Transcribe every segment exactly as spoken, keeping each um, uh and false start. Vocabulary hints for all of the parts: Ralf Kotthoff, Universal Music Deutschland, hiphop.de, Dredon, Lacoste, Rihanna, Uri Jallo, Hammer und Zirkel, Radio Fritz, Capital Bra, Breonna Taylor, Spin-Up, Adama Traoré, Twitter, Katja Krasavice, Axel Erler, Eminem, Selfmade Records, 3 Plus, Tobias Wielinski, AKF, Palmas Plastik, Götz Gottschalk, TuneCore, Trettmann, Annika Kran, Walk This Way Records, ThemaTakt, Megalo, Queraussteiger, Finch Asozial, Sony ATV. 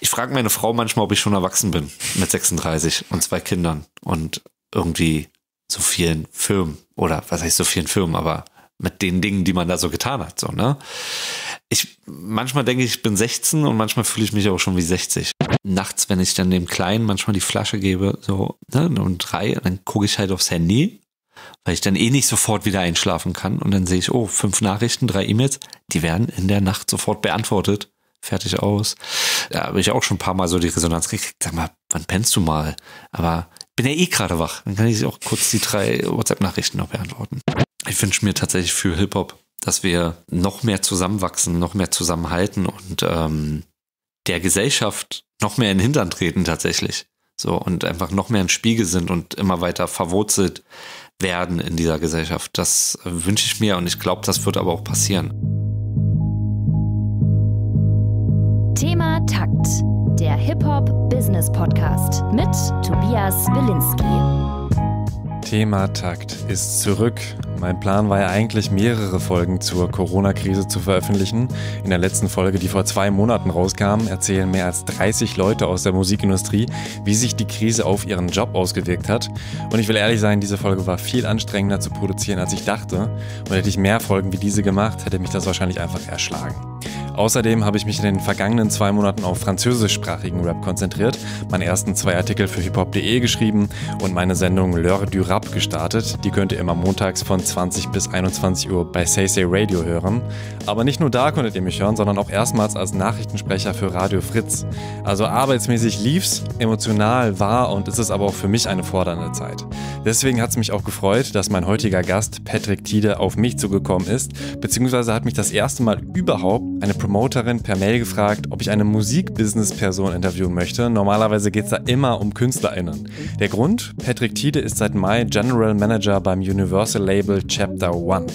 Ich frage meine Frau manchmal, ob ich schon erwachsen bin mit sechsunddreißig und zwei Kindern und irgendwie so vielen Filmen oder was heißt so vielen Filmen, aber mit den Dingen, die man da so getan hat. So, ne? Ich, manchmal denke ich, ich bin sechzehn und manchmal fühle ich mich auch schon wie sechzig. Nachts, wenn ich dann dem Kleinen manchmal die Flasche gebe, so ne, um drei, dann gucke ich halt aufs Handy, weil ich dann eh nicht sofort wieder einschlafen kann. Und dann sehe ich, oh, fünf Nachrichten, drei E-Mails, die werden in der Nacht sofort beantwortet. Fertig aus. Da habe ich auch schon ein paar Mal so die Resonanz gekriegt. Sag mal, wann pennst du mal? Aber bin ja eh gerade wach. Dann kann ich auch kurz die drei WhatsApp-Nachrichten noch beantworten. Ich wünsche mir tatsächlich für Hip-Hop, dass wir noch mehr zusammenwachsen, noch mehr zusammenhalten und ähm, der Gesellschaft noch mehr in den Hintern treten tatsächlich. So, und einfach noch mehr im Spiegel sind und immer weiter verwurzelt werden in dieser Gesellschaft. Das wünsche ich mir und ich glaube, das wird aber auch passieren. Thema Takt, der Hip-Hop-Business-Podcast mit Tobias Wielinski. Thema Takt ist zurück. Mein Plan war ja eigentlich, mehrere Folgen zur Corona-Krise zu veröffentlichen. In der letzten Folge, die vor zwei Monaten rauskam, erzählen mehr als dreißig Leute aus der Musikindustrie, wie sich die Krise auf ihren Job ausgewirkt hat. Und ich will ehrlich sein, diese Folge war viel anstrengender zu produzieren, als ich dachte. Und hätte ich mehr Folgen wie diese gemacht, hätte mich das wahrscheinlich einfach erschlagen. Außerdem habe ich mich in den vergangenen zwei Monaten auf französischsprachigen Rap konzentriert, meine ersten zwei Artikel für hiphop punkt de geschrieben und meine Sendung L'heure du Rap gestartet. Die könnt ihr immer montags von zwanzig bis einundzwanzig Uhr bei Saysay Radio hören. Aber nicht nur da konntet ihr mich hören, sondern auch erstmals als Nachrichtensprecher für Radio Fritz. Also arbeitsmäßig lief's, emotional war und ist es aber auch für mich eine fordernde Zeit. Deswegen hat es mich auch gefreut, dass mein heutiger Gast Patrick Thiede auf mich zugekommen ist, beziehungsweise hat mich das erste Mal überhaupt eine Promoterin per Mail gefragt, ob ich eine Musik-Business-Person interviewen möchte. Normalerweise geht es da immer um KünstlerInnen. Der Grund? Patrick Thiede ist seit Mai General Manager beim Universal-Label Chapter One.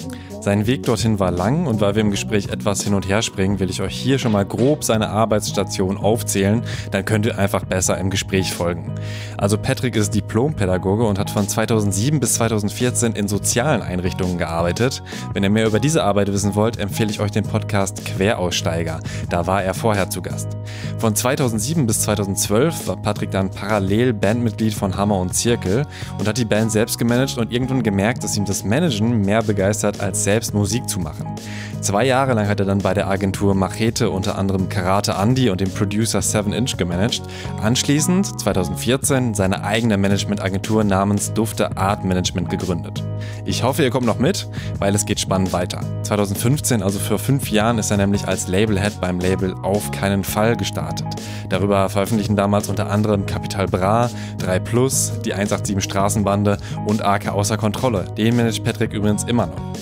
Sein Weg dorthin war lang und weil wir im Gespräch etwas hin und her springen, will ich euch hier schon mal grob seine Arbeitsstation aufzählen, dann könnt ihr einfach besser im Gespräch folgen. Also Patrick ist Diplompädagoge und hat von zweitausendsieben bis zweitausendvierzehn in sozialen Einrichtungen gearbeitet. Wenn ihr mehr über diese Arbeit wissen wollt, empfehle ich euch den Podcast Queraussteiger. Da war er vorher zu Gast. Von zweitausendsieben bis zweitausendzwölf war Patrick dann parallel Bandmitglied von Hammer und Zirkel und hat die Band selbst gemanagt und irgendwann gemerkt, dass ihm das Managen mehr begeistert als selbst selbst Musik zu machen. Zwei Jahre lang hat er dann bei der Agentur Machete unter anderem Karate Andi und den Producer Seven Inch gemanagt. Anschließend, zweitausendvierzehn, seine eigene Managementagentur namens DufteArt Management gegründet. Ich hoffe, ihr kommt noch mit, weil es geht spannend weiter. zweitausendfünfzehn, also vor fünf Jahren, ist er nämlich als Labelhead beim Label Auf keinen Fall gestartet. Darüber veröffentlichen damals unter anderem Capital Bra, drei Plus, die hundertsiebenundachtzig Straßenbande und A K Außer Kontrolle. Den managt Patrick übrigens immer noch.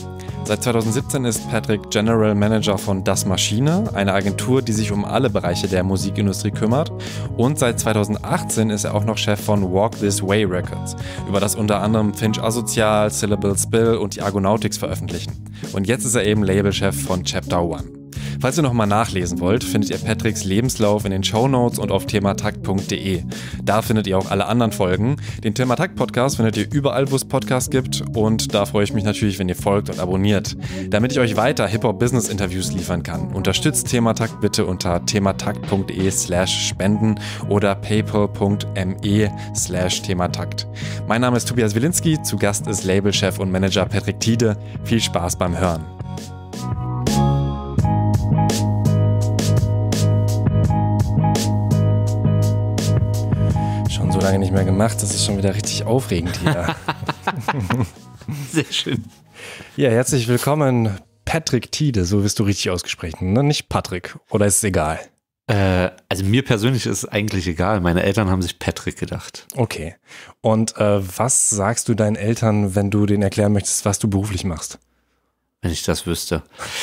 Seit zweitausendsiebzehn ist Patrick General Manager von Das Maschine, eine Agentur, die sich um alle Bereiche der Musikindustrie kümmert. Und seit zweitausendachtzehn ist er auch noch Chef von Walk This Way Records, über das unter anderem Finch Asozial, Syllable Spill und die Argonautics veröffentlichen. Und jetzt ist er eben Labelchef von Chapter One. Falls ihr nochmal nachlesen wollt, findet ihr Patricks Lebenslauf in den Shownotes und auf thematakt punkt de. Da findet ihr auch alle anderen Folgen. Den Thematakt-Podcast findet ihr überall, wo es Podcasts gibt und da freue ich mich natürlich, wenn ihr folgt und abonniert. Damit ich euch weiter Hip-Hop-Business-Interviews liefern kann, unterstützt Thematakt bitte unter thematakt.de slash spenden oder paypal.me slash thematakt. Mein Name ist Tobias Wielinski, zu Gast ist Labelchef und Manager Patrick Thiede. Viel Spaß beim Hören. So lange nicht mehr gemacht, das ist schon wieder richtig aufregend hier. Sehr schön. Ja, herzlich willkommen, Patrick Thiede, so wirst du richtig ausgesprochen, ne? Nicht Patrick, oder ist es egal? Äh, also mir persönlich ist es eigentlich egal, meine Eltern haben sich Patrick gedacht. Okay, und äh, was sagst du deinen Eltern, wenn du denen erklären möchtest, was du beruflich machst? Wenn ich das wüsste.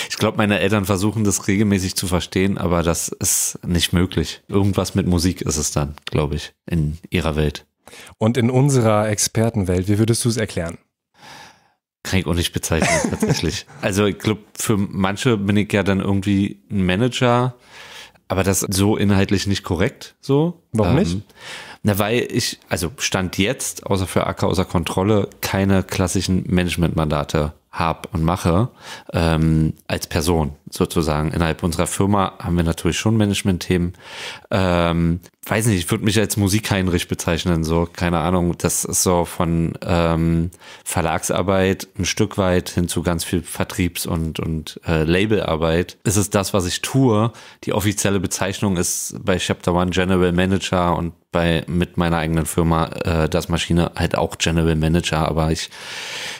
Ich glaube, meine Eltern versuchen das regelmäßig zu verstehen, aber das ist nicht möglich. Irgendwas mit Musik ist es dann, glaube ich, in ihrer Welt. Und in unserer Expertenwelt, wie würdest du es erklären? Kann ich auch nicht bezeichnen, tatsächlich. Also ich glaube, für manche bin ich ja dann irgendwie ein Manager, aber das ist so inhaltlich nicht korrekt. So. Warum ähm, nicht? Na, weil ich, also Stand jetzt, außer für A K Außer Kontrolle, keine klassischen Managementmandate habe und mache, ähm, als Person sozusagen. Innerhalb unserer Firma haben wir natürlich schon Management-Themen. Ähm, weiß nicht, ich würde mich als Musik-Heinrich bezeichnen, so, keine Ahnung. Das ist so von ähm, Verlagsarbeit ein Stück weit hin zu ganz viel Vertriebs- und, und äh, Labelarbeit. Es ist das, was ich tue. Die offizielle Bezeichnung ist bei Chapter One General Manager und bei mit meiner eigenen Firma äh, Das Maschine halt auch General Manager, aber ich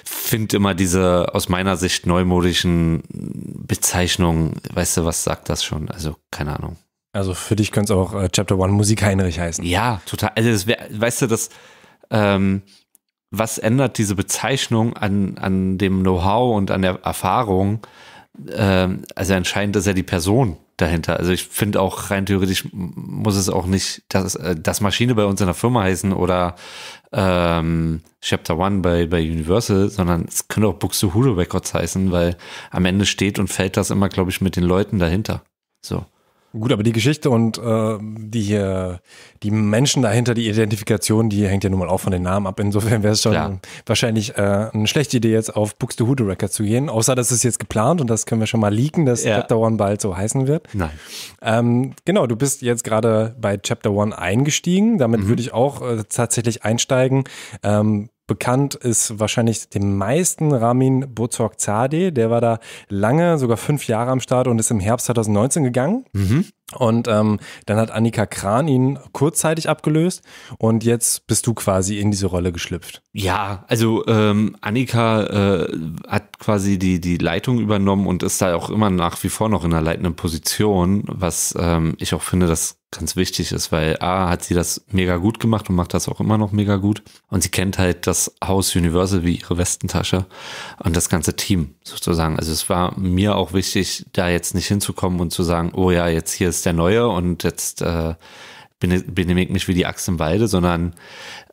finde immer diese aus meiner Sicht neumodischen Bezeichnungen, weißt du, was sagt das schon? Also keine Ahnung. Also für dich könnte es auch äh, Chapter One Musik Heinrich heißen. Ja, total. Also das wär, weißt du, das ähm, was ändert diese Bezeichnung an, an dem Know-how und an der Erfahrung? Ähm, also anscheinend ist ja die Person dahinter. Also ich finde auch rein theoretisch muss es auch nicht das, das Maschine bei uns in der Firma heißen oder ähm, Chapter One bei, bei Universal, sondern es könnte auch Buxtehude Records heißen, weil am Ende steht und fällt das immer, glaube ich, mit den Leuten dahinter. So. Gut, aber die Geschichte und äh, die, die Menschen dahinter, die Identifikation, die hängt ja nun mal auch von den Namen ab. Insofern wäre es schon ja. wahrscheinlich äh, eine schlechte Idee, jetzt auf Buxtehude Records zu gehen. Außer, das ist jetzt geplant und das können wir schon mal leaken, dass ja. Chapter One bald so heißen wird. Nein. Ähm, genau, du bist jetzt gerade bei Chapter One eingestiegen. Damit mhm. würde ich auch äh, tatsächlich einsteigen. Ähm, Bekannt ist wahrscheinlich dem meisten Ramin Bozorg Zadeh. Der war da lange, sogar fünf Jahre am Start und ist im Herbst zweitausendneunzehn gegangen. Mhm. Und ähm, dann hat Annika Kran ihn kurzzeitig abgelöst und jetzt bist du quasi in diese Rolle geschlüpft. Ja, also ähm, Annika äh, hat quasi die, die Leitung übernommen und ist da auch immer nach wie vor noch in einer leitenden Position, was ähm, ich auch finde, dass ganz wichtig ist, weil A, hat sie das mega gut gemacht und macht das auch immer noch mega gut und sie kennt halt das Haus Universal wie ihre Westentasche und das ganze Team sozusagen. Also es war mir auch wichtig, da jetzt nicht hinzukommen und zu sagen, oh ja, jetzt hier ist der Neue und jetzt äh, benehme ich mich wie die Axt im Walde, sondern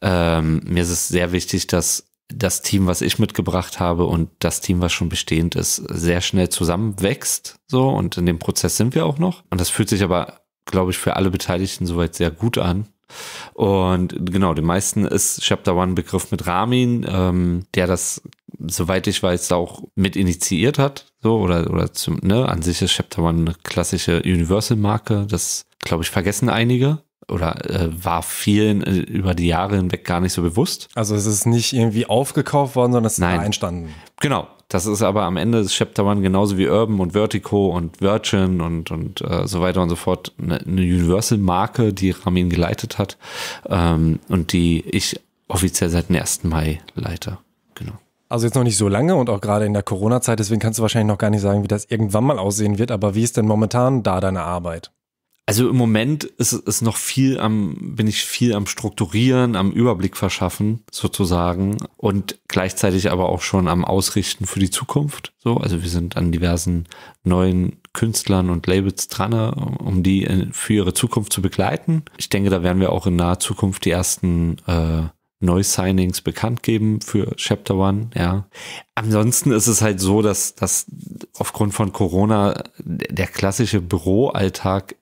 ähm, mir ist es sehr wichtig, dass das Team, was ich mitgebracht habe und das Team, was schon bestehend ist, sehr schnell zusammenwächst, so, und in dem Prozess sind wir auch noch und das fühlt sich aber, glaube ich, für alle Beteiligten soweit sehr gut an. Und genau, den meisten ist Chapter One Begriff mit Ramin, ähm, der das, soweit ich weiß, auch mit initiiert hat, so, oder, oder zum, ne, an sich ist Chapter One eine klassische Universal-Marke, das, glaube ich, vergessen einige. Oder äh, war vielen äh, über die Jahre hinweg gar nicht so bewusst. Also es ist nicht irgendwie aufgekauft worden, sondern es ist da entstanden. Genau, das ist aber am Ende des Chapter One genauso wie Urban und Vertigo und Virgin und, und äh, so weiter und so fort. Eine, eine Universal-Marke, die Ramin geleitet hat ähm, und die ich offiziell seit dem ersten Mai leite. Genau. Also jetzt noch nicht so lange und auch gerade in der Corona-Zeit, deswegen kannst du wahrscheinlich noch gar nicht sagen, wie das irgendwann mal aussehen wird, aber wie ist denn momentan da deine Arbeit? Also im Moment ist es noch viel am, bin ich viel am Strukturieren, am Überblick verschaffen sozusagen und gleichzeitig aber auch schon am Ausrichten für die Zukunft. So, also wir sind an diversen neuen Künstlern und Labels dran, um die für ihre Zukunft zu begleiten. Ich denke, da werden wir auch in naher Zukunft die ersten äh, Neu-Signings bekannt geben für Chapter One, ja. Ansonsten ist es halt so, dass, dass aufgrund von Corona der klassische Büroalltag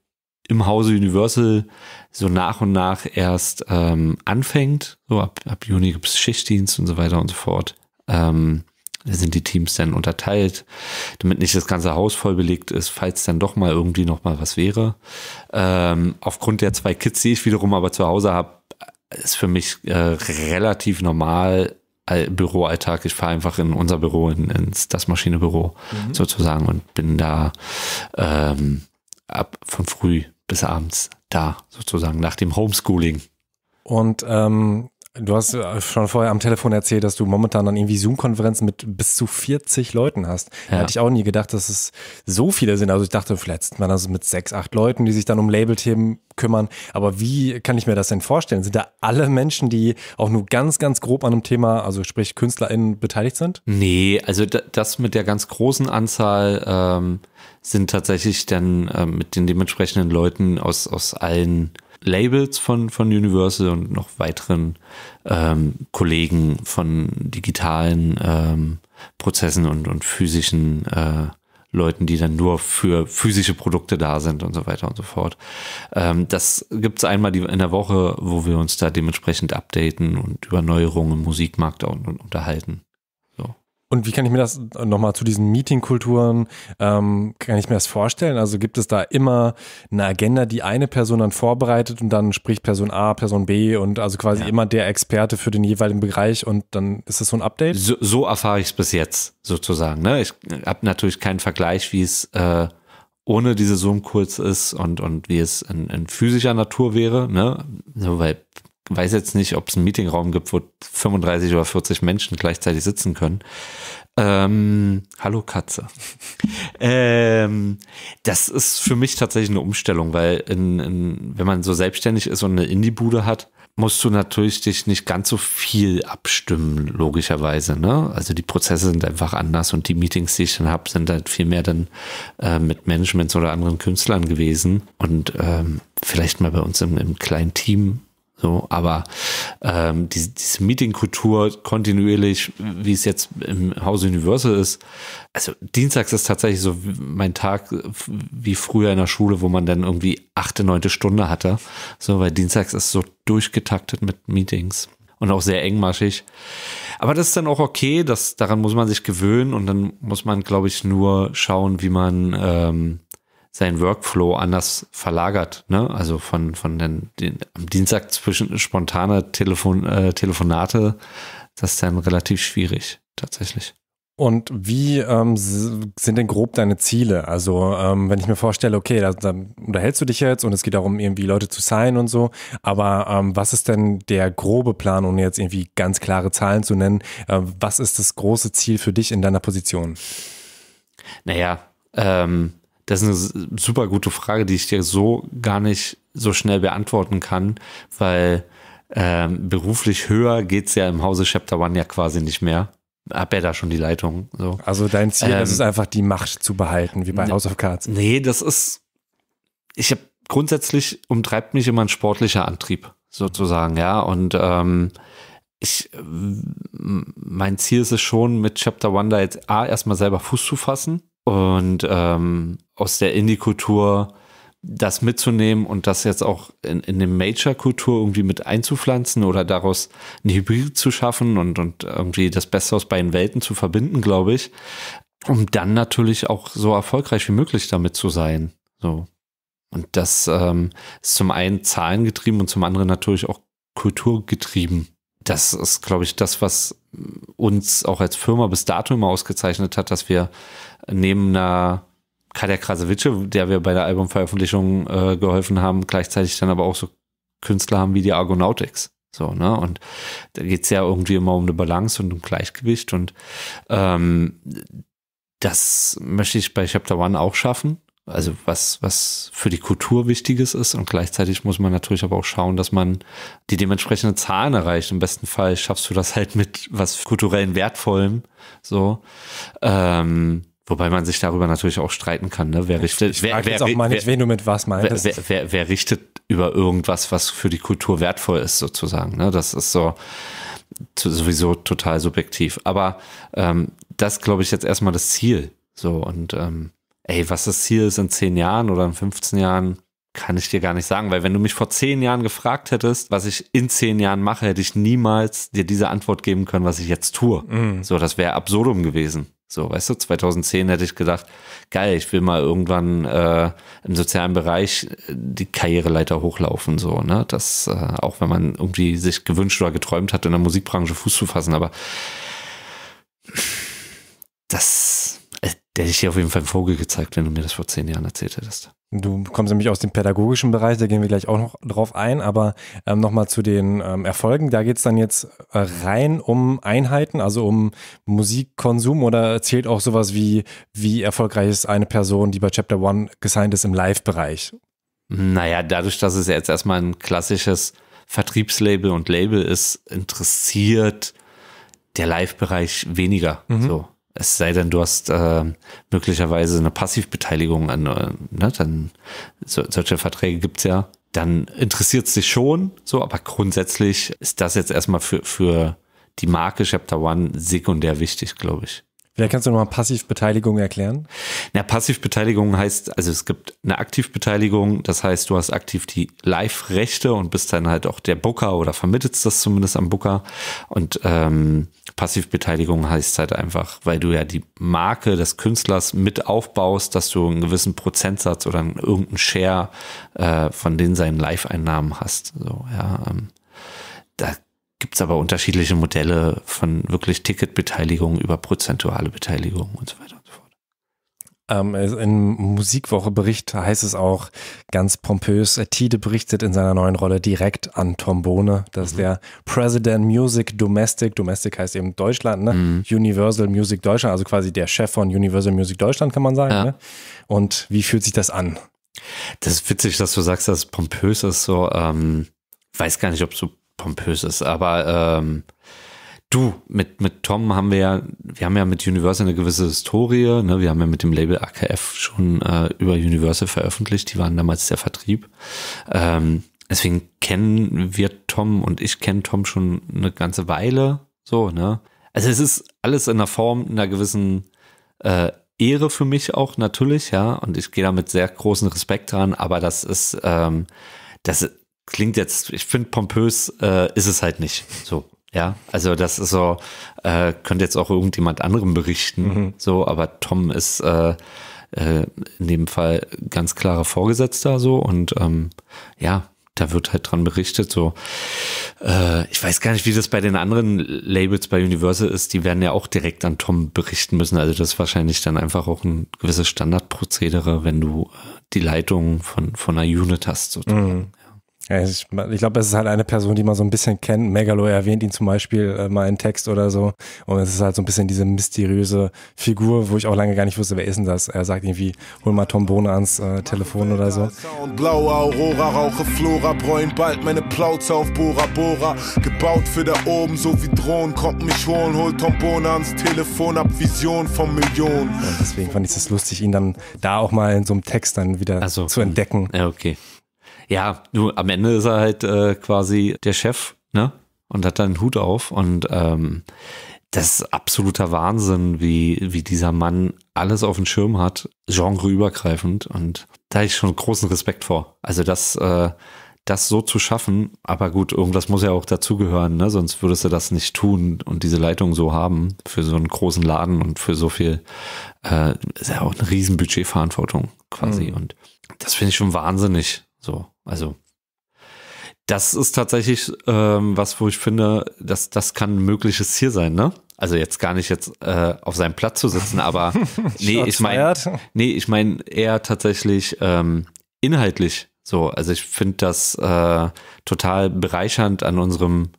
im Hause Universal so nach und nach erst ähm, anfängt. So ab, ab Juni gibt es Schichtdienst und so weiter und so fort. Ähm, da sind die Teams dann unterteilt, damit nicht das ganze Haus voll belegt ist, falls dann doch mal irgendwie noch mal was wäre. Ähm, aufgrund der zwei Kids, die ich wiederum aber zu Hause habe, ist für mich äh, relativ normal Büroalltag. Ich fahre einfach in unser Büro, in, ins Das Maschine Büro mhm. sozusagen und bin da ähm, ab von früh bis abends da, sozusagen, nach dem Homeschooling. Und ähm, du hast schon vorher am Telefon erzählt, dass du momentan dann irgendwie Zoom-Konferenzen mit bis zu vierzig Leuten hast. Ja. Hätte ich auch nie gedacht, dass es so viele sind. Also ich dachte, vielleicht sind wir also mit sechs, acht Leuten, die sich dann um Labelthemen kümmern. Aber wie kann ich mir das denn vorstellen? Sind da alle Menschen, die auch nur ganz, ganz grob an einem Thema, also sprich KünstlerInnen, beteiligt sind? Nee, also das mit der ganz großen Anzahl ähm, sind tatsächlich dann äh, mit den dementsprechenden Leuten aus, aus allen Labels von, von Universal und noch weiteren ähm, Kollegen von digitalen ähm, Prozessen und, und physischen äh, Leuten, die dann nur für physische Produkte da sind und so weiter und so fort. Ähm, das gibt es einmal die, in der Woche, wo wir uns da dementsprechend updaten und über Neuerungen im Musikmarkt auch, und, und unterhalten. Und wie kann ich mir das nochmal zu diesen Meetingkulturen, ähm, kann ich mir das vorstellen? Also gibt es da immer eine Agenda, die eine Person dann vorbereitet und dann spricht Person A, Person B und also quasi ja. immer der Experte für den jeweiligen Bereich und dann ist das so ein Update? So, so erfahre ich es bis jetzt sozusagen. Ne? Ich habe natürlich keinen Vergleich, wie es äh, ohne diese Zoom-Calls ist und, und wie es in, in physischer Natur wäre, ne? Weil ich weiß jetzt nicht, ob es einen Meetingraum gibt, wo fünfunddreißig oder vierzig Menschen gleichzeitig sitzen können. Ähm, hallo Katze. ähm, das ist für mich tatsächlich eine Umstellung, weil in, in, wenn man so selbstständig ist und eine Indie-Bude hat, musst du natürlich dich nicht ganz so viel abstimmen, logischerweise, ne? Also die Prozesse sind einfach anders und die Meetings, die ich dann habe, sind halt viel mehr dann äh, mit Managements oder anderen Künstlern gewesen und ähm, vielleicht mal bei uns im, im kleinen Team. So, aber ähm, diese, diese Meeting-Kultur kontinuierlich, wie es jetzt im Hause Universal ist, also dienstags ist tatsächlich so mein Tag wie früher in der Schule, wo man dann irgendwie achte, neunte Stunde hatte, so, weil dienstags ist so durchgetaktet mit Meetings und auch sehr engmaschig. Aber das ist dann auch okay, das, daran muss man sich gewöhnen und dann muss man, glaube ich, nur schauen, wie man ähm, sein Workflow anders verlagert, ne? Also von, von den, den am Dienstag zwischen spontane Telefon, äh, Telefonate, das ist dann relativ schwierig, tatsächlich. Und wie ähm, sind denn grob deine Ziele? Also ähm, wenn ich mir vorstelle, okay, da, da unterhältst du dich jetzt und es geht darum, irgendwie Leute zu signen und so, aber ähm, was ist denn der grobe Plan, ohne jetzt irgendwie ganz klare Zahlen zu nennen? Äh, was ist das große Ziel für dich in deiner Position? Naja, ähm, das ist eine super gute Frage, die ich dir so gar nicht so schnell beantworten kann, weil ähm, beruflich höher geht es ja im Hause Chapter One ja quasi nicht mehr. Hab ja da schon die Leitung. So. Also dein Ziel ähm, das ist einfach, die Macht zu behalten, wie bei House of Cards. Nee, das ist, ich habe grundsätzlich, umtreibt mich immer ein sportlicher Antrieb sozusagen, ja, und ähm, ich, mein Ziel ist es schon, mit Chapter One da jetzt A, erstmal selber Fuß zu fassen, und ähm, aus der Indie-Kultur das mitzunehmen und das jetzt auch in, in eine Major-Kultur irgendwie mit einzupflanzen oder daraus ein Hybrid zu schaffen und, und irgendwie das Beste aus beiden Welten zu verbinden, glaube ich, um dann natürlich auch so erfolgreich wie möglich damit zu sein. So. Und das ähm, ist zum einen zahlengetrieben und zum anderen natürlich auch kulturgetrieben. Das ist, glaube ich, das, was uns auch als Firma bis dato immer ausgezeichnet hat, dass wir neben einer Katja Krasavice, der wir bei der Albumveröffentlichung äh, geholfen haben, gleichzeitig dann aber auch so Künstler haben wie die Argonautics. So, ne? Und da geht es ja irgendwie immer um eine Balance und um Gleichgewicht. Und ähm, das möchte ich bei Chapter One auch schaffen. Also was, was für die Kultur Wichtiges ist und gleichzeitig muss man natürlich aber auch schauen, dass man die dementsprechenden Zahlen erreicht. Im besten Fall schaffst du das halt mit was kulturellen Wertvollem, so. Ähm, wobei man sich darüber natürlich auch streiten kann, ne? Wer richtet, ich frage wer, jetzt wer, auch mal nicht, wer, wen du mit was meinst. Wer, wer, wer, wer richtet über irgendwas, was für die Kultur wertvoll ist sozusagen, ne? Das ist so sowieso total subjektiv. Aber ähm, das glaube ich jetzt erstmal das Ziel, so und ähm, ey, was das Ziel ist in zehn Jahren oder in fünfzehn Jahren, kann ich dir gar nicht sagen. Weil wenn du mich vor zehn Jahren gefragt hättest, was ich in zehn Jahren mache, hätte ich niemals dir diese Antwort geben können, was ich jetzt tue. Mm. So, das wäre absurdum gewesen. So, weißt du, zweitausendzehn hätte ich gedacht, geil, ich will mal irgendwann äh, im sozialen Bereich die Karriereleiter hochlaufen. So, ne? Das, äh, auch wenn man irgendwie sich gewünscht oder geträumt hat, in der Musikbranche Fuß zu fassen. Aber das... Der hätte ich dir auf jeden Fall einen Vogel gezeigt, wenn du mir das vor zehn Jahren erzählt hättest. Du kommst nämlich aus dem pädagogischen Bereich, da gehen wir gleich auch noch drauf ein, aber ähm, nochmal zu den ähm, Erfolgen, da geht es dann jetzt äh, rein um Einheiten, also um Musikkonsum oder zählt auch sowas wie, wie erfolgreich ist eine Person, die bei Chapter One gesigned ist im Live-Bereich? Naja, dadurch, dass es jetzt erstmal ein klassisches Vertriebslabel und Label ist, interessiert der Live-Bereich weniger, mhm. so. Es sei denn, du hast äh, möglicherweise eine Passivbeteiligung an, äh, ne, dann so, solche Verträge gibt es ja, dann interessiert es dich schon, so, aber grundsätzlich ist das jetzt erstmal für, für die Marke Chapter One sekundär wichtig, glaube ich. Vielleicht kannst du nochmal Passivbeteiligung erklären. Na, Passivbeteiligung heißt, also es gibt eine Aktivbeteiligung, das heißt, du hast aktiv die Live-Rechte und bist dann halt auch der Booker oder vermittelst das zumindest am Booker. Und ähm, Passivbeteiligung heißt halt einfach, weil du ja die Marke des Künstlers mit aufbaust, dass du einen gewissen Prozentsatz oder irgendeinen Share äh, von den seinen Live-Einnahmen hast. So, ja, ähm, da gibt es aber unterschiedliche Modelle von wirklich Ticketbeteiligung über prozentuale Beteiligung und so weiter und so fort. Ähm, Im Musikwoche-Bericht heißt es auch ganz pompös, Thiede berichtet in seiner neuen Rolle direkt an Tom Bohne, das ist mhm. der President Music Domestic, Domestic heißt eben Deutschland, ne? mhm. Universal Music Deutschland, also quasi der Chef von Universal Music Deutschland, kann man sagen. Ja. Ne? Und wie fühlt sich das an? Das ist witzig, dass du sagst, dass es pompös ist, so, ähm, weiß gar nicht, ob so pompös ist, aber ähm, du, mit, mit Tom haben wir ja, wir haben ja mit Universal eine gewisse Historie, ne? Wir haben ja mit dem Label A K F schon äh, über Universal veröffentlicht, die waren damals der Vertrieb, ähm, deswegen kennen wir Tom und ich kenne Tom schon eine ganze Weile, so, ne, also es ist alles in einer Form, einer gewissen äh, Ehre für mich auch natürlich, ja, und ich gehe da mit sehr großen Respekt dran, aber das ist, ähm, das ist klingt jetzt, ich finde pompös, äh, ist es halt nicht so, ja, also das ist so, äh, könnte jetzt auch irgendjemand anderem berichten, mhm. so, aber Tom ist äh, äh, in dem Fall ganz klarer Vorgesetzter so und ähm, ja, da wird halt dran berichtet, so, äh, ich weiß gar nicht, wie das bei den anderen Labels bei Universal ist, die werden ja auch direkt an Tom berichten müssen, also das ist wahrscheinlich dann einfach auch ein gewisses Standardprozedere, wenn du die Leitung von, von einer Unit hast, sozusagen, mhm. Ja, ich ich glaube, es ist halt eine Person, die man so ein bisschen kennt. Megalo erwähnt ihn zum Beispiel äh, mal in Text oder so. Und es ist halt so ein bisschen diese mysteriöse Figur, wo ich auch lange gar nicht wusste, wer ist denn das? Er sagt irgendwie, hol mal Tom Bohne ans äh, Telefon oder so. Blaue Aurora, rauche Flora, bräun bald meine Plauze auf Bora Bora. Gebaut für da oben, so wie Drohnen, kommt mich holen, hol Tom Bohne ans Telefon, ab Vision von Millionen. Und deswegen fand ich es lustig, ihn dann da auch mal in so einem Text dann wieder Ach so. zu entdecken. Ja, okay. Ja, nur am Ende ist er halt äh, quasi der Chef, ne? Und hat dann einen Hut auf. Und ähm, das ist absoluter Wahnsinn, wie, wie dieser Mann alles auf dem Schirm hat, genreübergreifend. Und da habe ich schon großen Respekt vor. Also das, äh, das so zu schaffen, aber gut, irgendwas muss ja auch dazugehören, ne? Sonst würdest du das nicht tun und diese Leitung so haben für so einen großen Laden und für so viel, äh, ist ja auch eine riesen Budgetverantwortung quasi. Mhm. Und das finde ich schon wahnsinnig. So, also das ist tatsächlich ähm, was, wo ich finde, dass das kann ein mögliches Ziel sein, ne? Also jetzt gar nicht jetzt äh, auf seinem Platz zu sitzen, aber nee, ich meine, nee, ich meine eher tatsächlich ähm, inhaltlich. So, also ich finde das äh, total bereichernd an unserem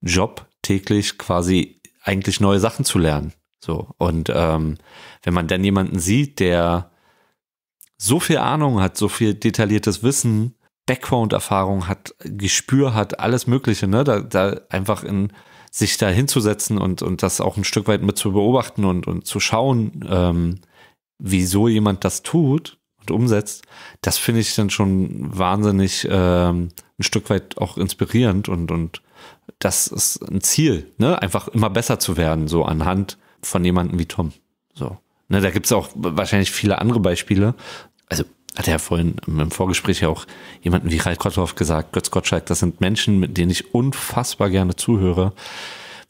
Job täglich quasi eigentlich neue Sachen zu lernen. So und ähm, wenn man dann jemanden sieht, der so viel Ahnung hat, so viel detailliertes Wissen, Background-Erfahrung hat, Gespür hat, alles Mögliche, ne? Da, da einfach in sich da hinzusetzen und, und das auch ein Stück weit mit zu beobachten und, und zu schauen, ähm, wieso jemand das tut und umsetzt, das finde ich dann schon wahnsinnig ähm, ein Stück weit auch inspirierend und, und das ist ein Ziel, ne? Einfach immer besser zu werden, so anhand von jemandem wie Tom. So. Ne, da gibt es auch wahrscheinlich viele andere Beispiele. Also hat er ja vorhin im Vorgespräch ja auch jemanden wie Ralf Kotthoff gesagt, Götz Gottschalk, das sind Menschen, mit denen ich unfassbar gerne zuhöre,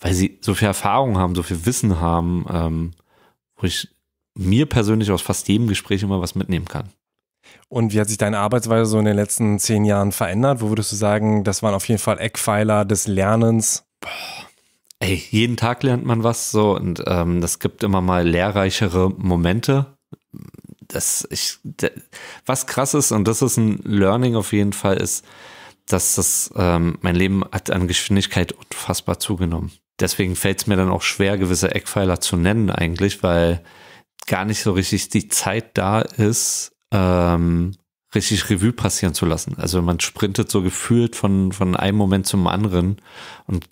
weil sie so viel Erfahrung haben, so viel Wissen haben, ähm, wo ich mir persönlich aus fast jedem Gespräch immer was mitnehmen kann. Und wie hat sich deine Arbeitsweise so in den letzten zehn Jahren verändert? Wo würdest du sagen, das waren auf jeden Fall Eckpfeiler des Lernens? Boah. Ey, jeden Tag lernt man was so und ähm, das gibt immer mal lehrreichere Momente. Das, ich, de, was krass ist, und das ist ein Learning auf jeden Fall, ist, dass das ähm, mein Leben hat an Geschwindigkeit unfassbar zugenommen. Deswegen fällt es mir dann auch schwer, gewisse Eckpfeiler zu nennen eigentlich, weil gar nicht so richtig die Zeit da ist, ähm, richtig Revue passieren zu lassen. Also man sprintet so gefühlt von, von einem Moment zum anderen und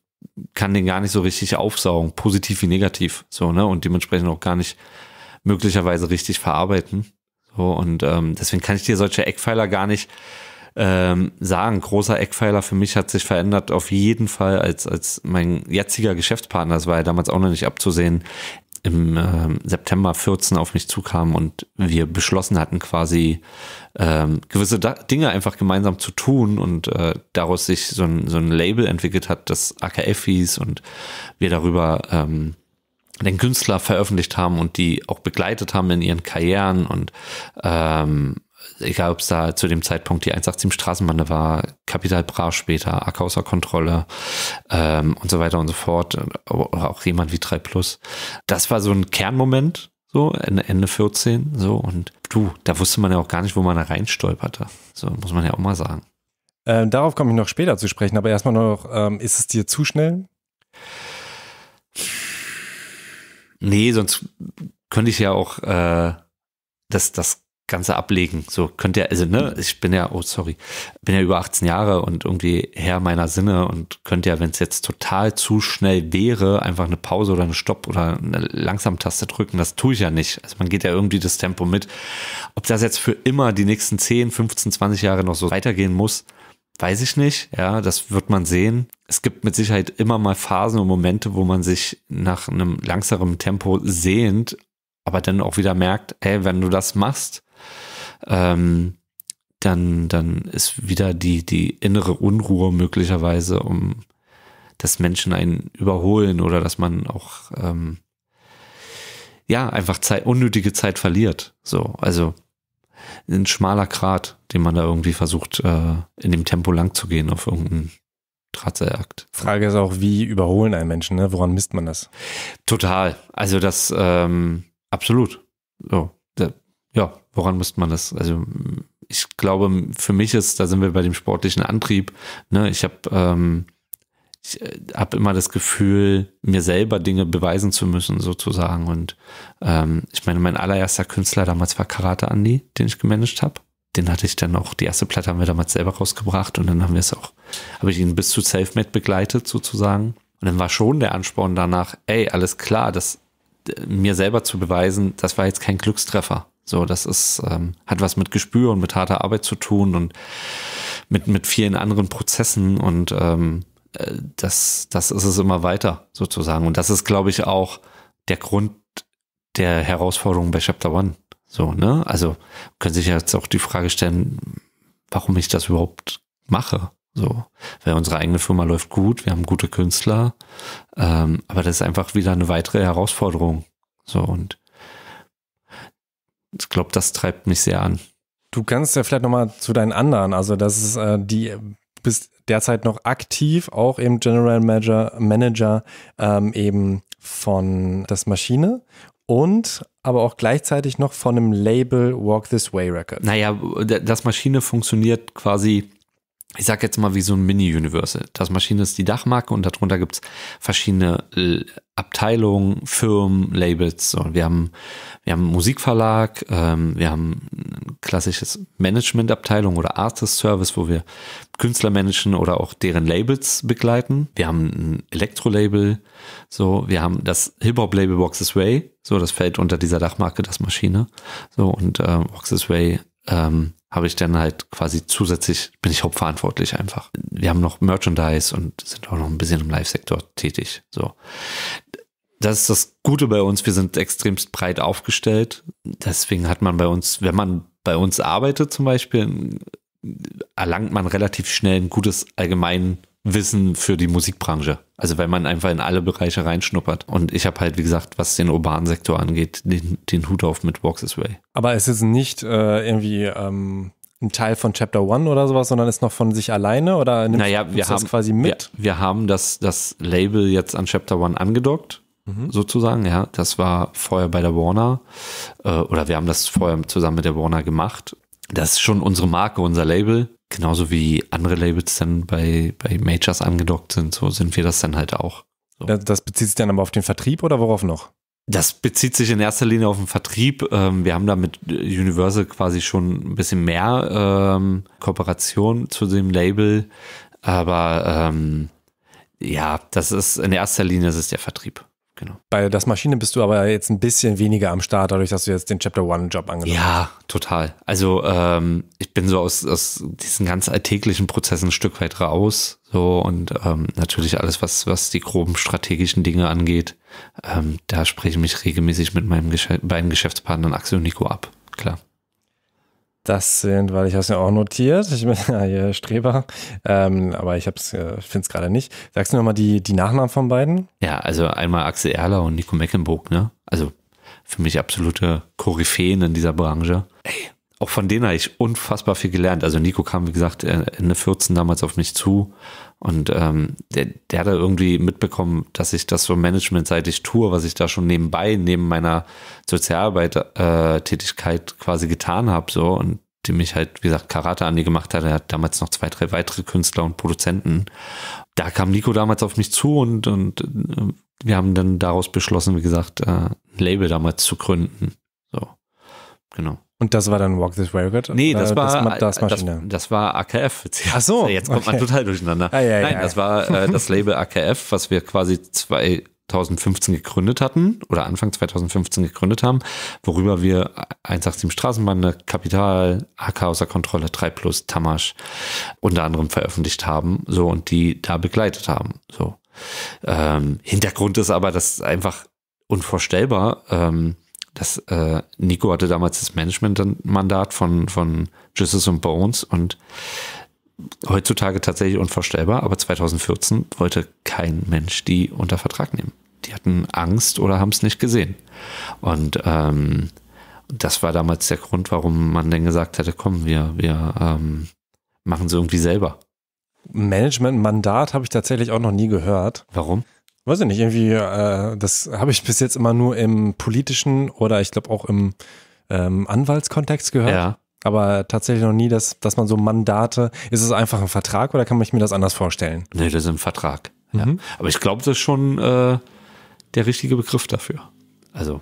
kann den gar nicht so richtig aufsaugen, positiv wie negativ, so, ne, und dementsprechend auch gar nicht möglicherweise richtig verarbeiten, so, und ähm, deswegen kann ich dir solche Eckpfeiler gar nicht ähm, sagen. Großer Eckpfeiler für mich hat sich verändert, auf jeden Fall, als, als mein jetziger Geschäftspartner, das war ja damals auch noch nicht abzusehen, im äh, September vierzehn auf mich zukam und wir beschlossen hatten, quasi äh, gewisse da Dinge einfach gemeinsam zu tun und äh, daraus sich so ein, so ein Label entwickelt hat, das A K F hieß und wir darüber ähm, den Künstler veröffentlicht haben und die auch begleitet haben in ihren Karrieren und ähm, egal, ob es da zu dem Zeitpunkt die hundertsiebenundachtzig Straßenbande war, Capital Bra später, A K Außer Kontrolle ähm, und so weiter und so fort. Oder auch jemand wie drei Plus. Das war so ein Kernmoment, so Ende, Ende vierzehn. So, und du, da wusste man ja auch gar nicht, wo man da reinstolperte. So muss man ja auch mal sagen. Ähm, darauf komme ich noch später zu sprechen, aber erstmal noch, ähm, ist es dir zu schnell? Nee, sonst könnte ich ja auch äh, das, das Ganze ablegen, so könnt ihr, also ne, ich bin ja, oh sorry, bin ja über achtzehn Jahre und irgendwie Herr meiner Sinne und könnt ja, wenn es jetzt total zu schnell wäre, einfach eine Pause oder eine Stopp oder eine Langsamtaste drücken, das tue ich ja nicht, also man geht ja irgendwie das Tempo mit, ob das jetzt für immer die nächsten zehn, fünfzehn, zwanzig Jahre noch so weitergehen muss, weiß ich nicht, ja, das wird man sehen. Es gibt mit Sicherheit immer mal Phasen und Momente, wo man sich nach einem langsameren Tempo sehnt, aber dann auch wieder merkt, hey, wenn du das machst, Ähm, dann, dann ist wieder die, die innere Unruhe möglicherweise, um dass Menschen einen überholen oder dass man auch ähm, ja einfach Zeit, unnötige Zeit verliert. So, also ein schmaler Grat, den man da irgendwie versucht, äh, in dem Tempo lang zu gehen auf irgendeinen Drahtseilakt. Frage ist auch, wie überholen einen Menschen, ne? Woran misst man das? Total, also das ähm, absolut. So, da, ja. Woran müsste man das? Also ich glaube, für mich ist, da sind wir bei dem sportlichen Antrieb. Ne? Ich habe ähm, ich habe immer das Gefühl, mir selber Dinge beweisen zu müssen, sozusagen. Und ähm, ich meine, mein allererster Künstler damals war Karate Andi, den ich gemanagt habe. Den hatte ich dann auch, die erste Platte haben wir damals selber rausgebracht und dann haben wir es auch, habe ich ihn bis zu Selfmade begleitet, sozusagen. Und dann war schon der Ansporn danach, ey, alles klar, das mir selber zu beweisen, das war jetzt kein Glückstreffer. So, das ist, ähm, hat was mit Gespür und mit harter Arbeit zu tun und mit, mit vielen anderen Prozessen und ähm, das, das ist es immer weiter sozusagen. Und das ist, glaube ich, auch der Grund der Herausforderung bei Chapter One. So, ne? Also können sich jetzt auch die Frage stellen, warum ich das überhaupt mache. So, weil unsere eigene Firma läuft gut, wir haben gute Künstler, ähm, aber das ist einfach wieder eine weitere Herausforderung. So, und ich glaube, das treibt mich sehr an. Du kannst ja vielleicht nochmal zu deinen anderen, also das ist äh, die, bist derzeit noch aktiv, auch eben General Manager, Manager ähm, eben von Das Maschine und aber auch gleichzeitig noch von einem Label Walk This Way Records. Naja, Das Maschine funktioniert quasi, ich sag jetzt mal wie so ein Mini-Universal. Das Maschine ist die Dachmarke und darunter gibt es verschiedene Abteilungen, Firmen, Labels. Und wir haben, wir haben einen Musikverlag, ähm, wir haben ein klassisches Management-Abteilung oder Artist-Service, wo wir Künstler managen oder auch deren Labels begleiten. Wir haben ein Elektro-Label, so, wir haben das Hip-Hop-Label Walk This Way, so, das fällt unter dieser Dachmarke Das Maschine. So, und äh, Walk This Way, ähm, habe ich dann halt quasi zusätzlich, bin ich hauptverantwortlich einfach. Wir haben noch Merchandise und sind auch noch ein bisschen im Live-Sektor tätig. So. Das ist das Gute bei uns, wir sind extremst breit aufgestellt. Deswegen hat man bei uns, wenn man bei uns arbeitet zum Beispiel, erlangt man relativ schnell ein gutes Allgemeinwissen für die Musikbranche. Also weil man einfach in alle Bereiche reinschnuppert. Und ich habe halt, wie gesagt, was den urbanen Sektor angeht, den, den Hut auf mit Walk This Way. Aber es ist nicht äh, irgendwie ähm, ein Teil von Chapter One oder sowas, sondern ist noch von sich alleine oder nimmt naja, wir haben, das quasi mit? Wir, wir haben das, das Label jetzt an Chapter One angedockt, mhm. sozusagen. Ja, das war vorher bei der Warner äh, oder wir haben das vorher zusammen mit der Warner gemacht. Das ist schon unsere Marke, unser Label. Genauso wie andere Labels dann bei, bei Majors angedockt sind, so sind wir das dann halt auch. So. Das bezieht sich dann aber auf den Vertrieb oder worauf noch? Das bezieht sich in erster Linie auf den Vertrieb. Wir haben da mit Universal quasi schon ein bisschen mehr Kooperation zu dem Label. Aber ähm, ja, das ist in erster Linie das ist der Vertrieb. Genau. Bei Das Maschine bist du aber jetzt ein bisschen weniger am Start, dadurch, dass du jetzt den Chapter One Job angenommen hast. Ja, total. Also ähm, ich bin so aus, aus diesen ganz alltäglichen Prozessen ein Stück weit raus. So und ähm, natürlich alles, was, was die groben strategischen Dinge angeht, Ähm, da spreche ich mich regelmäßig mit meinen Gesch beiden Geschäftspartnern Axel und Nico ab, klar. Das sind, weil ich habe es ja auch notiert, ich bin ja hier Streber, ähm, aber ich äh, finde es gerade nicht. Sagst du nochmal die, die Nachnamen von beiden? Ja, also einmal Axel Erler und Nico Mecklenburg, ne? Also für mich absolute Koryphäen in dieser Branche. Ey, auch von denen habe ich unfassbar viel gelernt. Also Nico kam, wie gesagt, Ende vierzehn damals auf mich zu und ähm, der, der hat da irgendwie mitbekommen, dass ich das so managementseitig tue, was ich da schon nebenbei, neben meiner Sozialarbeit-Tätigkeit äh, quasi getan habe, so, und die mich halt, wie gesagt, Karate Andi gemacht hat. Er hat damals noch zwei, drei weitere Künstler und Produzenten. Da kam Nico damals auf mich zu und, und äh, wir haben dann daraus beschlossen, wie gesagt, äh, ein Label damals zu gründen. So, genau. Und das war dann Walk This Way Records? Nee, das war Das Maschine. Das, das war A K F. Ach so. Jetzt kommt okay. man total durcheinander. Ah, ja, Nein, ja, das ja. war äh, das Label A K F, was wir quasi zwanzig fünfzehn gegründet hatten oder Anfang zwanzig fünfzehn gegründet haben, worüber wir eins acht sieben Straßenbande, Capital, A K Außer Kontrolle, drei Plus, Tamasch unter anderem veröffentlicht haben, so, und die da begleitet haben. So. Ähm, Hintergrund ist aber, dass einfach unvorstellbar, ähm, Das, äh, Nico hatte damals das Management-Mandat von, von Jesus und Bonez und heutzutage tatsächlich unvorstellbar, aber zwanzig vierzehn wollte kein Mensch die unter Vertrag nehmen. Die hatten Angst oder haben es nicht gesehen. Und ähm, das war damals der Grund, warum man dann gesagt hatte, komm, wir, wir ähm, machen es irgendwie selber. Management-Mandat habe ich tatsächlich auch noch nie gehört. Warum? Weiß ich nicht, irgendwie, äh, das habe ich bis jetzt immer nur im politischen oder ich glaube auch im ähm, Anwaltskontext gehört. Ja. Aber tatsächlich noch nie, dass, dass man so Mandate, ist es einfach ein Vertrag oder kann ich mir das anders vorstellen? Nee, das ist ein Vertrag. Mhm. Ja. Aber ich glaube, das ist schon äh, der richtige Begriff dafür. Also,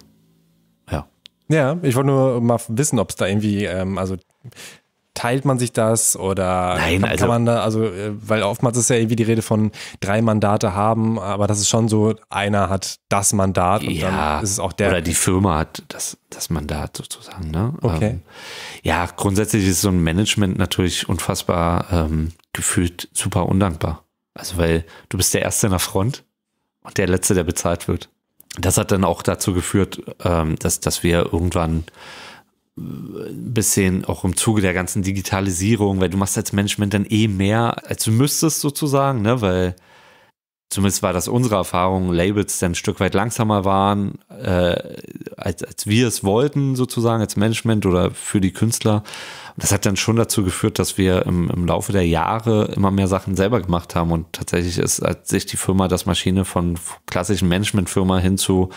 ja. Ja, ich wollte nur mal wissen, ob es da irgendwie, ähm, also... Teilt man sich das oder Nein, kann, also, kann man da, also, weil oftmals ist ja irgendwie die Rede von drei Mandate haben, aber das ist schon so, einer hat das Mandat und ja, dann ist es auch der. Oder die Firma hat das, das Mandat sozusagen, ne? Okay. Ähm, ja, grundsätzlich ist so ein Management natürlich unfassbar ähm, gefühlt super undankbar. Also, weil du bist der Erste in der Front und der Letzte, der bezahlt wird. Das hat dann auch dazu geführt, ähm, dass, dass wir irgendwann ein bisschen auch im Zuge der ganzen Digitalisierung, weil du machst als Management dann eh mehr, als du müsstest sozusagen, ne, weil zumindest war das unsere Erfahrung, Labels dann ein Stück weit langsamer waren, äh, als, als wir es wollten sozusagen als Management oder für die Künstler. Und das hat dann schon dazu geführt, dass wir im, im Laufe der Jahre immer mehr Sachen selber gemacht haben und tatsächlich ist als sich die Firma Das Maschine von klassischen Managementfirma hin zu,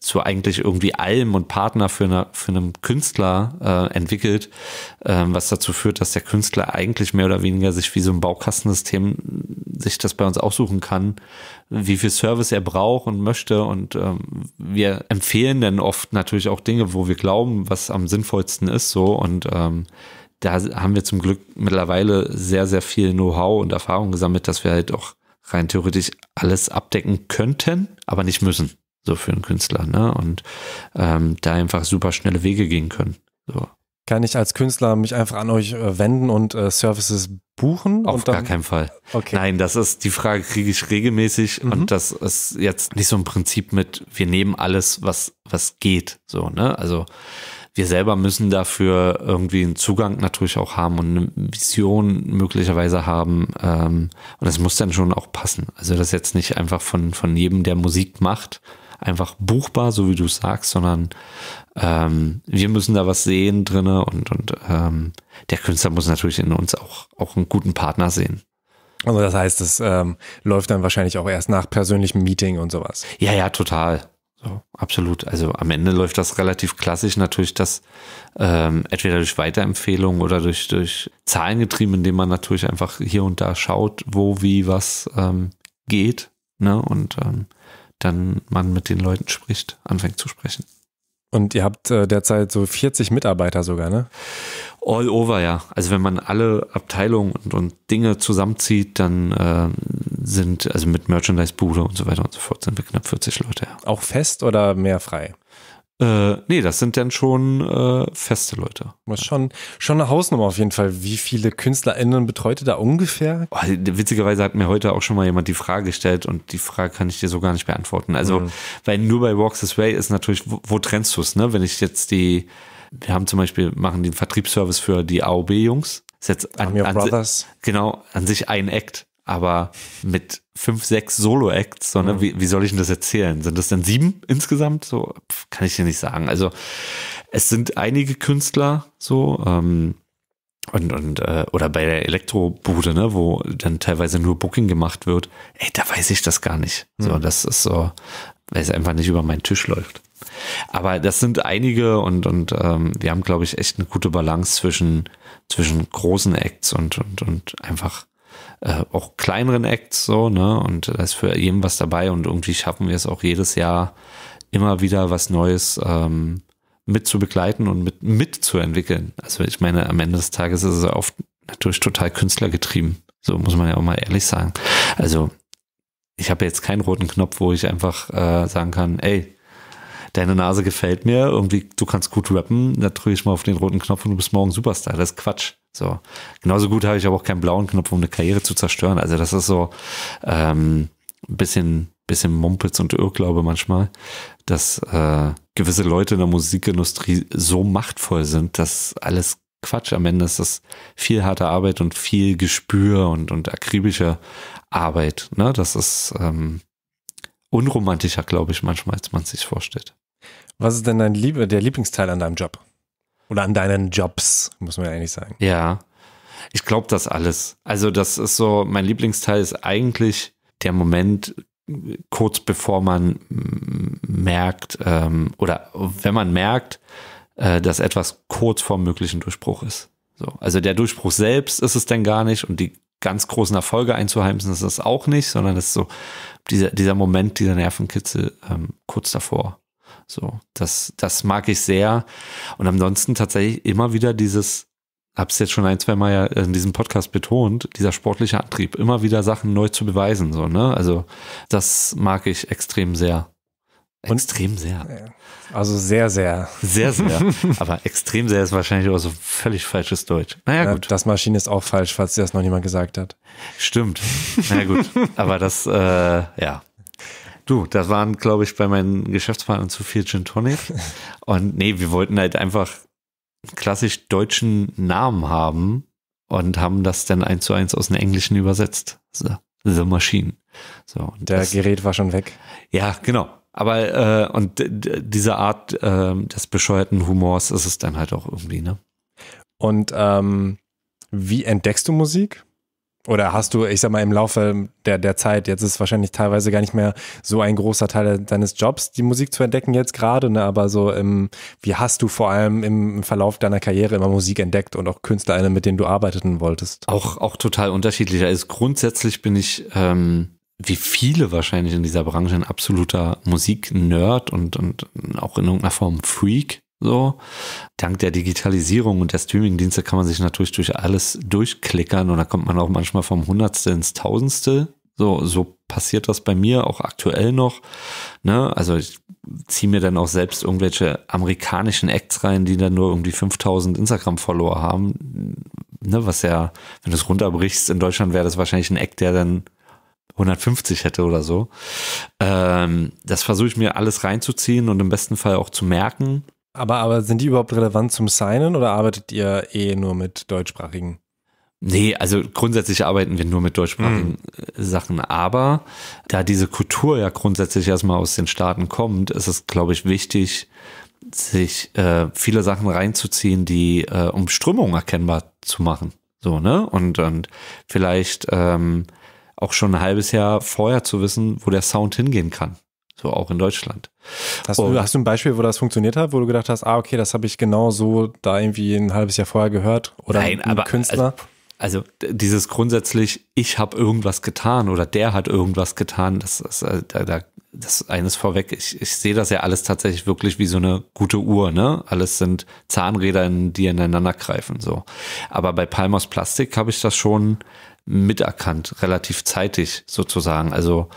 zu eigentlich irgendwie allem und Partner für, eine, für einen Künstler äh, entwickelt, äh, was dazu führt, dass der Künstler eigentlich mehr oder weniger sich wie so ein Baukastensystem sich das bei uns aussuchen kann, wie viel Service er braucht und möchte, und ähm, wir empfehlen dann oft natürlich auch Dinge, wo wir glauben, was am sinnvollsten ist, so, und ähm, da haben wir zum Glück mittlerweile sehr, sehr viel Know-how und Erfahrung gesammelt, dass wir halt auch rein theoretisch alles abdecken könnten, aber nicht müssen, so für einen Künstler, ne, und ähm, da einfach super schnelle Wege gehen können, so. Kann ich als Künstler mich einfach an euch wenden und äh, Services buchen? Auf und dann, gar keinen Fall. Okay. Nein, das ist, die Frage kriege ich regelmäßig, mhm, und das ist jetzt nicht so ein Prinzip mit, wir nehmen alles, was, was geht, so, ne? Also wir selber müssen dafür irgendwie einen Zugang natürlich auch haben und eine Vision möglicherweise haben, ähm, und das muss dann schon auch passen. Also das ist jetzt nicht einfach von, von jedem, der Musik macht, einfach buchbar, so wie du es sagst, sondern ähm, wir müssen da was sehen drinne und, und ähm, der Künstler muss natürlich in uns auch, auch einen guten Partner sehen. Also das heißt, es ähm, läuft dann wahrscheinlich auch erst nach persönlichem Meeting und sowas. Ja, ja, total. So, absolut. Also am Ende läuft das relativ klassisch natürlich, dass ähm, entweder durch Weiterempfehlungen oder durch, durch Zahlen getrieben, indem man natürlich einfach hier und da schaut, wo, wie, was ähm, geht, ne, und ähm, dann man mit den Leuten spricht, anfängt zu sprechen. Und ihr habt äh, derzeit so vierzig Mitarbeiter sogar, ne? All over, ja. Also wenn man alle Abteilungen und, und Dinge zusammenzieht, dann äh, sind, also mit Merchandise-Bude und so weiter und so fort, sind wir knapp vierzig Leute, ja. Auch fest oder mehr frei? Äh, nee, das sind dann schon äh, feste Leute. Was schon, schon eine Hausnummer auf jeden Fall. Wie viele KünstlerInnen betreut ihr da ungefähr? Oh, witzigerweise hat mir heute auch schon mal jemand die Frage gestellt und die Frage kann ich dir so gar nicht beantworten. Also, mhm. weil nur bei Walk This Way ist natürlich, wo, wo trennst du es, ne? Wenn ich jetzt die, wir haben zum Beispiel, machen den Vertriebsservice für die A O B-Jungs. Ist jetzt an, an, Brothers. Genau, an sich ein Act, aber mit fünf, sechs Solo-Acts, so, ne? mhm. wie, wie soll ich denn das erzählen? Sind das dann sieben insgesamt? So, pf, kann ich dir nicht sagen. Also es sind einige Künstler so, ähm, und, und äh, oder bei der Elektrobude, ne, wo dann teilweise nur Booking gemacht wird, ey, da weiß ich das gar nicht. Mhm. So, das ist so, weil es einfach nicht über meinen Tisch läuft. Aber das sind einige und, und ähm, wir haben, glaube ich, echt eine gute Balance zwischen, zwischen großen Acts und, und, und einfach äh, auch kleineren Acts so, ne? Und da ist für jeden was dabei und irgendwie schaffen wir es auch jedes Jahr immer wieder was Neues ähm, mit zu begleiten und mit, mit zu entwickeln. Also ich meine, am Ende des Tages ist es oft natürlich total künstlergetrieben. So muss man ja auch mal ehrlich sagen. Also ich habe jetzt keinen roten Knopf, wo ich einfach äh, sagen kann, ey, deine Nase gefällt mir, irgendwie, du kannst gut rappen, da drücke ich mal auf den roten Knopf und du bist morgen Superstar. Das ist Quatsch. So. Genauso gut habe ich aber auch keinen blauen Knopf, um eine Karriere zu zerstören. Also das ist so ähm, ein bisschen, bisschen Mumpitz und Irrglaube manchmal, dass äh, gewisse Leute in der Musikindustrie so machtvoll sind, dass alles Quatsch. Am Ende ist das viel harte Arbeit und viel Gespür und, und akribische Arbeit. Ne? Das ist ähm, unromantischer, glaube ich, manchmal, als man es sich vorstellt. Was ist denn dein Lieb- der Lieblingsteil an deinem Job? Oder an deinen Jobs, muss man ja eigentlich sagen. Ja, ich glaube das alles. Also das ist so, mein Lieblingsteil ist eigentlich der Moment, kurz bevor man merkt, ähm, oder wenn man merkt, äh, dass etwas kurz vor möglichen Durchbruch ist. So, also der Durchbruch selbst ist es denn gar nicht und die ganz großen Erfolge einzuheimsen ist das auch nicht, sondern das ist so dieser, dieser Moment, dieser Nervenkitzel ähm, kurz davor. So, das, das mag ich sehr. Und ansonsten tatsächlich immer wieder dieses, hab's jetzt schon ein, zwei Mal ja in diesem Podcast betont, dieser sportliche Antrieb, immer wieder Sachen neu zu beweisen, so, ne? Also, das mag ich extrem sehr. Extrem Und, sehr. Also sehr, sehr. Sehr, sehr. Aber extrem sehr ist wahrscheinlich auch so völlig falsches Deutsch. Naja, gut. Das Maschine ist auch falsch, falls dir das noch niemand gesagt hat. Stimmt. Na gut. Aber das, äh, ja. Du, das waren, glaube ich, bei meinen Geschäftspartnern zu viel Gin Tonic. Und nee, wir wollten halt einfach einen klassisch deutschen Namen haben und haben das dann eins zu eins aus dem Englischen übersetzt. So, The Maschine. So, der das, Gerät war schon weg. Ja, genau. Aber äh, und diese Art äh, des bescheuerten Humors ist es dann halt auch irgendwie, ne? Und ähm, wie entdeckst du Musik? Oder hast du, ich sag mal, im Laufe der, der Zeit, jetzt ist wahrscheinlich teilweise gar nicht mehr so ein großer Teil deines Jobs, die Musik zu entdecken jetzt gerade, ne? Aber so, im, wie hast du vor allem im Verlauf deiner Karriere immer Musik entdeckt und auch KünstlerInnen, mit denen du arbeiten wolltest? Auch, auch total unterschiedlich. Also grundsätzlich bin ich... Ähm wie viele wahrscheinlich in dieser Branche ein absoluter Musik-Nerd und, und auch in irgendeiner Form Freak. So. Dank der Digitalisierung und der Streaming-Dienste kann man sich natürlich durch alles durchklickern und da kommt man auch manchmal vom Hundertstel ins Tausendste. So, so passiert das bei mir auch aktuell noch. Ne? Also ich ziehe mir dann auch selbst irgendwelche amerikanischen Acts rein, die dann nur irgendwie fünftausend Instagram-Follower haben. Ne? Was ja, wenn du es runterbrichst, in Deutschland wäre das wahrscheinlich ein Act, der dann hundertfünfzig hätte oder so. Ähm, das versuche ich mir alles reinzuziehen und im besten Fall auch zu merken. Aber, aber sind die überhaupt relevant zum Signen oder arbeitet ihr eh nur mit deutschsprachigen? Nee, also grundsätzlich arbeiten wir nur mit deutschsprachigen mm. Sachen. Aber da diese Kultur ja grundsätzlich erstmal aus den Staaten kommt, ist es, glaube ich, wichtig, sich äh, viele Sachen reinzuziehen, die äh, um Strömungen erkennbar zu machen. So, ne? Und, und vielleicht ähm, auch schon ein halbes Jahr vorher zu wissen, wo der Sound hingehen kann. So auch in Deutschland. Hast du, hast du ein Beispiel, wo das funktioniert hat, wo du gedacht hast, ah, okay, das habe ich genau so da irgendwie ein halbes Jahr vorher gehört oder Nein, ein aber Künstler? Also, also dieses grundsätzlich, ich habe irgendwas getan oder der hat irgendwas getan, das ist da, da das eines vorweg, ich, ich sehe das ja alles tatsächlich wirklich wie so eine gute Uhr, ne? Alles sind Zahnräder, die ineinander greifen, so. Aber bei Palmas Plastik habe ich das schon miterkannt, relativ zeitig sozusagen. Also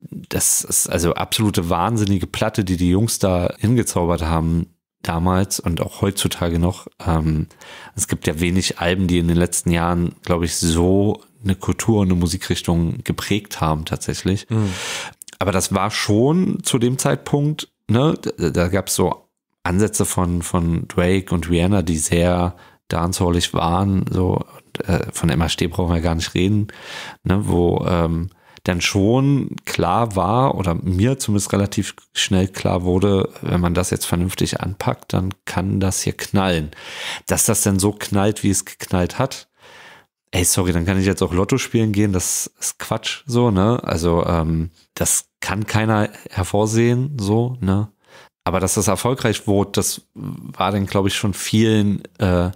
das ist also absolute wahnsinnige Platte, die die Jungs da hingezaubert haben damals und auch heutzutage noch. Ähm, es gibt ja wenig Alben, die in den letzten Jahren, glaube ich, so eine Kultur und eine Musikrichtung geprägt haben tatsächlich. Mhm. Aber das war schon zu dem Zeitpunkt, ne, da, da gab es so Ansätze von, von Drake und Rihanna, die sehr dancehallig waren, so äh, von M H D brauchen wir gar nicht reden, ne, wo ähm, dann schon klar war oder mir zumindest relativ schnell klar wurde, wenn man das jetzt vernünftig anpackt, dann kann das hier knallen. Dass das dann so knallt, wie es geknallt hat, ey, sorry, dann kann ich jetzt auch Lotto spielen gehen, das ist Quatsch, so, ne, also ähm, das kann keiner hervorsehen, so, ne, aber dass das erfolgreich wurde, das war dann, glaube ich, schon vielen äh,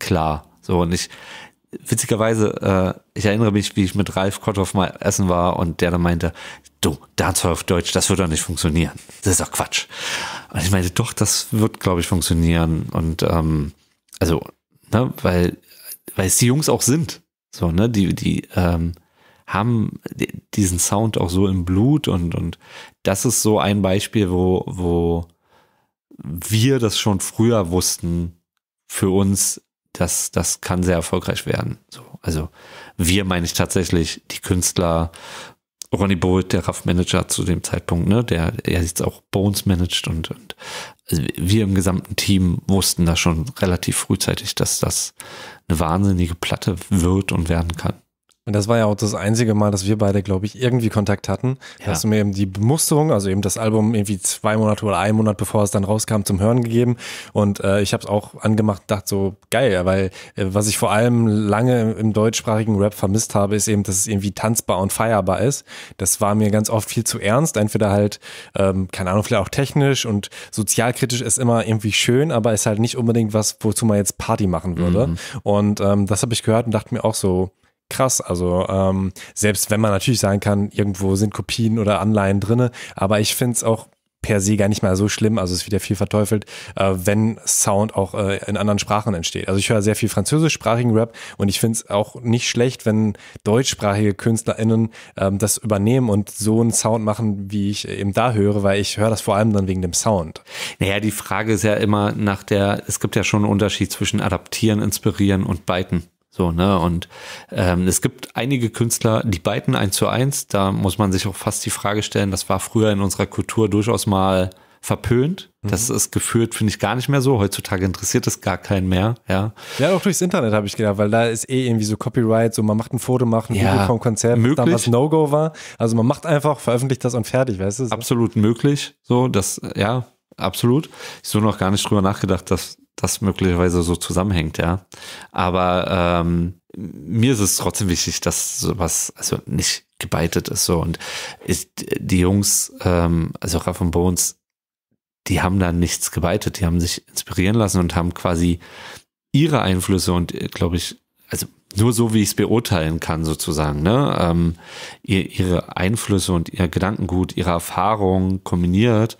klar, so, und ich, witzigerweise, äh, ich erinnere mich, wie ich mit Ralf Kotthoff mal essen war und der dann meinte, du, Dancehall auf Deutsch, das wird doch nicht funktionieren, das ist doch Quatsch, und ich meinte, doch, das wird, glaube ich, funktionieren, und, ähm, also, ne, weil weil es die Jungs auch sind, so, ne, die die ähm, haben diesen Sound auch so im Blut, und und das ist so ein Beispiel, wo wo wir das schon früher wussten, für uns, dass das kann sehr erfolgreich werden, so, also wir, meine ich tatsächlich die Künstler, Ronny Bolt, der Raf Manager zu dem Zeitpunkt, ne, der er jetzt auch Bonez managt, und, und also wir im gesamten Team wussten da schon relativ frühzeitig, dass das eine wahnsinnige Platte wird und werden kann. Und das war ja auch das einzige Mal, dass wir beide, glaube ich, irgendwie Kontakt hatten. Ja. Hast du mir eben die Bemusterung, also eben das Album irgendwie zwei Monate oder einen Monat, bevor es dann rauskam, zum Hören gegeben. Und äh, ich habe es auch angemacht, dachte so, geil, weil äh, was ich vor allem lange im deutschsprachigen Rap vermisst habe, ist eben, dass es irgendwie tanzbar und feierbar ist. Das war mir ganz oft viel zu ernst. Entweder halt, ähm, keine Ahnung, vielleicht auch technisch und sozialkritisch ist immer irgendwie schön, aber ist halt nicht unbedingt was, wozu man jetzt Party machen würde. Mhm. Und ähm, das habe ich gehört und dachte mir auch so, krass, also ähm, selbst wenn man natürlich sagen kann, irgendwo sind Kopien oder Anleihen drin, aber ich finde es auch per se gar nicht mal so schlimm, also es wird ja viel verteufelt, äh, wenn Sound auch äh, in anderen Sprachen entsteht. Also ich höre sehr viel französischsprachigen Rap und ich finde es auch nicht schlecht, wenn deutschsprachige KünstlerInnen ähm, das übernehmen und so einen Sound machen, wie ich eben da höre, weil ich höre das vor allem dann wegen dem Sound. Naja, die Frage ist ja immer nach der, es gibt ja schon einen Unterschied zwischen adaptieren, inspirieren und biten. So, ne, und ähm, es gibt einige Künstler, die beiden eins zu eins, da muss man sich auch fast die Frage stellen, das war früher in unserer Kultur durchaus mal verpönt. Mhm. Das ist geführt, finde ich, gar nicht mehr so. Heutzutage interessiert es gar keinen mehr, ja. Ja, auch durchs Internet habe ich gedacht, weil da ist eh irgendwie so Copyright, so man macht ein Foto, macht ein ja, Video vom Konzert, was damals No-Go war. Also man macht einfach, veröffentlicht das und fertig, weißt du? So. Absolut möglich, so, das, ja, absolut. Ich so noch gar nicht drüber nachgedacht, dass das möglicherweise so zusammenhängt, ja. Aber ähm, mir ist es trotzdem wichtig, dass sowas also nicht gebeitet ist, so. Und ich, die Jungs, ähm, also Raf und Bonez, die haben da nichts gebeitet. Die haben sich inspirieren lassen und haben quasi ihre Einflüsse und, glaube ich, also nur so, wie ich es beurteilen kann, sozusagen, ne, ähm, ihr, ihre Einflüsse und ihr Gedankengut, ihre Erfahrungen kombiniert,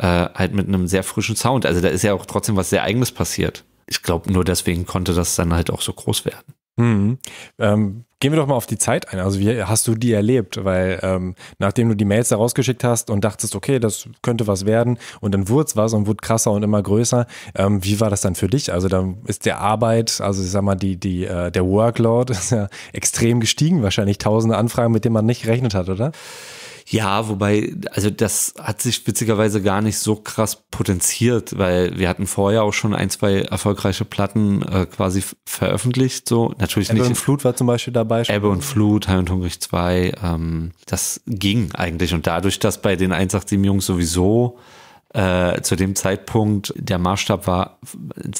Äh, halt mit einem sehr frischen Sound. Also da ist ja auch trotzdem was sehr Eigenes passiert. Ich glaube, nur deswegen konnte das dann halt auch so groß werden. Hm. Ähm, gehen wir doch mal auf die Zeit ein. Also wie hast du die erlebt? Weil ähm, nachdem du die Mails da rausgeschickt hast und dachtest, okay, das könnte was werden und dann wurde es was und wurde krasser und immer größer, ähm, wie war das dann für dich? Also da ist der Arbeit, also ich sag mal, die, die, äh, der Workload ist ja extrem gestiegen. Wahrscheinlich tausende Anfragen, mit denen man nicht gerechnet hat, oder? Ja, wobei, also das hat sich witzigerweise gar nicht so krass potenziert, weil wir hatten vorher auch schon ein, zwei erfolgreiche Platten äh, quasi veröffentlicht, so. Natürlich nicht. Ebbe und Flut war zum Beispiel dabei. Ebbe und Flut, High und Hungrig zwei, ähm, das ging eigentlich. Und dadurch, dass bei den eins acht sieben-Jungs sowieso äh, zu dem Zeitpunkt der Maßstab war,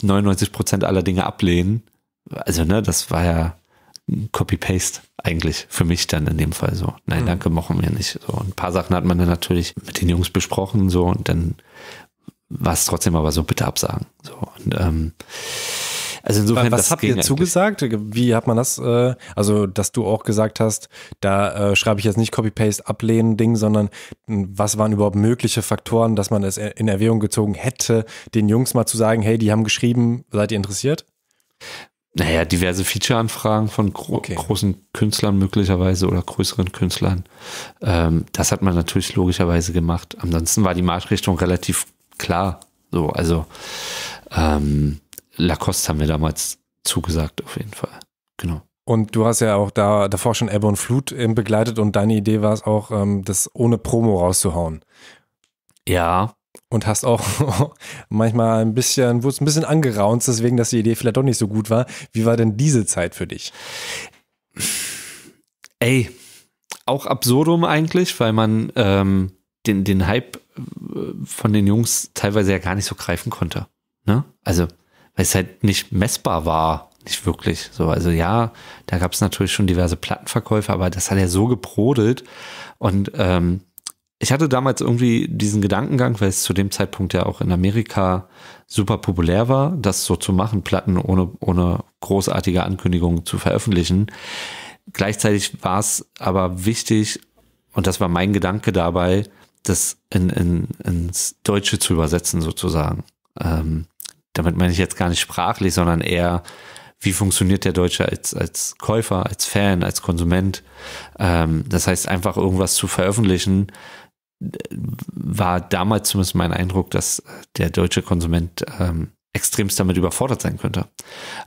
neunundneunzig Prozent aller Dinge ablehnen, also ne, das war ja Copy-Paste eigentlich für mich dann in dem Fall so. Nein, danke, machen wir nicht. So, ein paar Sachen hat man dann natürlich mit den Jungs besprochen so und dann war es trotzdem aber so, bitte absagen. So, und, ähm, also insofern, was habt ihr zugesagt? Wie hat man das, äh, also dass du auch gesagt hast, da äh, schreibe ich jetzt nicht Copy-Paste, ablehnen Ding, sondern was waren überhaupt mögliche Faktoren, dass man es in Erwägung gezogen hätte, den Jungs mal zu sagen, hey, die haben geschrieben, seid ihr interessiert? Naja, diverse Feature-Anfragen von gro okay. großen Künstlern möglicherweise oder größeren Künstlern. Ähm, das hat man natürlich logischerweise gemacht. Ansonsten war die Marschrichtung relativ klar. So, also ähm, Lacoste haben wir damals zugesagt auf jeden Fall. Genau. Und du hast ja auch da davor schon Ebbe und Flut begleitet und deine Idee war es auch, ähm, das ohne Promo rauszuhauen. Ja. Und hast auch manchmal ein bisschen, wurdest ein bisschen angeraunzt, deswegen, dass die Idee vielleicht doch nicht so gut war. Wie war denn diese Zeit für dich? Ey, auch absurdum eigentlich, weil man ähm, den, den Hype von den Jungs teilweise ja gar nicht so greifen konnte. Ne? Also, weil es halt nicht messbar war, nicht wirklich. So, also ja, da gab es natürlich schon diverse Plattenverkäufe, aber das hat ja so gebrodelt und ähm, ich hatte damals irgendwie diesen Gedankengang, weil es zu dem Zeitpunkt ja auch in Amerika super populär war, das so zu machen, Platten ohne, ohne großartige Ankündigungen zu veröffentlichen. Gleichzeitig war es aber wichtig, und das war mein Gedanke dabei, das in, in, ins Deutsche zu übersetzen sozusagen. Ähm, damit meine ich jetzt gar nicht sprachlich, sondern eher, wie funktioniert der Deutsche als, als Käufer, als Fan, als Konsument. Ähm, das heißt, einfach irgendwas zu veröffentlichen, war damals zumindest mein Eindruck, dass der deutsche Konsument ähm, extremst damit überfordert sein könnte.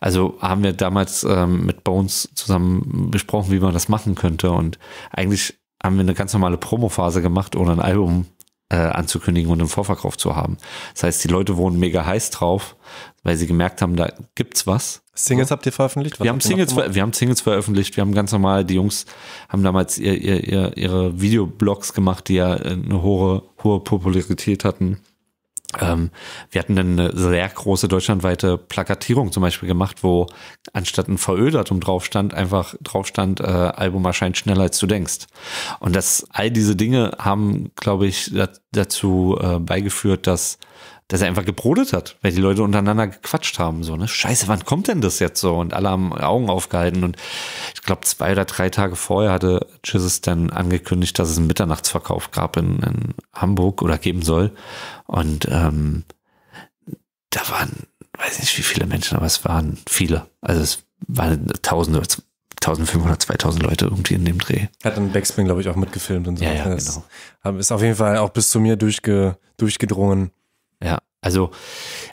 Also haben wir damals ähm, mit Bonez zusammen besprochen, wie man das machen könnte, und eigentlich haben wir eine ganz normale Promophase gemacht, ohne ein Album äh, anzukündigen und im Vorverkauf zu haben. Das heißt, die Leute wurden mega heiß drauf, weil sie gemerkt haben, da gibt's was. Singles habt ihr veröffentlicht? Was wir haben Singles, ver wir haben Singles veröffentlicht, wir haben ganz normal, die Jungs haben damals ihr, ihr, ihr, ihre Videoblogs gemacht, die ja eine hohe, hohe Popularität hatten. Ähm, wir hatten dann eine sehr große deutschlandweite Plakatierung zum Beispiel gemacht, wo anstatt ein V Ö-Datum drauf stand, einfach drauf stand, äh, Album erscheint schneller als du denkst. Und das, all diese Dinge haben, glaube ich, dat, dazu äh, beigeführt, dass dass er einfach gebrodelt hat, weil die Leute untereinander gequatscht haben, so, ne? Scheiße, wann kommt denn das jetzt so? Und alle haben Augen aufgehalten, und ich glaube, zwei oder drei Tage vorher hatte Jesus dann angekündigt, dass es einen Mitternachtsverkauf gab in, in Hamburg oder geben soll, und ähm, da waren, weiß nicht wie viele Menschen, aber es waren viele, also es waren Tausende, eintausendfünfhundert, zweitausend Leute irgendwie in dem Dreh. Hat dann Backspin, glaube ich, auch mitgefilmt und so. Ja, ja, das genau. Ist auf jeden Fall auch bis zu mir durchge, durchgedrungen. Ja, also,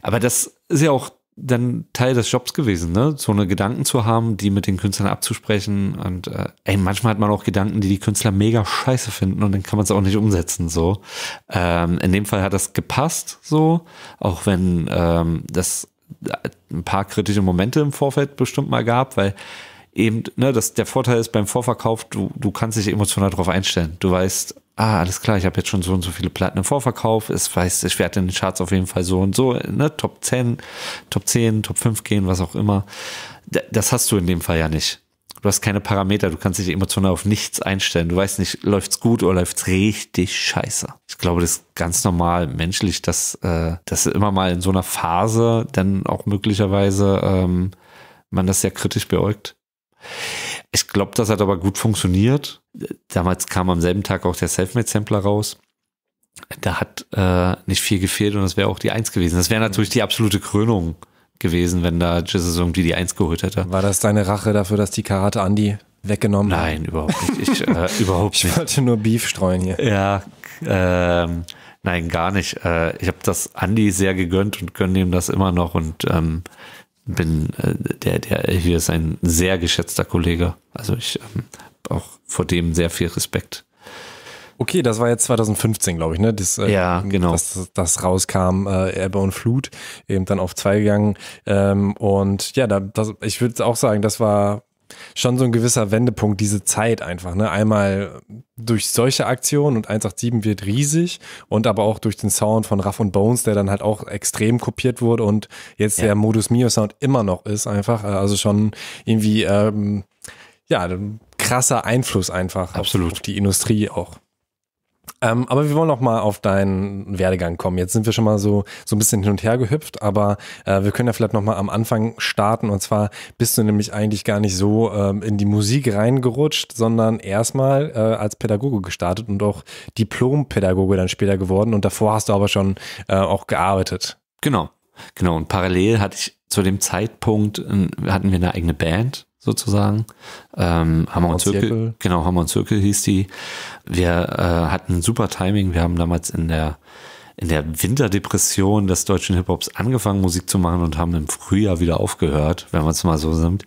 aber das ist ja auch dann Teil des Jobs gewesen, ne? So eine Gedanken zu haben, die mit den Künstlern abzusprechen, und äh, ey, manchmal hat man auch Gedanken, die die Künstler mega scheiße finden, und dann kann man es auch nicht umsetzen, so. Ähm, in dem Fall hat das gepasst, so, auch wenn ähm, das ein paar kritische Momente im Vorfeld bestimmt mal gab, weil eben, ne, das, der Vorteil ist beim Vorverkauf, du, du kannst dich emotional drauf einstellen. Du weißt, ah, alles klar, ich habe jetzt schon so und so viele Platten im Vorverkauf, es weiß, ich werde in den Charts auf jeden Fall so und so, ne, Top zehn, Top zehn, Top fünf gehen, was auch immer. Das hast du in dem Fall ja nicht. Du hast keine Parameter, du kannst dich emotional auf nichts einstellen. Du weißt nicht, läuft's gut oder läuft's richtig scheiße. Ich glaube, das ist ganz normal menschlich, dass, äh, dass immer mal in so einer Phase dann auch möglicherweise ähm, man das sehr kritisch beäugt. Ich glaube, das hat aber gut funktioniert. Damals kam am selben Tag auch der Selfmade-Sampler raus. Da hat äh, nicht viel gefehlt, und das wäre auch die Eins gewesen. Das wäre natürlich die absolute Krönung gewesen, wenn da Jesus irgendwie die Eins geholt hätte. War das deine Rache dafür, dass die Karate Andi weggenommen hat? Nein, überhaupt nicht. Ich, äh, überhaupt ich nicht. wollte nur Beef streuen hier. Ja, ähm, nein, gar nicht. Äh, ich habe das Andi sehr gegönnt und gönne ihm das immer noch, und ähm, bin, der, der hier ist ein sehr geschätzter Kollege. Also ich ähm, auch vor dem sehr viel Respekt. Okay, das war jetzt zweitausendfünfzehn, glaube ich, ne? Das, äh, ja, genau. Das, das rauskam, äh, Ebbe und Flut, eben dann auf zwei gegangen. Ähm, und ja, da, das, ich würde auch sagen, das war schon so ein gewisser Wendepunkt, diese Zeit einfach, ne? Einmal durch solche Aktionen, und eins acht sieben wird riesig, und aber auch durch den Sound von Raf und Bonez, der dann halt auch extrem kopiert wurde, und jetzt ja. der Modus Mio Sound immer noch ist einfach, also schon irgendwie ähm, ja, krasser Einfluss einfach absolut auf, auf die Industrie auch. Ähm, aber wir wollen noch mal auf deinen Werdegang kommen. Jetzt sind wir schon mal so, so ein bisschen hin und her gehüpft, aber äh, wir können ja vielleicht noch mal am Anfang starten. Und zwar bist du nämlich eigentlich gar nicht so ähm, in die Musik reingerutscht, sondern erstmal äh, als Pädagoge gestartet und auch Diplom-Pädagoge dann später geworden. Und davor hast du aber schon äh, auch gearbeitet. Genau. Genau, und parallel hatte ich zu dem Zeitpunkt, hatten wir eine eigene Band sozusagen. Ähm, Hammer und Zirkel. Zirkel. Genau, Hammer und Zirkel hieß die. Wir äh, hatten ein super Timing. Wir haben damals in der in der Winterdepression des deutschen Hip-Hops angefangen, Musik zu machen und haben im Frühjahr wieder aufgehört, wenn man es mal so nimmt.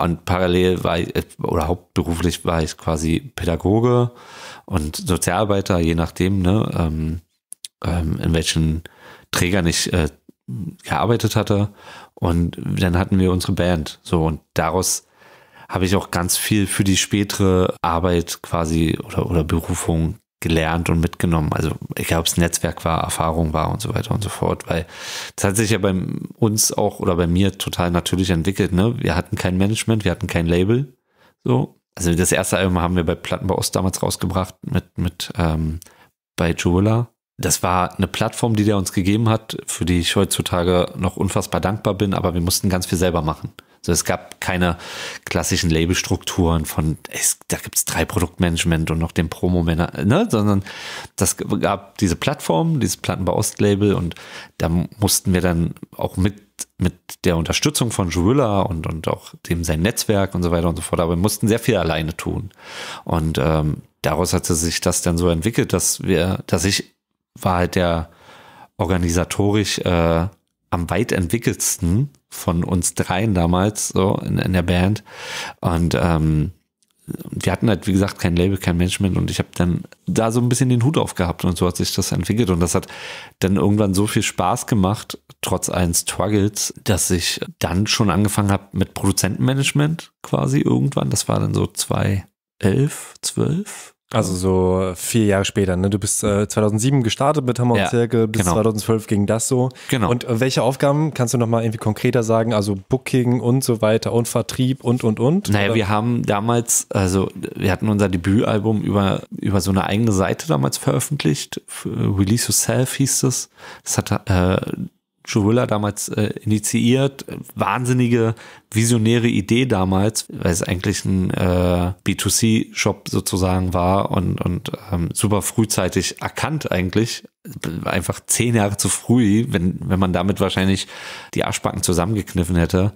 Und parallel war ich, oder hauptberuflich war ich quasi Pädagoge und Sozialarbeiter, je nachdem, ne, ähm, ähm, in welchen Trägern ich äh, gearbeitet hatte. Und dann hatten wir unsere Band. So, und daraus habe ich auch ganz viel für die spätere Arbeit quasi oder, oder Berufung gelernt und mitgenommen. Also egal, ob es Netzwerk war, Erfahrung war und so weiter und so fort, weil das hat sich ja bei uns auch oder bei mir total natürlich entwickelt. Ne? Wir hatten kein Management, wir hatten kein Label. So, also das erste Album haben wir bei Plattenbau Ost damals rausgebracht mit, mit ähm, bei Juwela. Das war eine Plattform, die der uns gegeben hat, für die ich heutzutage noch unfassbar dankbar bin, aber wir mussten ganz viel selber machen. Also es gab keine klassischen Labelstrukturen von, ey, da gibt es drei Produktmanagement und noch den Promo-Männer, ne? Sondern das gab diese Plattform, dieses Plattenbau Ost-Label, und da mussten wir dann auch mit, mit der Unterstützung von Juwela und, und auch dem sein Netzwerk und so weiter und so fort, aber wir mussten sehr viel alleine tun. Und ähm, daraus hatte sich das dann so entwickelt, dass wir, dass ich war halt der organisatorisch äh, am weit entwickeltsten von uns dreien damals so in, in der Band, und ähm, wir hatten halt, wie gesagt, kein Label, kein Management, und ich habe dann da so ein bisschen den Hut aufgehabt und so hat sich das entwickelt, und das hat dann irgendwann so viel Spaß gemacht, trotz allen Struggles, dass ich dann schon angefangen habe mit Produzentenmanagement quasi irgendwann. Das war dann so zwanzig elf, zwölf. Also so vier Jahre später, ne? Du bist äh, zweitausendsieben gestartet mit Hammer und ja, Zirkel, bis genau. zweitausendzwölf ging das so. Genau. Und äh, welche Aufgaben kannst du nochmal irgendwie konkreter sagen? Also Booking und so weiter und Vertrieb und, und, und? Naja, oder? Wir haben damals, also wir hatten unser Debütalbum über, über so eine eigene Seite damals veröffentlicht. Release Yourself hieß es. Das hat äh, Juwela damals äh, initiiert. Wahnsinnige, visionäre Idee damals, weil es eigentlich ein äh, B zwei C Shop sozusagen war, und, und ähm, super frühzeitig erkannt eigentlich. Einfach zehn Jahre zu früh, wenn, wenn man damit wahrscheinlich die Arschbacken zusammengekniffen hätte.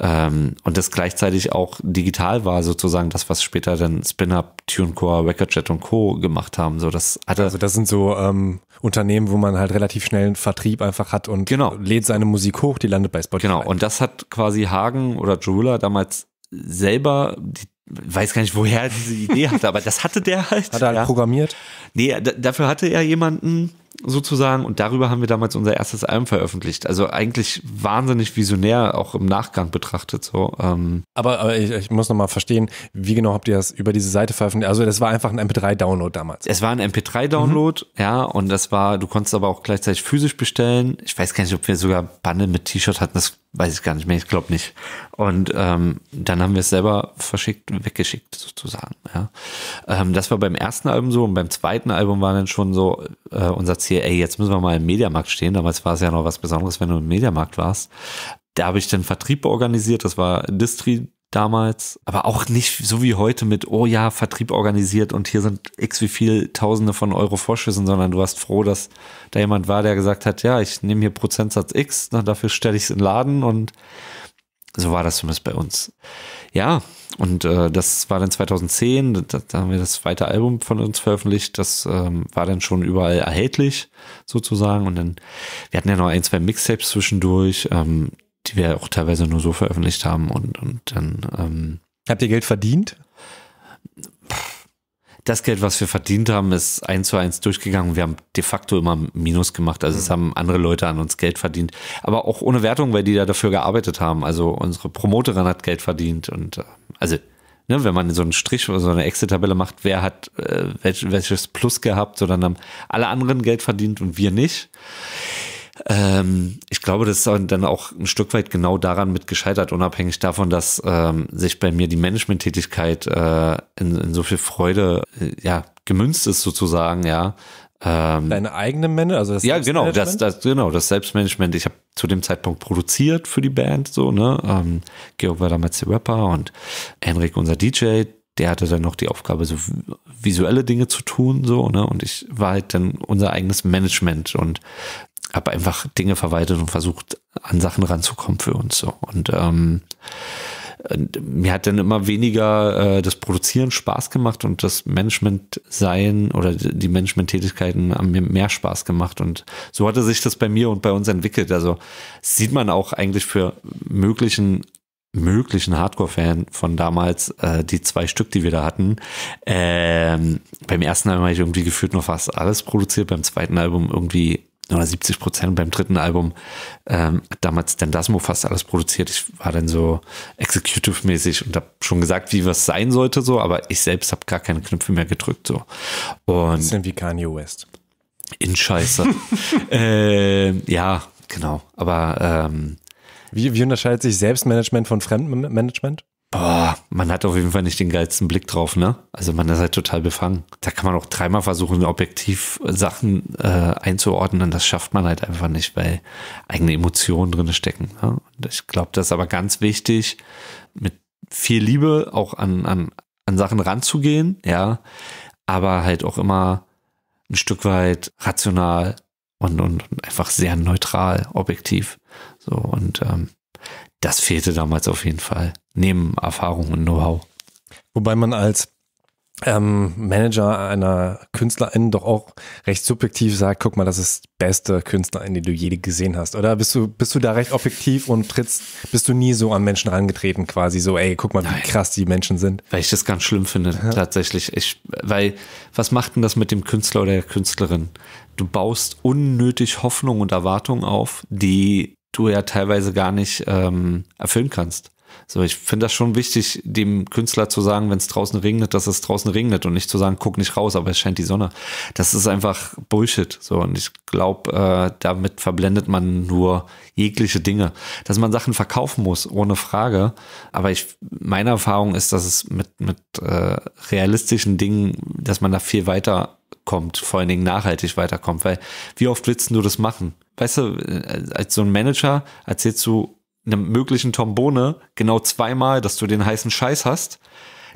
Ähm, und das gleichzeitig auch digital war sozusagen das, was später dann Spin-Up, TuneCore, Recordjet und Co. gemacht haben. So, das hatte also das sind so ähm, Unternehmen, wo man halt relativ schnell einen Vertrieb einfach hat und genau. lädt seine Musik hoch, die landet bei Spotify. Genau, und das hat quasi Hagen oder Juwela damals selber, die weiß gar nicht, woher er diese Idee hatte, aber das hatte der halt. Hat er halt ja. programmiert? Nee, dafür hatte er jemanden sozusagen, und darüber haben wir damals unser erstes Album veröffentlicht. Also eigentlich wahnsinnig visionär, auch im Nachgang betrachtet. So. Ähm. Aber, aber ich, ich muss nochmal verstehen, wie genau habt ihr das über diese Seite veröffentlicht? Also das war einfach ein M P drei Download damals. Es war ein M P drei Download, mhm. ja, und das war, du konntest aber auch gleichzeitig physisch bestellen. Ich weiß gar nicht, ob wir sogar Bande mit T-Shirt hatten, das weiß ich gar nicht mehr, ich glaube nicht. Und ähm, dann haben wir es selber verschickt und weggeschickt sozusagen. Ja. Ähm, das war beim ersten Album so, und beim zweiten Album war dann schon so äh, unser Ziel, ey, jetzt müssen wir mal im Mediamarkt stehen. Damals war es ja noch was Besonderes, wenn du im Mediamarkt warst. Da habe ich dann Vertrieb organisiert, das war Distri damals, aber auch nicht so wie heute mit, oh ja, Vertrieb organisiert und hier sind x wie viel Tausende von Euro Vorschüssen, sondern du warst froh, dass da jemand war, der gesagt hat, ja, ich nehme hier Prozentsatz X, na, dafür stelle ich es in den Laden, und so war das zumindest bei uns. Ja, und äh, das war dann zweitausendzehn, da, da haben wir das zweite Album von uns veröffentlicht, das ähm, war dann schon überall erhältlich sozusagen, und dann, wir hatten ja noch ein, zwei Mixtapes zwischendurch, ähm, die wir auch teilweise nur so veröffentlicht haben, und, und dann... Ähm, habt ihr Geld verdient? Das Geld, was wir verdient haben, ist eins zu eins durchgegangen. Wir haben de facto immer Minus gemacht. Also mhm. es haben andere Leute an uns Geld verdient. Aber auch ohne Wertung, weil die da dafür gearbeitet haben. Also unsere Promoterin hat Geld verdient. Und also, ne, wenn man so einen Strich oder so eine Excel-Tabelle macht, wer hat äh, welch, welches Plus gehabt, sondern haben alle anderen Geld verdient und wir nicht. Ähm, ich glaube, das ist dann auch ein Stück weit genau daran mit gescheitert, unabhängig davon, dass ähm, sich bei mir die Management-Tätigkeit äh, in, in so viel Freude äh, ja, gemünzt ist sozusagen, ja. Ähm, Deine eigene Manager, also das ja, genau, das, das, genau, das Selbstmanagement. Ich habe zu dem Zeitpunkt produziert für die Band, so, ne. Ähm, Georg war damals der Rapper und Henrik unser D J, der hatte dann noch die Aufgabe, so visuelle Dinge zu tun, so, ne. Und ich war halt dann unser eigenes Management, und habe einfach Dinge verwaltet und versucht, an Sachen ranzukommen für uns so. Und ähm, mir hat dann immer weniger äh, das Produzieren Spaß gemacht und das Management sein oder die Management-Tätigkeiten haben mir mehr Spaß gemacht, und so hatte sich das bei mir und bei uns entwickelt. Also sieht man auch eigentlich für möglichen möglichen Hardcore-Fan von damals, äh, die zwei Stück, die wir da hatten. Ähm, beim ersten Album habe ich irgendwie gefühlt noch fast alles produziert, beim zweiten Album irgendwie oder siebzig Prozent, beim dritten Album ähm, hat damals dann Dasmo fast alles produziert. Ich war dann so executive-mäßig und habe schon gesagt, wie was sein sollte, so, aber ich selbst habe gar keine Knöpfe mehr gedrückt. So. Und bisschen wie Kanye West. In Scheiße. äh, ja, genau. Aber ähm, Wie, wie unterscheidet sich Selbstmanagement von Fremdmanagement? Boah, man hat auf jeden Fall nicht den geilsten Blick drauf, ne? Also man ist halt total befangen. Da kann man auch dreimal versuchen, objektiv Sachen äh, einzuordnen. Das schafft man halt einfach nicht, weil eigene Emotionen drin stecken. Ne? Und ich glaube, das ist aber ganz wichtig, mit viel Liebe auch an, an, an Sachen ranzugehen, ja, aber halt auch immer ein Stück weit rational und, und, und einfach sehr neutral, objektiv. So, und ähm, das fehlte damals auf jeden Fall, neben Erfahrung und Know-how. Wobei man als ähm, Manager einer Künstlerin doch auch recht subjektiv sagt, guck mal, das ist die beste Künstlerin, die du je gesehen hast. Oder bist du, bist du da recht objektiv und trittst, bist du nie so an Menschen herangetreten, quasi so, ey, guck mal, wie Nein. krass die Menschen sind. Weil ich das ganz schlimm finde, ja. tatsächlich. Ich, weil, was macht denn das mit dem Künstler oder der Künstlerin? Du baust unnötig Hoffnung und Erwartung auf, die du ja teilweise gar nicht ähm, erfüllen kannst. So, ich finde das schon wichtig, dem Künstler zu sagen, wenn es draußen regnet, dass es draußen regnet, und nicht zu sagen, guck nicht raus, aber es scheint die Sonne. Das ist einfach Bullshit. So, und ich glaube, äh, damit verblendet man nur jegliche Dinge. Dass man Sachen verkaufen muss, ohne Frage. Aber ich, meine Erfahrung ist, dass es mit, mit äh, realistischen Dingen, dass man da viel weiter kommt, vor allen Dingen nachhaltig weiterkommt, weil wie oft willst du das machen? Weißt du, als so ein Manager erzählst du einem möglichen Tom Bohne genau zweimal, dass du den heißen Scheiß hast,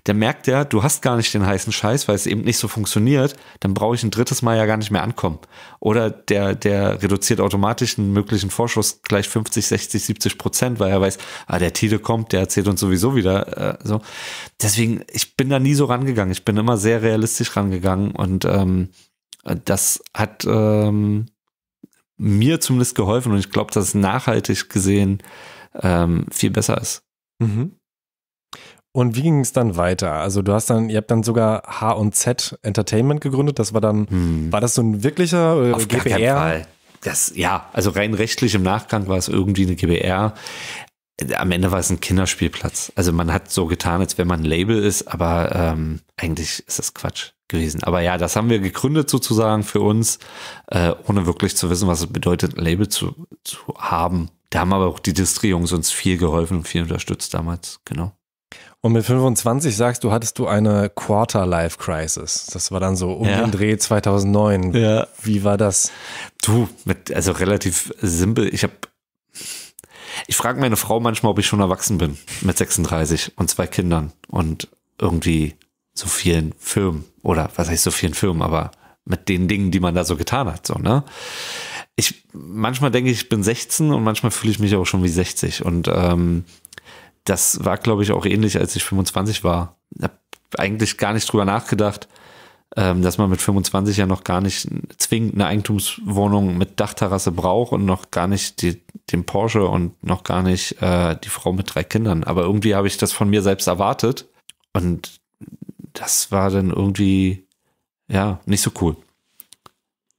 dann merkt der, du hast gar nicht den heißen Scheiß, weil es eben nicht so funktioniert, dann brauche ich ein drittes Mal ja gar nicht mehr ankommen. Oder der, der reduziert automatisch einen möglichen Vorschuss gleich fünfzig, sechzig, siebzig Prozent, weil er weiß, ah, der Thiede kommt, der erzählt uns sowieso wieder. Äh, so. Deswegen, ich bin da nie so rangegangen. Ich bin immer sehr realistisch rangegangen, und ähm, das hat ähm, mir zumindest geholfen, und ich glaube, dass es nachhaltig gesehen ähm, viel besser ist. Mhm. Und wie ging es dann weiter? Also du hast dann, ihr habt dann sogar H und Z Entertainment gegründet. Das war dann, hm. war das so ein wirklicher Auf G B R? Gar keinen Fall. Das, ja, also rein rechtlich im Nachgang war es irgendwie eine G B R. Am Ende war es ein Kinderspielplatz. Also man hat so getan, als wenn man ein Label ist, aber ähm, eigentlich ist das Quatsch gewesen. Aber ja, das haben wir gegründet sozusagen für uns, äh, ohne wirklich zu wissen, was es bedeutet, ein Label zu, zu haben. Da haben aber auch die Distri-Jungs uns viel geholfen und viel unterstützt damals, genau. Und mit fünfundzwanzig sagst du, hattest du eine Quarter-Life-Crisis. Das war dann so um ja. den Dreh zweitausendneun. Ja. Wie war das? Du, mit, also relativ simpel. Ich habe, ich frage meine Frau manchmal, ob ich schon erwachsen bin mit sechsunddreißig und zwei Kindern und irgendwie so vielen Firmen, oder was heißt so vielen Firmen, aber mit den Dingen, die man da so getan hat, so, ne? Ich, manchmal denke ich, ich bin sechzehn, und manchmal fühle ich mich auch schon wie sechzig, und ähm, das war, glaube ich, auch ähnlich, als ich fünfundzwanzig war. Ich habe eigentlich gar nicht drüber nachgedacht, dass man mit fünfundzwanzig ja noch gar nicht zwingend eine Eigentumswohnung mit Dachterrasse braucht und noch gar nicht die, den Porsche und noch gar nicht äh, die Frau mit drei Kindern. Aber irgendwie habe ich das von mir selbst erwartet, und das war dann irgendwie, ja, nicht so cool.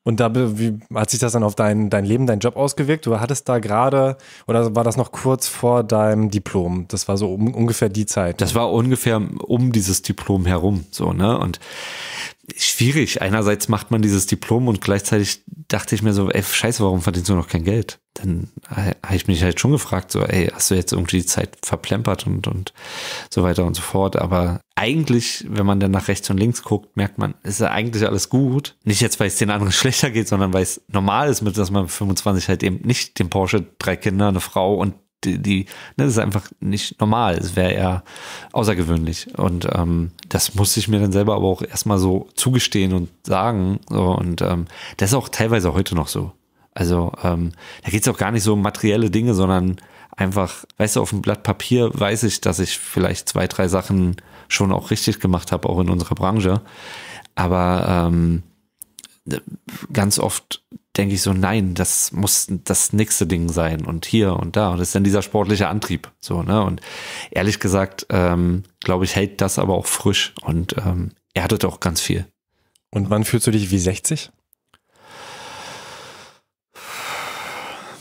Und da, wie hat sich das dann auf dein, dein Leben, deinen Job ausgewirkt? Du hattest da gerade, oder war das noch kurz vor deinem Diplom? Das war so um, ungefähr die Zeit. Das war ungefähr um dieses Diplom herum, so, ne? Und schwierig. Einerseits macht man dieses Diplom, und gleichzeitig dachte ich mir so, ey, scheiße, warum verdienst du noch kein Geld? Dann habe ich mich halt schon gefragt, so, ey, hast du jetzt irgendwie die Zeit verplempert und, und so weiter und so fort. Aber eigentlich, wenn man dann nach rechts und links guckt, merkt man, ist ja eigentlich alles gut. Nicht jetzt, weil es den anderen schlechter geht, sondern weil es normal ist, mit, dass man mit fünfundzwanzig halt eben nicht den Porsche, drei Kinder, eine Frau und die, die, das ist einfach nicht normal. Es wäre eher außergewöhnlich. Und ähm, das musste ich mir dann selber aber auch erstmal so zugestehen und sagen. So, und ähm, das ist auch teilweise heute noch so. Also ähm, da geht es auch gar nicht so um materielle Dinge, sondern einfach, weißt du, auf dem Blatt Papier weiß ich, dass ich vielleicht zwei, drei Sachen schon auch richtig gemacht habe, auch in unserer Branche. Aber ähm, ganz oft denke ich so, nein, das muss das nächste Ding sein und hier und da. Und das ist dann dieser sportliche Antrieb. So, ne? Und ehrlich gesagt, ähm, glaube ich, hält das aber auch frisch und ähm, erdet auch ganz viel. Und wann fühlst du dich wie sechzig?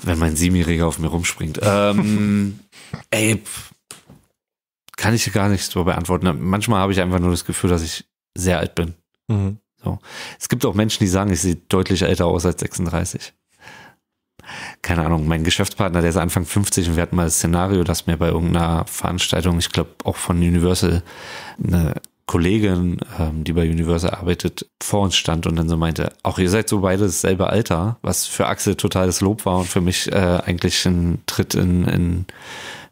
Wenn mein Siebenjähriger auf mir rumspringt. Ähm, ey, kann ich gar nicht so beantworten. Manchmal habe ich einfach nur das Gefühl, dass ich sehr alt bin. Mhm. So. Es gibt auch Menschen, die sagen, ich sehe deutlich älter aus als sechsunddreißig. Keine Ahnung, mein Geschäftspartner, der ist Anfang fünfzig und wir hatten mal das Szenario, dass mir bei irgendeiner Veranstaltung, ich glaube auch von Universal, eine Kollegin, die bei Universal arbeitet, vor uns stand und dann so meinte, auch ihr seid so beide dasselbe Alter, was für Axel totales Lob war und für mich äh, eigentlich ein Tritt in, in,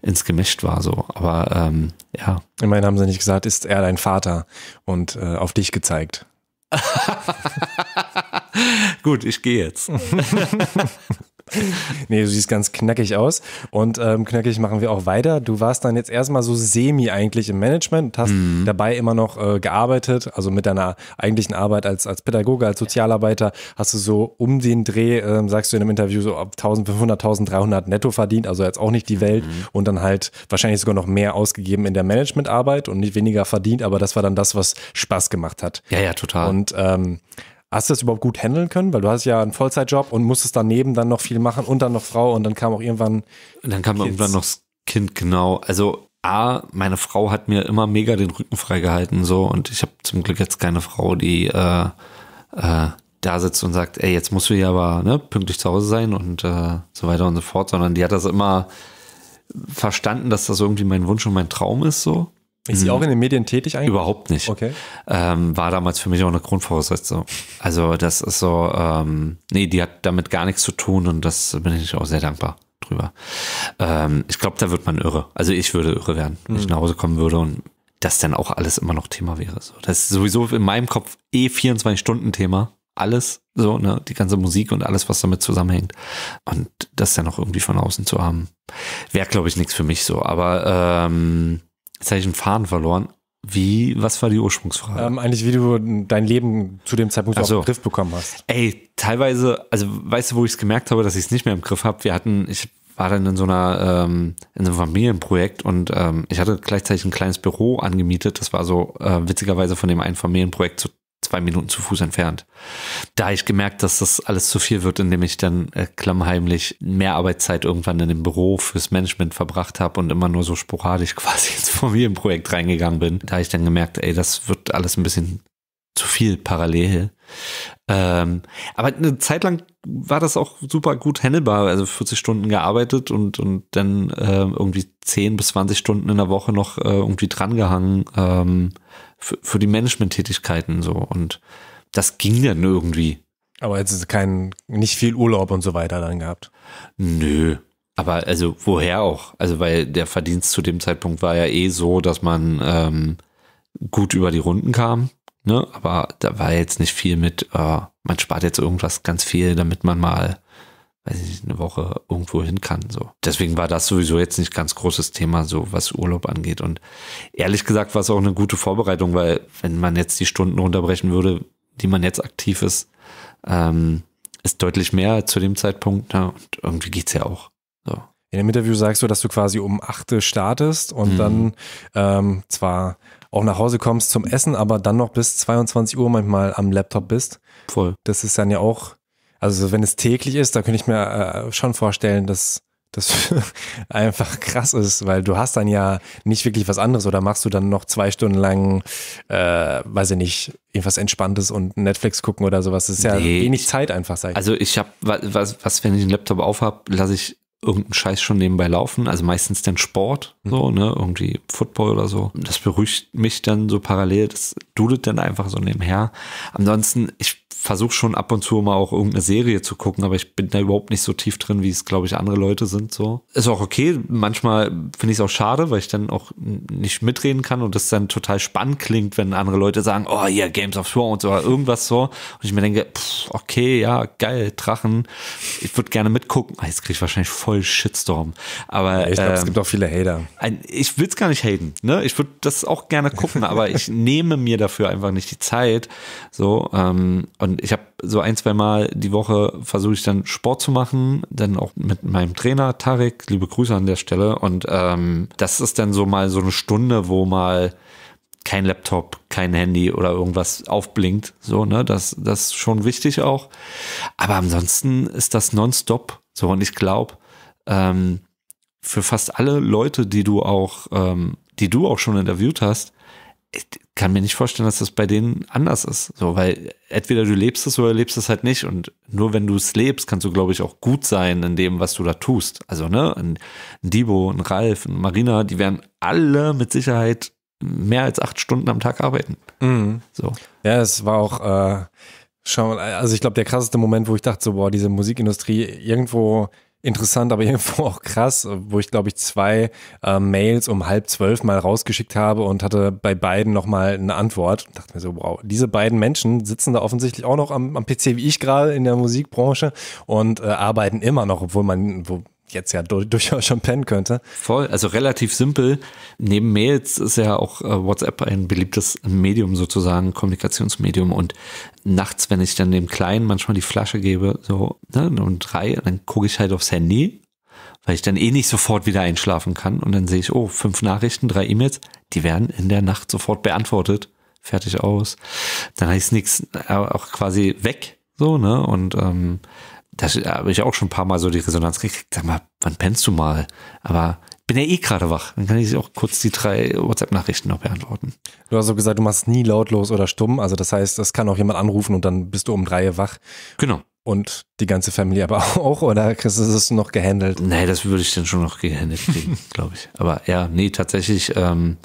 ins Gemächt war. So. Aber ähm, ja. Immerhin haben sie nicht gesagt, ist er dein Vater und äh, auf dich gezeigt. Gut, ich gehe jetzt. Nee, du siehst ganz knackig aus und ähm, knackig machen wir auch weiter. Du warst dann jetzt erstmal so semi eigentlich im Management und hast mhm. dabei immer noch äh, gearbeitet, also mit deiner eigentlichen Arbeit als, als Pädagoge, als Sozialarbeiter hast du so um den Dreh, ähm, sagst du in einem Interview, so ab eintausendfünfhundert, eintausenddreihundert netto verdient, also jetzt auch nicht die Welt mhm. und dann halt wahrscheinlich sogar noch mehr ausgegeben in der Managementarbeit und nicht weniger verdient, aber das war dann das, was Spaß gemacht hat. Ja, ja, total. Und ähm, hast du das überhaupt gut handeln können? Weil du hast ja einen Vollzeitjob und musstest daneben dann noch viel machen und dann noch Frau und dann kam auch irgendwann Und dann kam Kids. irgendwann noch das Kind, genau. Also A, meine Frau hat mir immer mega den Rücken freigehalten so und ich habe zum Glück jetzt keine Frau, die äh, äh, da sitzt und sagt, ey, jetzt musst du hier aber ne, pünktlich zu Hause sein und äh, so weiter und so fort, sondern die hat das immer verstanden, dass das irgendwie mein Wunsch und mein Traum ist so. Ist sie auch in den Medien tätig eigentlich? Überhaupt nicht. Okay. Ähm, war damals für mich auch eine Grundvoraussetzung. Also das ist so, ähm, nee, die hat damit gar nichts zu tun und das bin ich auch sehr dankbar drüber. Ähm, ich glaube, da wird man irre. Also ich würde irre werden, wenn mhm. ich nach Hause kommen würde und das dann auch alles immer noch Thema wäre. So, das ist sowieso in meinem Kopf eh vierundzwanzig Stunden Thema. Alles, so, ne, die ganze Musik und alles, was damit zusammenhängt. Und das dann auch irgendwie von außen zu haben, wäre, glaube ich, nichts für mich so. Aber, ähm, jetzt habe ich einen Faden verloren. Wie, was war die Ursprungsfrage? Ähm, eigentlich, wie du dein Leben zu dem Zeitpunkt also, auch im Griff bekommen hast. Ey, teilweise, also weißt du, wo ich es gemerkt habe, dass ich es nicht mehr im Griff habe? Wir hatten, ich war dann in so einer, ähm, in so einem Familienprojekt und ähm, ich hatte gleichzeitig ein kleines Büro angemietet. Das war so äh, witzigerweise von dem einen Familienprojekt zu zwei Minuten zu Fuß entfernt. Da habe ich gemerkt, dass das alles zu viel wird, indem ich dann äh, klammheimlich mehr Arbeitszeit irgendwann in dem Büro fürs Management verbracht habe und immer nur so sporadisch quasi ins Familienprojekt reingegangen bin. Da habe ich dann gemerkt, ey, das wird alles ein bisschen zu viel parallel. Ähm, aber eine Zeit lang war das auch super gut handelbar. Also vierzig Stunden gearbeitet und, und dann äh, irgendwie zehn bis zwanzig Stunden in der Woche noch äh, irgendwie drangehangen, ähm, Für, für die Management-Tätigkeiten so und das ging dann irgendwie. Aber jetzt ist kein, nicht viel Urlaub und so weiter dann gehabt? Nö, aber also woher auch? Also weil der Verdienst zu dem Zeitpunkt war ja eh so, dass man ähm, gut über die Runden kam, ne? Aber da war jetzt nicht viel mit, äh, man spart jetzt irgendwas ganz viel, damit man mal, weiß ich nicht, eine Woche irgendwo hin kann. So. Deswegen war das sowieso jetzt nicht ganz großes Thema, so was Urlaub angeht. Und ehrlich gesagt war es auch eine gute Vorbereitung, weil wenn man jetzt die Stunden runterbrechen würde, die man jetzt aktiv ist, ähm, ist deutlich mehr zu dem Zeitpunkt. Ne? Und irgendwie geht es ja auch. So. In dem Interview sagst du, dass du quasi um acht startest und mhm. dann ähm, zwar auch nach Hause kommst zum Essen, aber dann noch bis zweiundzwanzig Uhr manchmal am Laptop bist. Voll. Das ist dann ja auch... Also wenn es täglich ist, da könnte ich mir äh, schon vorstellen, dass das einfach krass ist, weil du hast dann ja nicht wirklich was anderes oder machst du dann noch zwei Stunden lang, äh, weiß ich nicht, irgendwas Entspanntes und Netflix gucken oder sowas. Das ist ja nee, wenig Zeit einfach. Sag ich. Also ich habe, was, was, wenn ich einen Laptop aufhab, lasse ich irgendeinen Scheiß schon nebenbei laufen, also meistens dann Sport, so, ne, irgendwie Football oder so. Das beruhigt mich dann so parallel, das dudelt dann einfach so nebenher. Ansonsten, ich versuche schon ab und zu mal auch irgendeine Serie zu gucken, aber ich bin da überhaupt nicht so tief drin, wie es, glaube ich, andere Leute sind. So. Ist auch okay. Manchmal finde ich es auch schade, weil ich dann auch nicht mitreden kann und das dann total spannend klingt, wenn andere Leute sagen, oh ja, yeah, Games of Thrones oder irgendwas so. Und ich mir denke, pff, okay, ja, geil, Drachen. Ich würde gerne mitgucken. Ah, jetzt kriege ich wahrscheinlich voll Shitstorm. Aber ja, ich glaube, ähm, es gibt auch viele Hater. Ein, ich will es gar nicht haten. Ne? Ich würde das auch gerne gucken, aber ich nehme mir dafür einfach nicht die Zeit. So, ähm, und ich habe so ein, zwei Mal die Woche versuche ich dann Sport zu machen, dann auch mit meinem Trainer Tarek, liebe Grüße an der Stelle, und ähm, das ist dann so mal so eine Stunde, wo mal kein Laptop, kein Handy oder irgendwas aufblinkt, so, ne, das, das ist schon wichtig auch, aber ansonsten ist das nonstop, so, und ich glaube, ähm, für fast alle Leute, die du auch, ähm, die du auch schon interviewt hast, ich kann mir nicht vorstellen, dass das bei denen anders ist. So, weil entweder du lebst es oder lebst es halt nicht. Und nur wenn du es lebst, kannst du, glaube ich, auch gut sein in dem, was du da tust. Also, ne, ein Diebo, ein Ralf, ein Marina, die werden alle mit Sicherheit mehr als acht Stunden am Tag arbeiten. Mhm. So. Ja, es war auch, äh, schon, also ich glaube, der krasseste Moment, wo ich dachte, so, boah, diese Musikindustrie irgendwo interessant, aber irgendwo auch krass, wo ich, glaube ich, zwei äh, Mails um halb zwölf mal rausgeschickt habe und hatte bei beiden nochmal eine Antwort. Und dachte mir so, wow, diese beiden Menschen sitzen da offensichtlich auch noch am, am P C wie ich gerade in der Musikbranche und äh, arbeiten immer noch, obwohl man wo jetzt ja durch, durchaus schon pennen könnte. Voll, also relativ simpel. Neben Mails ist ja auch äh, WhatsApp ein beliebtes Medium sozusagen, Kommunikationsmedium, und nachts, wenn ich dann dem Kleinen manchmal die Flasche gebe, so, ne, um drei, dann gucke ich halt aufs Handy, weil ich dann eh nicht sofort wieder einschlafen kann, und dann sehe ich, oh, fünf Nachrichten, drei E-Mails, die werden in der Nacht sofort beantwortet, fertig, aus. Dann heißt nichts, auch quasi weg, so, ne, und ähm, da habe ich auch schon ein paar Mal so die Resonanz gekriegt, sag mal, wann pennst du mal? Aber bin ja eh gerade wach, dann kann ich auch kurz die drei WhatsApp-Nachrichten noch beantworten. Du hast so gesagt, du machst nie lautlos oder stumm, also das heißt, es kann auch jemand anrufen und dann bist du um drei wach. Genau. Und die ganze Familie aber auch, oder kriegst du es noch gehandelt? Nee, das würde ich dann schon noch gehandelt kriegen, glaube ich. Aber ja, nee, tatsächlich, ähm,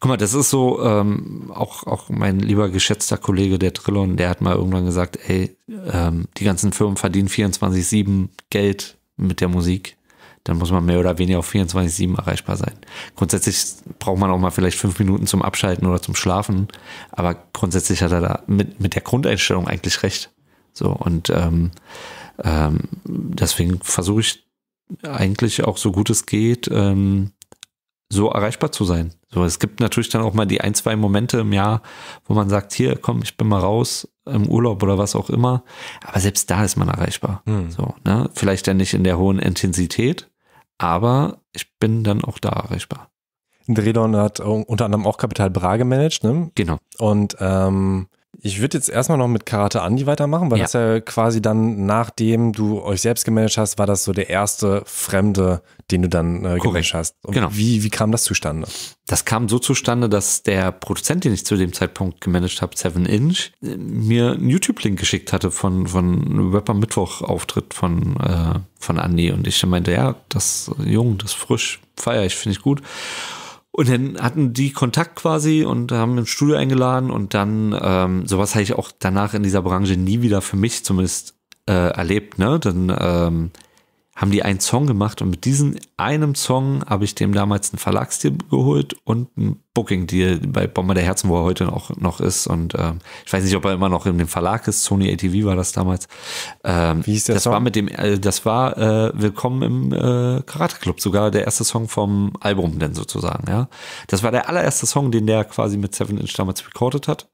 guck mal, das ist so, ähm, auch, auch mein lieber geschätzter Kollege, der Trillon, der hat mal irgendwann gesagt, ey, ähm, die ganzen Firmen verdienen vierundzwanzig sieben Geld mit der Musik. Dann muss man mehr oder weniger auf vierundzwanzig sieben erreichbar sein. Grundsätzlich braucht man auch mal vielleicht fünf Minuten zum Abschalten oder zum Schlafen, aber grundsätzlich hat er da mit, mit der Grundeinstellung eigentlich recht. So, und ähm, ähm, deswegen versuche ich eigentlich auch, so gut es geht, ähm, so erreichbar zu sein. So, es gibt natürlich dann auch mal die ein, zwei Momente im Jahr, wo man sagt, hier, komm, ich bin mal raus im Urlaub oder was auch immer. Aber selbst da ist man erreichbar. Hm. So, ne? Vielleicht dann nicht in der hohen Intensität, aber ich bin dann auch da erreichbar. Dredon hat unter anderem auch Capital Bra gemanagt, ne? Genau. Und ähm, ich würde jetzt erstmal noch mit Karate Andi weitermachen, weil ja, das ja quasi dann, nachdem du euch selbst gemanagt hast, war das so der erste Fremde, den du dann äh, gemanagt hast. Und genau. Wie, wie kam das zustande? Das kam so zustande, dass der Produzent, den ich zu dem Zeitpunkt gemanagt habe, Seven Inch, mir einen YouTube-Link geschickt hatte von, von Rapper Mittwoch-Auftritt von, äh, von Andi. Und ich meinte, ja, das ist jung, das ist frisch, feier ich, finde ich gut. Und dann hatten die Kontakt quasi und haben im Studio eingeladen, und dann, ähm, sowas habe ich auch danach in dieser Branche nie wieder für mich zumindest äh, erlebt, ne? Dann ähm, haben die einen Song gemacht, und mit diesem einem Song habe ich dem damals einen Verlagsdeal geholt und einen Booking-Deal bei Bomber der Herzen, wo er heute auch noch ist, und ähm, ich weiß nicht, ob er immer noch in dem Verlag ist, Sony A T V war das damals. Ähm, Wie hieß der das Song? War mit dem, äh, das war äh, Willkommen im äh, Karate Club, sogar der erste Song vom Album denn sozusagen, ja. Das war der allererste Song, den der quasi mit Seven Inch damals recorded hat,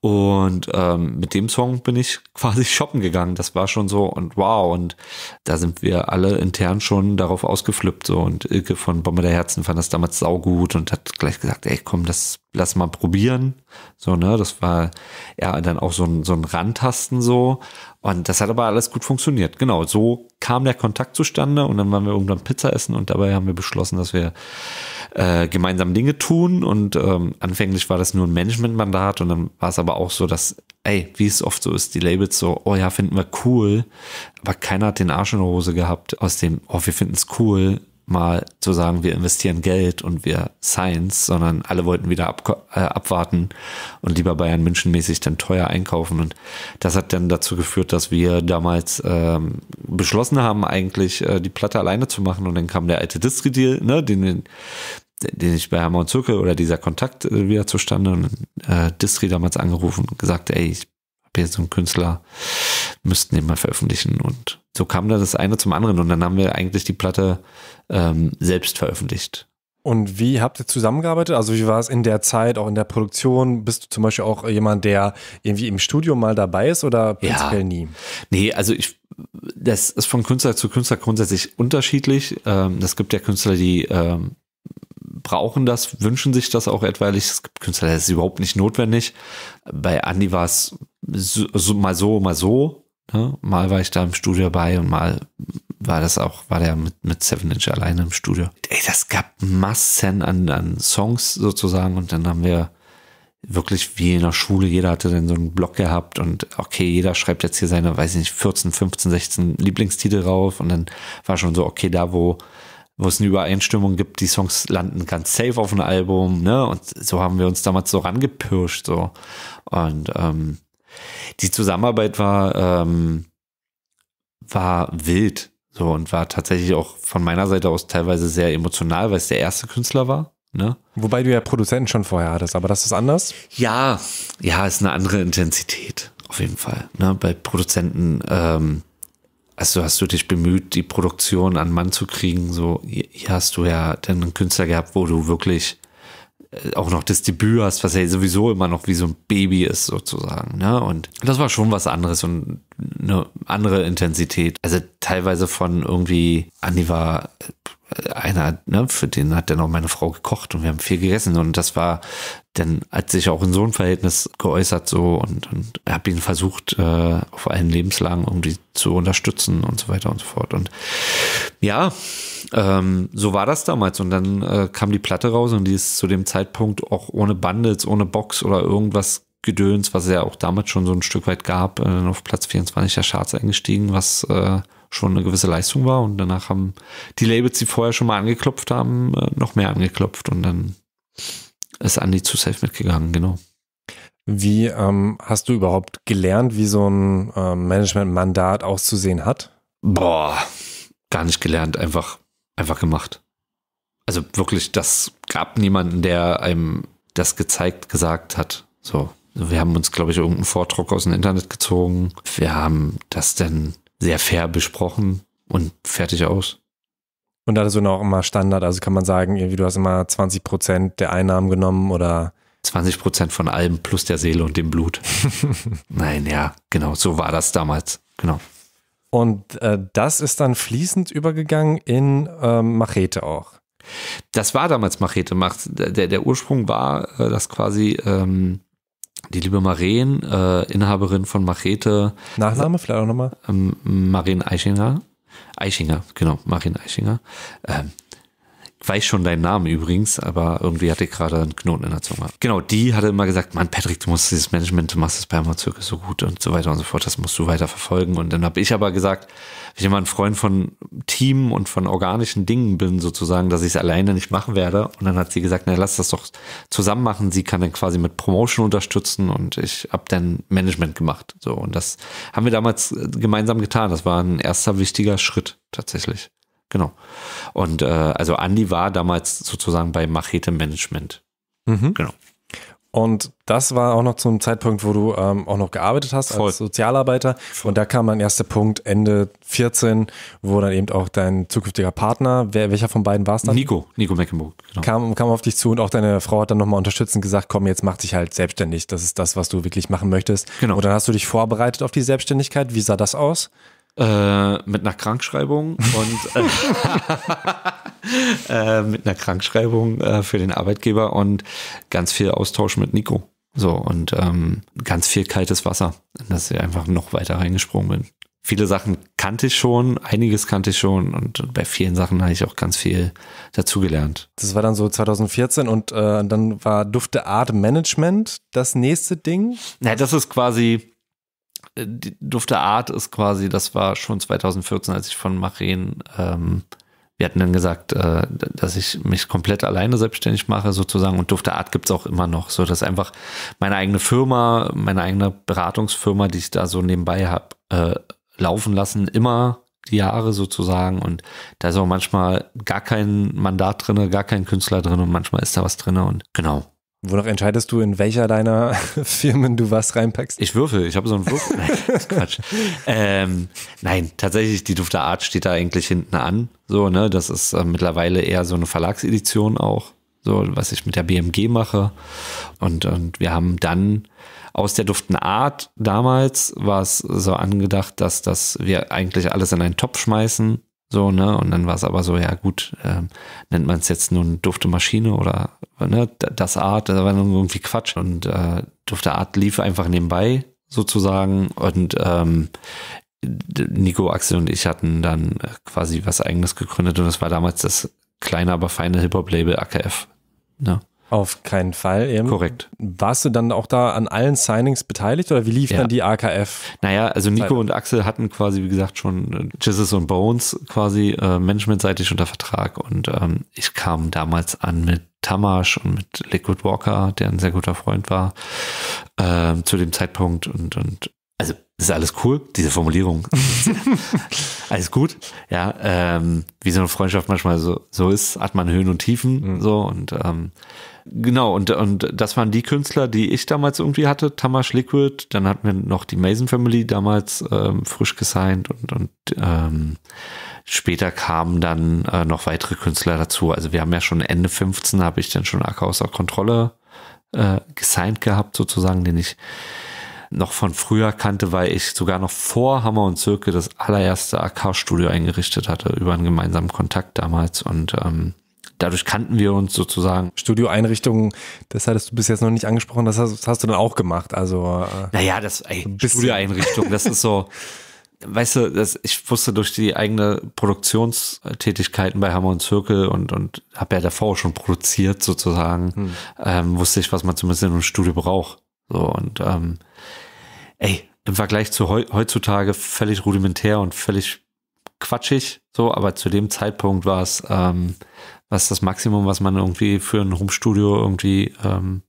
und ähm, mit dem Song bin ich quasi shoppen gegangen, das war schon so, und wow, und da sind wir alle intern schon darauf ausgeflippt, so, und Ilke von Bomber der Herzen fand das damals saugut und hat gleich gesagt, ey, komm, das lass mal probieren. So, ne, das war ja dann auch so ein, so ein Rantasten so. Und das hat aber alles gut funktioniert. Genau, so kam der Kontakt zustande, und dann waren wir irgendwann Pizza essen, und dabei haben wir beschlossen, dass wir äh, gemeinsam Dinge tun, und ähm, anfänglich war das nur ein Managementmandat, und dann war es aber auch so, dass, ey, wie es oft so ist, die Labels so, oh ja, finden wir cool, aber keiner hat den Arsch in der Hose gehabt aus dem, oh, wir finden es cool, mal zu sagen, wir investieren Geld und wir Science, sondern alle wollten wieder ab, äh, abwarten und lieber Bayern München mäßig dann teuer einkaufen. Und das hat dann dazu geführt, dass wir damals ähm, beschlossen haben, eigentlich äh, die Platte alleine zu machen. Und dann kam der alte Distri-Deal, ne, den, den ich bei Hammer und Zirkel, oder dieser Kontakt äh, wieder zustande. Und äh, Distri damals angerufen und gesagt, ey, ich habe hier so einen Künstler, müssten den mal veröffentlichen. Und so kam da das eine zum anderen und dann haben wir eigentlich die Platte ähm, selbst veröffentlicht. Und wie habt ihr zusammengearbeitet? Also wie war es in der Zeit, auch in der Produktion? Bist du zum Beispiel auch jemand, der irgendwie im Studio mal dabei ist oder prinzipiell ja. nie? Nee, also ich, das ist von Künstler zu Künstler grundsätzlich unterschiedlich. Ähm, es gibt ja Künstler, die ähm, brauchen das, wünschen sich das auch etwaig. Es gibt Künstler, das ist überhaupt nicht notwendig. Bei Andi war es so, so, mal so, mal so. Ne? Mal war ich da im Studio bei und mal war das auch, war der mit, mit Seven Inch alleine im Studio. Ey, das gab Massen an, an Songs sozusagen und dann haben wir wirklich wie in der Schule, jeder hatte dann so einen Blog gehabt und okay, jeder schreibt jetzt hier seine, weiß ich nicht, vierzehn, fünfzehn, sechzehn Lieblingstitel rauf und dann war schon so, okay, da wo wo es eine Übereinstimmung gibt, die Songs landen ganz safe auf ein Album, ne, und so haben wir uns damals so rangepirscht, so. Und ähm, die Zusammenarbeit war, ähm, war wild, so, und war tatsächlich auch von meiner Seite aus teilweise sehr emotional, weil es der erste Künstler war, ne? Wobei du ja Produzenten schon vorher hattest, aber das ist anders? Ja, ja, ist eine andere Intensität, auf jeden Fall, ne? Bei Produzenten, ähm, also hast du dich bemüht, die Produktion an Mann zu kriegen, so, hier hast du ja dann einen Künstler gehabt, wo du wirklich auch noch das Debüt hast, was ja sowieso immer noch wie so ein Baby ist sozusagen, ne? Und das war schon was anderes und eine andere Intensität. Also teilweise von irgendwie, Andi war einer, ne, für den hat dann auch meine Frau gekocht und wir haben viel gegessen und das war, dann hat sich auch in so einem Verhältnis geäußert so und, und habe ihn versucht, äh, auf allen Lebenslagen irgendwie zu unterstützen und so weiter und so fort. Und ja, ähm, so war das damals und dann äh, kam die Platte raus und die ist zu dem Zeitpunkt auch ohne Bundles, ohne Box oder irgendwas Gedöns, was es ja auch damals schon so ein Stück weit gab, äh, auf Platz vierundzwanzig der Charts eingestiegen, was äh, schon eine gewisse Leistung war und danach haben die Labels, die vorher schon mal angeklopft haben, noch mehr angeklopft und dann ist Andi zu safe mitgegangen, genau. Wie ähm, hast du überhaupt gelernt, wie so ein ähm, Managementmandat auszusehen hat? Boah, gar nicht gelernt, einfach, einfach gemacht. Also wirklich, das gab niemanden, der einem das gezeigt, gesagt hat. So, wir haben uns, glaube ich, irgendeinen Vordruck aus dem Internet gezogen. Wir haben das dann sehr fair besprochen und fertig aus. Und da ist auch immer Standard, also kann man sagen, irgendwie du hast immer zwanzig Prozent der Einnahmen genommen oder? zwanzig Prozent von allem plus der Seele und dem Blut. Nein, ja, genau, so war das damals, genau. Und äh, das ist dann fließend übergegangen in ähm, Machete auch? Das war damals Machete. Der, der Ursprung war, dass quasi ähm, die liebe Marien, äh, Inhaberin von Machete. Nachname vielleicht auch nochmal? Ähm, Marien Eichinger. Eichinger, genau, Marien Eichinger. Ähm, ich weiß schon deinen Namen übrigens, aber irgendwie hatte ich gerade einen Knoten in der Zunge. Genau, die hatte immer gesagt, Mann, Patrick, du musst dieses Management, du machst das bei Hammer und Zirkel so gut und so weiter und so fort, das musst du weiter verfolgen. Und dann habe ich aber gesagt, ich immer ein Freund von Team und von organischen Dingen bin sozusagen, dass ich es alleine nicht machen werde. Und dann hat sie gesagt, na, lass das doch zusammen machen. Sie kann dann quasi mit Promotion unterstützen und ich habe dann Management gemacht. So, und das haben wir damals gemeinsam getan. Das war ein erster wichtiger Schritt tatsächlich. Genau. Und äh, also Andi war damals sozusagen bei Machete Management. Mhm. Genau. Und das war auch noch zu einem Zeitpunkt, wo du ähm, auch noch gearbeitet hast Voll. Als Sozialarbeiter. Voll. Und da kam mein erster Punkt Ende vierzehn, wo dann eben auch dein zukünftiger Partner, wer, welcher von beiden war es dann? Nico, Nico Mecklenburg. Genau. Kam, kam auf dich zu und auch deine Frau hat dann nochmal unterstützend gesagt, komm, jetzt mach dich halt selbstständig. Das ist das, was du wirklich machen möchtest. Genau. Und dann hast du dich vorbereitet auf die Selbstständigkeit. Wie sah das aus? Äh, mit einer Krankschreibung und äh, äh, mit einer Krankschreibung äh, für den Arbeitgeber und ganz viel Austausch mit Nico. So, und ähm, ganz viel kaltes Wasser, dass ich einfach noch weiter reingesprungen bin. Viele Sachen kannte ich schon, einiges kannte ich schon und bei vielen Sachen habe ich auch ganz viel dazugelernt. Das war dann so zwanzig vierzehn und äh, dann war DufteArt Management das nächste Ding? Na, das ist quasi. DufteArt ist quasi, das war schon zwanzig vierzehn, als ich von Marien ähm, wir hatten dann gesagt, äh, dass ich mich komplett alleine selbstständig mache sozusagen, und DufteArt gibt es auch immer noch, so dass einfach meine eigene Firma, meine eigene Beratungsfirma, die ich da so nebenbei habe, äh, laufen lassen, immer die Jahre sozusagen, und da ist auch manchmal gar kein Mandat drin, gar kein Künstler drin, und manchmal ist da was drin, und genau. Wonach entscheidest du, in welcher deiner Firmen du was reinpackst? Ich würfel, ich habe so einen Würfel. Nein, Quatsch. Ähm, nein, tatsächlich, die DufteArt steht da eigentlich hinten an. So, ne? Das ist äh, mittlerweile eher so eine Verlagsedition auch, so was ich mit der B M G mache. Und, und wir haben dann aus der DufteArt damals war es so angedacht, dass, dass wir eigentlich alles in einen Topf schmeißen. So, ne, und dann war es aber so, ja gut, äh, nennt man es jetzt nun Dufte-Maschine oder ne, das Art, das war dann irgendwie Quatsch, und äh, DufteArt lief einfach nebenbei sozusagen, und ähm, Nico, Axel und ich hatten dann quasi was Eigenes gegründet, und das war damals das kleine, aber feine Hip-Hop-Label A K F. Ne? Auf keinen Fall eben. Korrekt. Warst du dann auch da an allen Signings beteiligt, oder wie lief ja. dann die A K F? Naja, also Nico Zeit. und Axel hatten quasi, wie gesagt, schon Jizzes und Bonez quasi äh, managementseitig unter Vertrag, und ähm, ich kam damals an mit Tamasch und mit Liquid Walker, der ein sehr guter Freund war, äh, zu dem Zeitpunkt, und, und also ist alles cool, diese Formulierung. Alles gut, ja, ähm, wie so eine Freundschaft manchmal so, so ist, hat man Höhen und Tiefen, mhm. so, und ähm, genau, und, und das waren die Künstler, die ich damals irgendwie hatte, Tamasch, Liquid, dann hatten wir noch die Mason Family damals ähm, frisch gesigned, und, und ähm, später kamen dann äh, noch weitere Künstler dazu. Also wir haben ja schon Ende fünfzehn, habe ich dann schon A K Außer Kontrolle äh, gesigned gehabt sozusagen, den ich noch von früher kannte, weil ich sogar noch vor Hammer und Zirkel das allererste A K-Studio eingerichtet hatte, über einen gemeinsamen Kontakt damals, und ähm, dadurch kannten wir uns sozusagen. Studioeinrichtungen, das hattest du bis jetzt noch nicht angesprochen, das hast, das hast du dann auch gemacht, also äh, naja, das ey, Studioeinrichtung, das ist so, weißt du, das, ich wusste durch die eigene Produktionstätigkeiten bei Hammer und Zirkel, und, und habe ja davor schon produziert sozusagen, hm. ähm, wusste ich, was man zumindest in einem Studio braucht. So, und ähm, ey, im Vergleich zu heu heutzutage völlig rudimentär und völlig quatschig, so, aber zu dem Zeitpunkt war es ähm, was das Maximum, was man irgendwie für ein Home-Studio irgendwie ähm,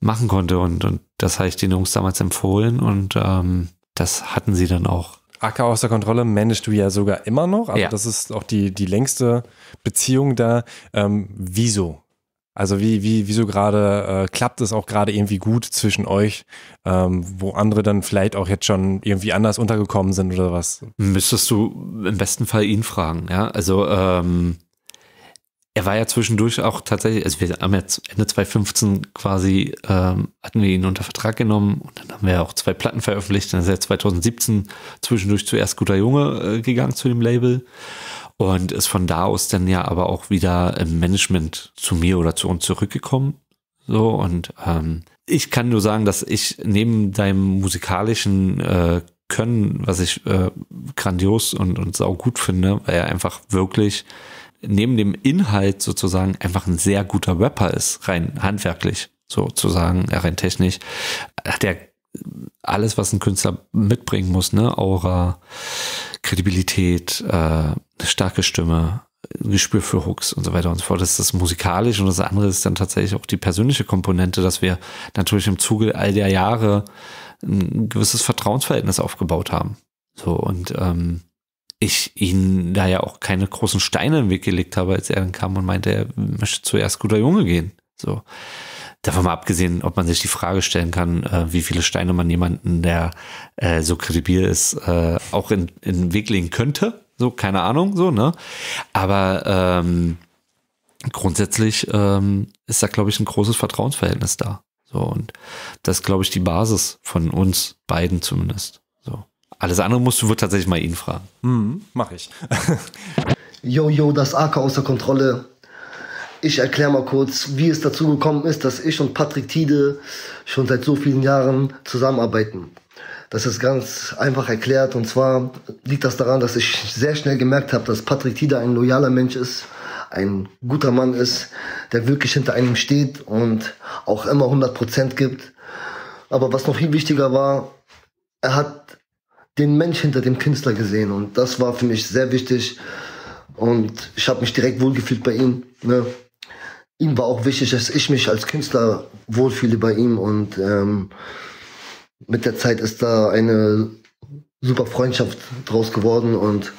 machen konnte, und, und das habe ich den Jungs damals empfohlen, und ähm, das hatten sie dann auch. A K Außer Kontrolle managst du ja sogar immer noch, also ja. Das ist auch die, die längste Beziehung da. Ähm, wieso? Also wie, wie, wieso gerade äh, klappt es auch gerade irgendwie gut zwischen euch, ähm, wo andere dann vielleicht auch jetzt schon irgendwie anders untergekommen sind oder was? Müsstest du im besten Fall ihn fragen, ja. Also ähm, er war ja zwischendurch auch tatsächlich, also wir haben jetzt Ende zweitausendfünfzehn quasi, ähm, hatten wir ihn unter Vertrag genommen, und dann haben wir auch zwei Platten veröffentlicht, dann ist er zweitausendsiebzehn zwischendurch zuerst Guter Junge äh, gegangen zu dem Label. Und ist von da aus dann ja aber auch wieder im Management zu mir oder zu uns zurückgekommen. So, und ähm, ich kann nur sagen, dass ich neben deinem musikalischen äh, Können, was ich äh, grandios und, und saugut finde, weil er einfach wirklich neben dem Inhalt sozusagen einfach ein sehr guter Rapper ist, rein handwerklich sozusagen, rein technisch, hat er alles, was ein Künstler mitbringen muss, ne? Aura, Kredibilität, äh, eine starke Stimme, ein Gespür für Hooks und so weiter und so fort. Das ist das musikalisch, und das andere ist dann tatsächlich auch die persönliche Komponente, dass wir natürlich im Zuge all der Jahre ein gewisses Vertrauensverhältnis aufgebaut haben. So, und ähm, ich ihn da ja auch keine großen Steine im Weg gelegt habe, als er dann kam und meinte, er möchte zuerst Guter Junge gehen. So. Davon mal abgesehen, ob man sich die Frage stellen kann, äh, wie viele Steine man jemanden, der äh, so kredibil ist, äh, auch in, in den Weg legen könnte. So, keine Ahnung, so, ne? Aber ähm, grundsätzlich ähm, ist da, glaube ich, ein großes Vertrauensverhältnis da. So, und das ist, glaube ich, die Basis von uns beiden zumindest. So. Alles andere musst du wohl tatsächlich mal ihn fragen. Mhm, mach ich. Yo, yo, das A K Außer Kontrolle. Ich erkläre mal kurz, wie es dazu gekommen ist, dass ich und Patrick Thiede schon seit so vielen Jahren zusammenarbeiten. Das ist ganz einfach erklärt, und zwar liegt das daran, dass ich sehr schnell gemerkt habe, dass Patrick Thiede ein loyaler Mensch ist, ein guter Mann ist, der wirklich hinter einem steht und auch immer hundert Prozent gibt. Aber was noch viel wichtiger war, er hat den Mensch hinter dem Künstler gesehen, und das war für mich sehr wichtig, Und ich habe mich direkt wohlgefühlt bei ihm. Ne? Ihm war auch wichtig, dass ich mich als Künstler wohlfühle bei ihm. Und ähm, mit der Zeit ist da eine super Freundschaft draus geworden. Und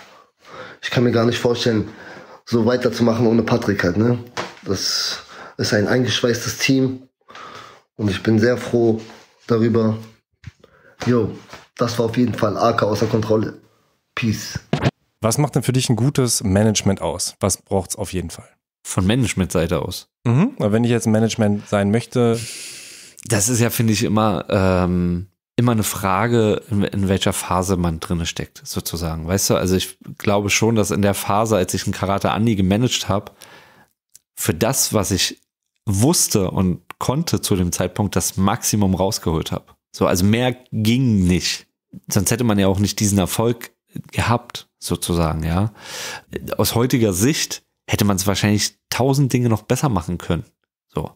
ich kann mir gar nicht vorstellen, so weiterzumachen ohne Patrick halt. Ne? Das ist ein eingeschweißtes Team. Und ich bin sehr froh darüber. Jo, das war auf jeden Fall A K außer Kontrolle. Peace. Was macht denn für dich ein gutes Management aus? Was braucht es auf jeden Fall? Von Managementseite aus? Mhm. Wenn ich jetzt Management sein möchte? Das ist ja, finde ich, immer, ähm, immer eine Frage, in, in welcher Phase man drin steckt, sozusagen. Weißt du, also ich glaube schon, dass in der Phase, als ich einen Karate Andi gemanagt habe, für das, was ich wusste und konnte zu dem Zeitpunkt, das Maximum rausgeholt habe. So, also mehr ging nicht. Sonst hätte man ja auch nicht diesen Erfolg gehabt, sozusagen, ja. Aus heutiger Sicht hätte man es wahrscheinlich tausend Dinge noch besser machen können. So.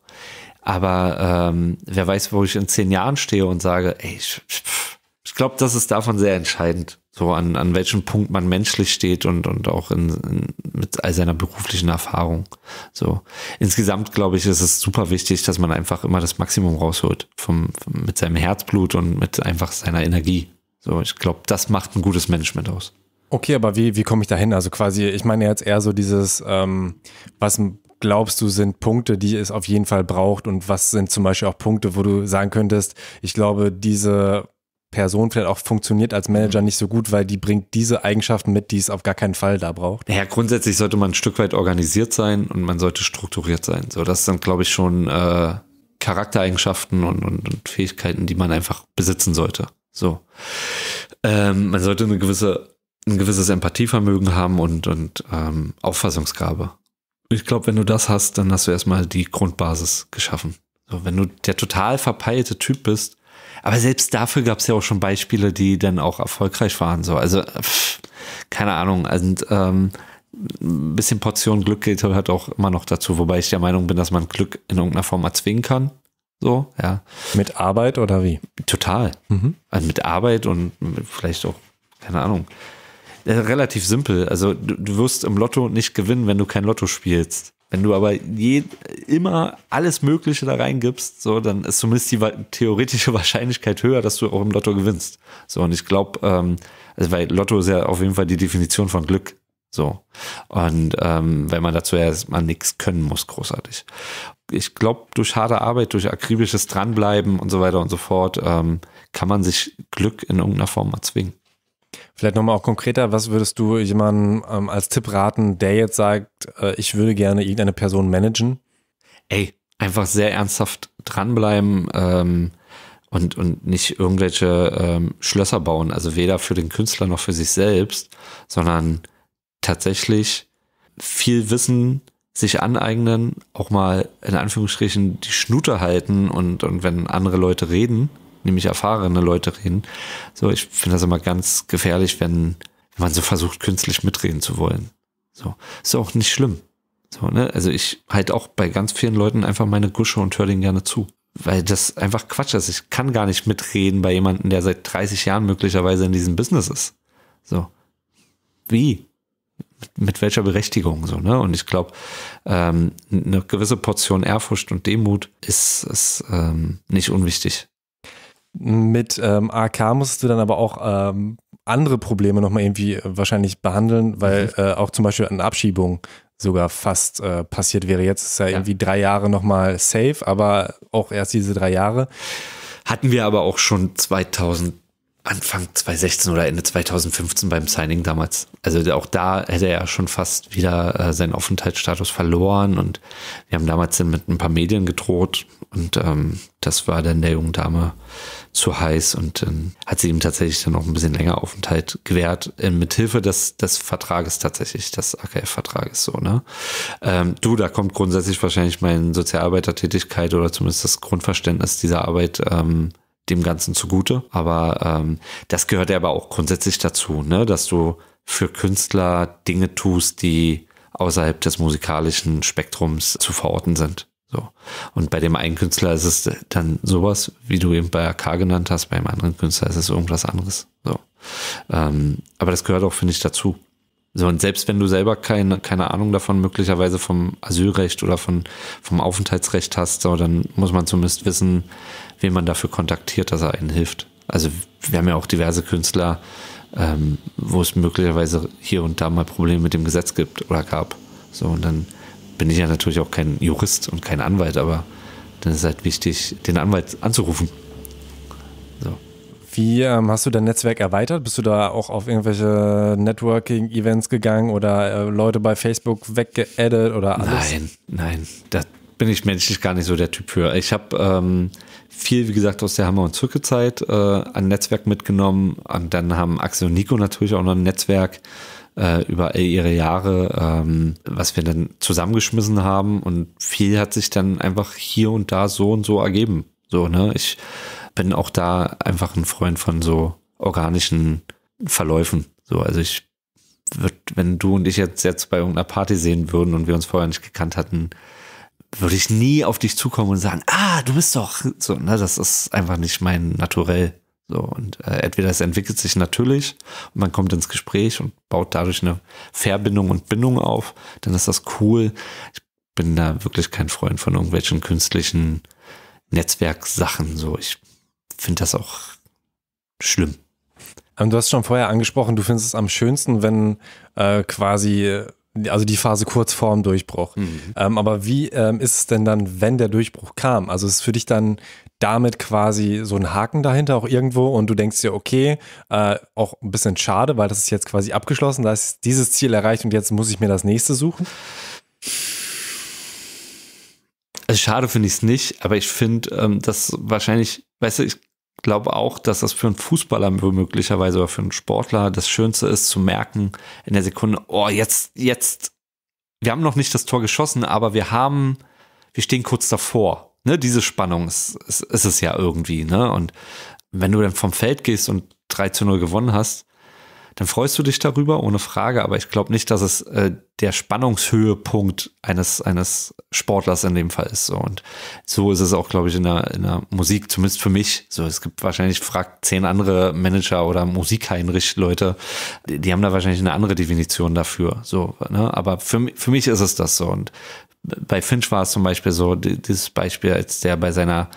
Aber ähm, wer weiß, wo ich in zehn Jahren stehe und sage, ey, ich, ich glaube, das ist davon sehr entscheidend, so an, an welchem Punkt man menschlich steht und, und auch in, in, mit all seiner beruflichen Erfahrung. So. Insgesamt, glaube ich, ist es super wichtig, dass man einfach immer das Maximum rausholt vom, vom, mit seinem Herzblut und mit einfach seiner Energie. So, ich glaube, das macht ein gutes Management aus. Okay, aber wie, wie komme ich da hin? Also quasi, ich meine jetzt eher so dieses, ähm, was glaubst du sind Punkte, die es auf jeden Fall braucht, und was sind zum Beispiel auch Punkte, wo du sagen könntest, ich glaube, diese Person vielleicht auch funktioniert als Manager nicht so gut, weil die bringt diese Eigenschaften mit, die es auf gar keinen Fall da braucht. Ja, grundsätzlich sollte man ein Stück weit organisiert sein und man sollte strukturiert sein. So, das sind, glaube ich, schon äh, Charaktereigenschaften und, und, und Fähigkeiten, die man einfach besitzen sollte. So, ähm, man sollte eine gewisse, ein gewisses Empathievermögen haben und, und ähm, Auffassungsgabe. Ich glaube, wenn du das hast, dann hast du erstmal die Grundbasis geschaffen. So, wenn du der total verpeilte Typ bist, aber selbst dafür gab es ja auch schon Beispiele, die dann auch erfolgreich waren. So, also pff, keine Ahnung, und, ähm, ein bisschen Portion Glück geht halt auch immer noch dazu, wobei ich der Meinung bin, dass man Glück in irgendeiner Form erzwingen kann. So, ja. Mit Arbeit oder wie? Total. Mhm. Also mit Arbeit und vielleicht auch, keine Ahnung. Relativ simpel. Also du, du wirst im Lotto nicht gewinnen, wenn du kein Lotto spielst. Wenn du aber je, immer alles Mögliche da reingibst, so, dann ist zumindest die theoretische Wahrscheinlichkeit höher, dass du auch im Lotto gewinnst. So, und ich glaube, ähm, also weil Lotto ist ja auf jeden Fall die Definition von Glück. So. Und ähm, weil man dazu erstmal nichts können muss, großartig. Ich glaube, durch harte Arbeit, durch akribisches Dranbleiben und so weiter und so fort, ähm, kann man sich Glück in irgendeiner Form erzwingen. Vielleicht nochmal auch konkreter, was würdest du jemandem ähm, als Tipp raten, der jetzt sagt, äh, ich würde gerne irgendeine Person managen? Ey, einfach sehr ernsthaft dranbleiben ähm, und, und nicht irgendwelche ähm, Schlösser bauen, also weder für den Künstler noch für sich selbst, sondern tatsächlich viel Wissen sich aneignen, auch mal in Anführungsstrichen die Schnute halten und, und wenn andere Leute reden, nämlich erfahrene Leute reden, so, ich finde das immer ganz gefährlich, wenn, wenn man so versucht, künstlich mitreden zu wollen. So, ist auch nicht schlimm. So, ne? Also ich halt auch bei ganz vielen Leuten einfach meine Gusche und höre denen gerne zu, weil das einfach Quatsch ist. Ich kann gar nicht mitreden bei jemandem, der seit dreißig Jahren möglicherweise in diesem Business ist. So, wie? Mit welcher Berechtigung, so, ne? Und ich glaube, ähm, eine gewisse Portion Ehrfurcht und Demut ist, ist ähm, nicht unwichtig. Mit ähm, A K musstest du dann aber auch ähm, andere Probleme nochmal irgendwie äh, wahrscheinlich behandeln, weil äh, auch zum Beispiel eine Abschiebung sogar fast äh, passiert wäre. Jetzt ist ja, ja irgendwie drei Jahre nochmal safe, aber auch erst diese drei Jahre. Hatten wir aber auch schon zweitausend. Anfang zweitausendsechzehn oder Ende zweitausendfünfzehn beim Signing damals. Also auch da hätte er ja schon fast wieder äh, seinen Aufenthaltsstatus verloren und wir haben damals dann mit ein paar Medien gedroht und ähm, das war dann der jungen Dame zu heiß und dann äh, hat sie ihm tatsächlich dann noch ein bisschen länger Aufenthalt gewährt, äh, mithilfe des, des Vertrages tatsächlich, des A K F-Vertrages so, ne? Ähm, du, da kommt grundsätzlich wahrscheinlich meine Sozialarbeitertätigkeit oder zumindest das Grundverständnis dieser Arbeit ähm, dem Ganzen zugute, aber ähm, das gehört ja aber auch grundsätzlich dazu, ne? Dass du für Künstler Dinge tust, die außerhalb des musikalischen Spektrums zu verorten sind. So. Und bei dem einen Künstler ist es dann sowas, wie du eben bei A K genannt hast, beim anderen Künstler ist es irgendwas anderes. So. Ähm, aber das gehört auch, finde ich, dazu. So, und selbst wenn du selber keine, keine Ahnung davon möglicherweise vom Asylrecht oder von, vom Aufenthaltsrecht hast, so, dann muss man zumindest wissen, wen man dafür kontaktiert, dass er einen hilft. Also wir haben ja auch diverse Künstler, ähm, wo es möglicherweise hier und da mal Probleme mit dem Gesetz gibt oder gab. So, und dann bin ich ja natürlich auch kein Jurist und kein Anwalt, aber dann ist es halt wichtig, den Anwalt anzurufen. So. Wie ähm, hast du dein Netzwerk erweitert? Bist du da auch auf irgendwelche Networking-Events gegangen oder äh, Leute bei Facebook weggeaddet oder alles? Nein, nein, da bin ich menschlich gar nicht so der Typ für. Ich habe ähm, viel, wie gesagt, aus der Hammer- und Zirkelzeit äh, an Netzwerk mitgenommen. Und dann haben Axel und Nico natürlich auch noch ein Netzwerk äh, über all ihre Jahre, ähm, was wir dann zusammengeschmissen haben. Und viel hat sich dann einfach hier und da so und so ergeben. So, ne? Ich bin auch da einfach ein Freund von so organischen Verläufen. So, also ich würde, wenn du und ich jetzt, jetzt bei irgendeiner Party sehen würden und wir uns vorher nicht gekannt hatten, würde ich nie auf dich zukommen und sagen, ah, du bist doch so, ne, das ist einfach nicht mein Naturell. So, und äh, entweder es entwickelt sich natürlich und man kommt ins Gespräch und baut dadurch eine Verbindung und Bindung auf, dann ist das cool. Ich bin da wirklich kein Freund von irgendwelchen künstlichen Netzwerksachen. So, ich finde das auch schlimm. Du hast schon vorher angesprochen, du findest es am schönsten, wenn äh, quasi, also die Phase kurz vorm Durchbruch. Mhm. Ähm, aber wie ähm, ist es denn dann, wenn der Durchbruch kam? Also ist für dich dann damit quasi so ein Haken dahinter auch irgendwo und du denkst dir, okay, äh, auch ein bisschen schade, weil das ist jetzt quasi abgeschlossen, da ist dieses Ziel erreicht und jetzt muss ich mir das nächste suchen? Also schade finde ich es nicht, aber ich finde, ähm, dass wahrscheinlich, weißt du, ich glaube auch, dass das für einen Fußballer möglicherweise oder für einen Sportler das Schönste ist, zu merken in der Sekunde, oh, jetzt, jetzt, wir haben noch nicht das Tor geschossen, aber wir haben, wir stehen kurz davor. Ne? Diese Spannung ist, ist, ist es ja irgendwie. Ne? Und wenn du dann vom Feld gehst und drei zu null gewonnen hast, dann freust du dich darüber, ohne Frage. Aber ich glaube nicht, dass es äh, der Spannungshöhepunkt eines, eines Sportlers in dem Fall ist. So. Und so ist es auch, glaube ich, in der, in der Musik, zumindest für mich. So, es gibt wahrscheinlich, fragt zehn andere Manager oder Musikheinrich-Leute, die, die haben da wahrscheinlich eine andere Definition dafür. So, ne? Aber für, für mich ist es das so. Und bei Finch war es zum Beispiel so, dieses Beispiel, als der bei seiner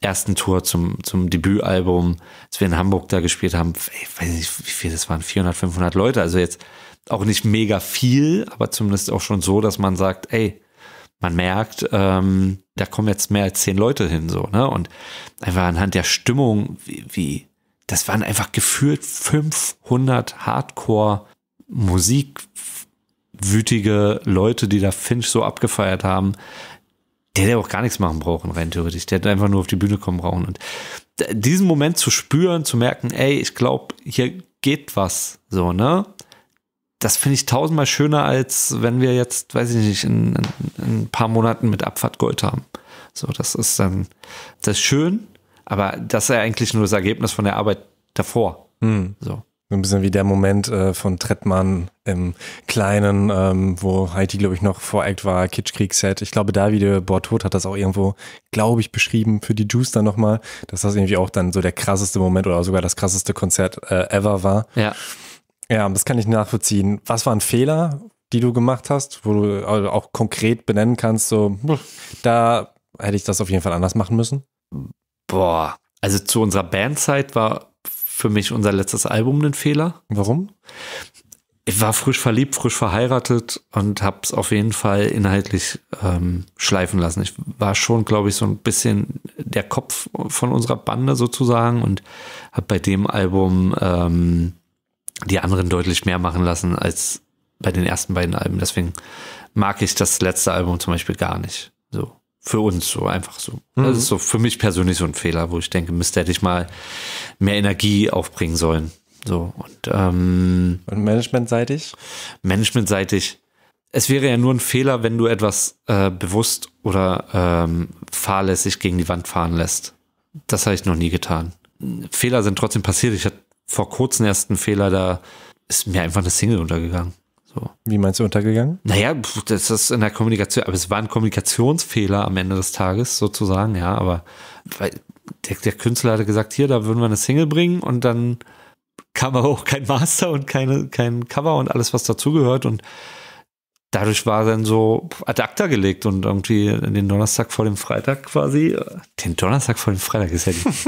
ersten Tour zum, zum Debütalbum, als wir in Hamburg da gespielt haben, ich weiß nicht, wie viel das waren, vierhundert, fünfhundert Leute, also jetzt auch nicht mega viel, aber zumindest auch schon so, dass man sagt, ey, man merkt, ähm, da kommen jetzt mehr als zehn Leute hin, so, ne, und einfach anhand der Stimmung, wie, wie das waren einfach gefühlt fünfhundert Hardcore-musikwütige Leute, die da Finch so abgefeiert haben, der hätte auch gar nichts machen brauchen, rein theoretisch. Der hätte einfach nur auf die Bühne kommen brauchen. Und diesen Moment zu spüren, zu merken, ey, ich glaube, hier geht was, so, ne? Das finde ich tausendmal schöner, als wenn wir jetzt, weiß ich nicht, in, in, in ein paar Monaten mit Abfahrt Gold haben. So, das ist dann, das ist schön, aber das ist ja eigentlich nur das Ergebnis von der Arbeit davor. Mhm. So. So ein bisschen wie der Moment äh, von Trettmann im Kleinen, ähm, wo Heidi, glaube ich, noch Voract war, Kitschkrieg-Set. Ich glaube, Davide Bortot hat das auch irgendwo, glaube ich, beschrieben für die Juice dann nochmal, dass das irgendwie auch dann so der krasseste Moment oder sogar das krasseste Konzert äh, ever war. Ja. Ja, das kann ich nachvollziehen. Was war ein Fehler, die du gemacht hast, wo du auch konkret benennen kannst, so, da hätte ich das auf jeden Fall anders machen müssen? Boah, also zu unserer Bandzeit war für mich unser letztes Album ein Fehler. Warum? Ich war frisch verliebt, frisch verheiratet und habe es auf jeden Fall inhaltlich ähm, schleifen lassen. Ich war schon, glaube ich, so ein bisschen der Kopf von unserer Bande sozusagen und habe bei dem Album ähm, die anderen deutlich mehr machen lassen als bei den ersten beiden Alben. Deswegen mag ich das letzte Album zum Beispiel gar nicht. So. Für uns so einfach so. Mhm. Das ist so für mich persönlich so ein Fehler, wo ich denke, Mist, hätte ich mal mehr Energie aufbringen sollen. So und, ähm, und managementseitig? Managementseitig. Es wäre ja nur ein Fehler, wenn du etwas äh, bewusst oder ähm, fahrlässig gegen die Wand fahren lässt. Das habe ich noch nie getan. Fehler sind trotzdem passiert. Ich hatte vor kurzem erst einen Fehler, da ist mir einfach eine Single untergegangen. So. Wie meinst du untergegangen? Naja, das ist in der Kommunikation, aber es war ein Kommunikationsfehler am Ende des Tages sozusagen, ja, aber weil der, der Künstler hatte gesagt, hier, da würden wir eine Single bringen und dann kam aber auch kein Master und keine, kein Cover und alles, was dazugehört. Und dadurch war dann so ad acta gelegt und irgendwie den Donnerstag vor dem Freitag quasi. Den Donnerstag vor dem Freitag ist ja die,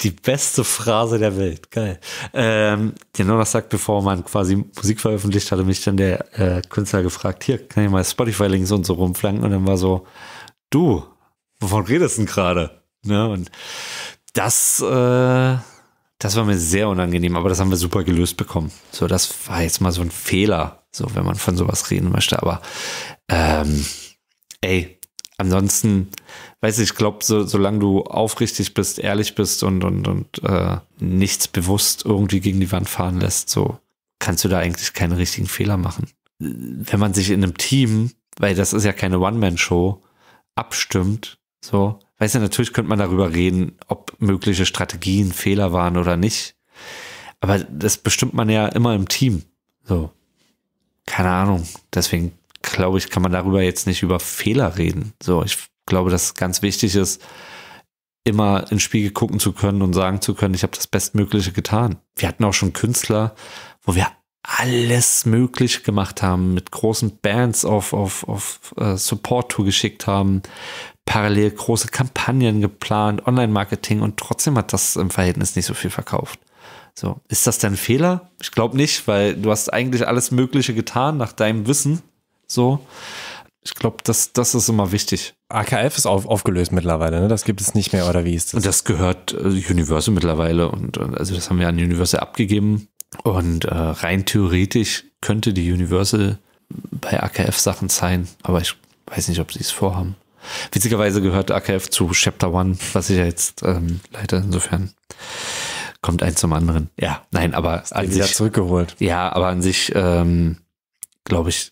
die beste Phrase der Welt. Geil. Ähm, den Donnerstag, bevor man quasi Musik veröffentlicht, hatte mich dann der äh, Künstler gefragt, hier, kann ich mal Spotify-Links und so rumflanken? Und dann war so, du, wovon redest du denn gerade? Ne? Und das, äh, das war mir sehr unangenehm, aber das haben wir super gelöst bekommen. So, das war jetzt mal so ein Fehler. So, wenn man von sowas reden möchte, aber ähm, ey, ansonsten, weiß ich, ich glaube, so, solange du aufrichtig bist, ehrlich bist und, und, und äh, nichts bewusst irgendwie gegen die Wand fahren lässt, so kannst du da eigentlich keine richtigen Fehler machen. Wenn man sich in einem Team, weil das ist ja keine One-Man-Show, abstimmt, so, weißt du, natürlich könnte man darüber reden, ob mögliche Strategien Fehler waren oder nicht, aber das bestimmt man ja immer im Team, so. Keine Ahnung. Deswegen glaube ich, kann man darüber jetzt nicht über Fehler reden. So, ich glaube, dass es ganz wichtig ist, immer ins Spiegel gucken zu können und sagen zu können, ich habe das Bestmögliche getan. Wir hatten auch schon Künstler, wo wir alles Mögliche gemacht haben, mit großen Bands auf, auf, auf uh, Support-Tour geschickt haben, parallel große Kampagnen geplant, Online-Marketing, und trotzdem hat das im Verhältnis nicht so viel verkauft. So, ist das denn ein Fehler? Ich glaube nicht, weil du hast eigentlich alles Mögliche getan nach deinem Wissen. So, ich glaube, das, das ist immer wichtig. A K F ist auf, aufgelöst mittlerweile, ne? Das gibt es nicht mehr, oder wie ist das? Und das gehört also Universal mittlerweile, und also das haben wir an Universal abgegeben, und äh, rein theoretisch könnte die Universal bei A K F Sachen sein, aber ich weiß nicht, ob sie es vorhaben. Witzigerweise gehört A K F zu Chapter One, was ich ja jetzt ähm, leite, insofern kommt eins zum anderen. Ja, nein, aber an sich, wieder zurückgeholt. Ja, aber an sich, ähm, glaube ich,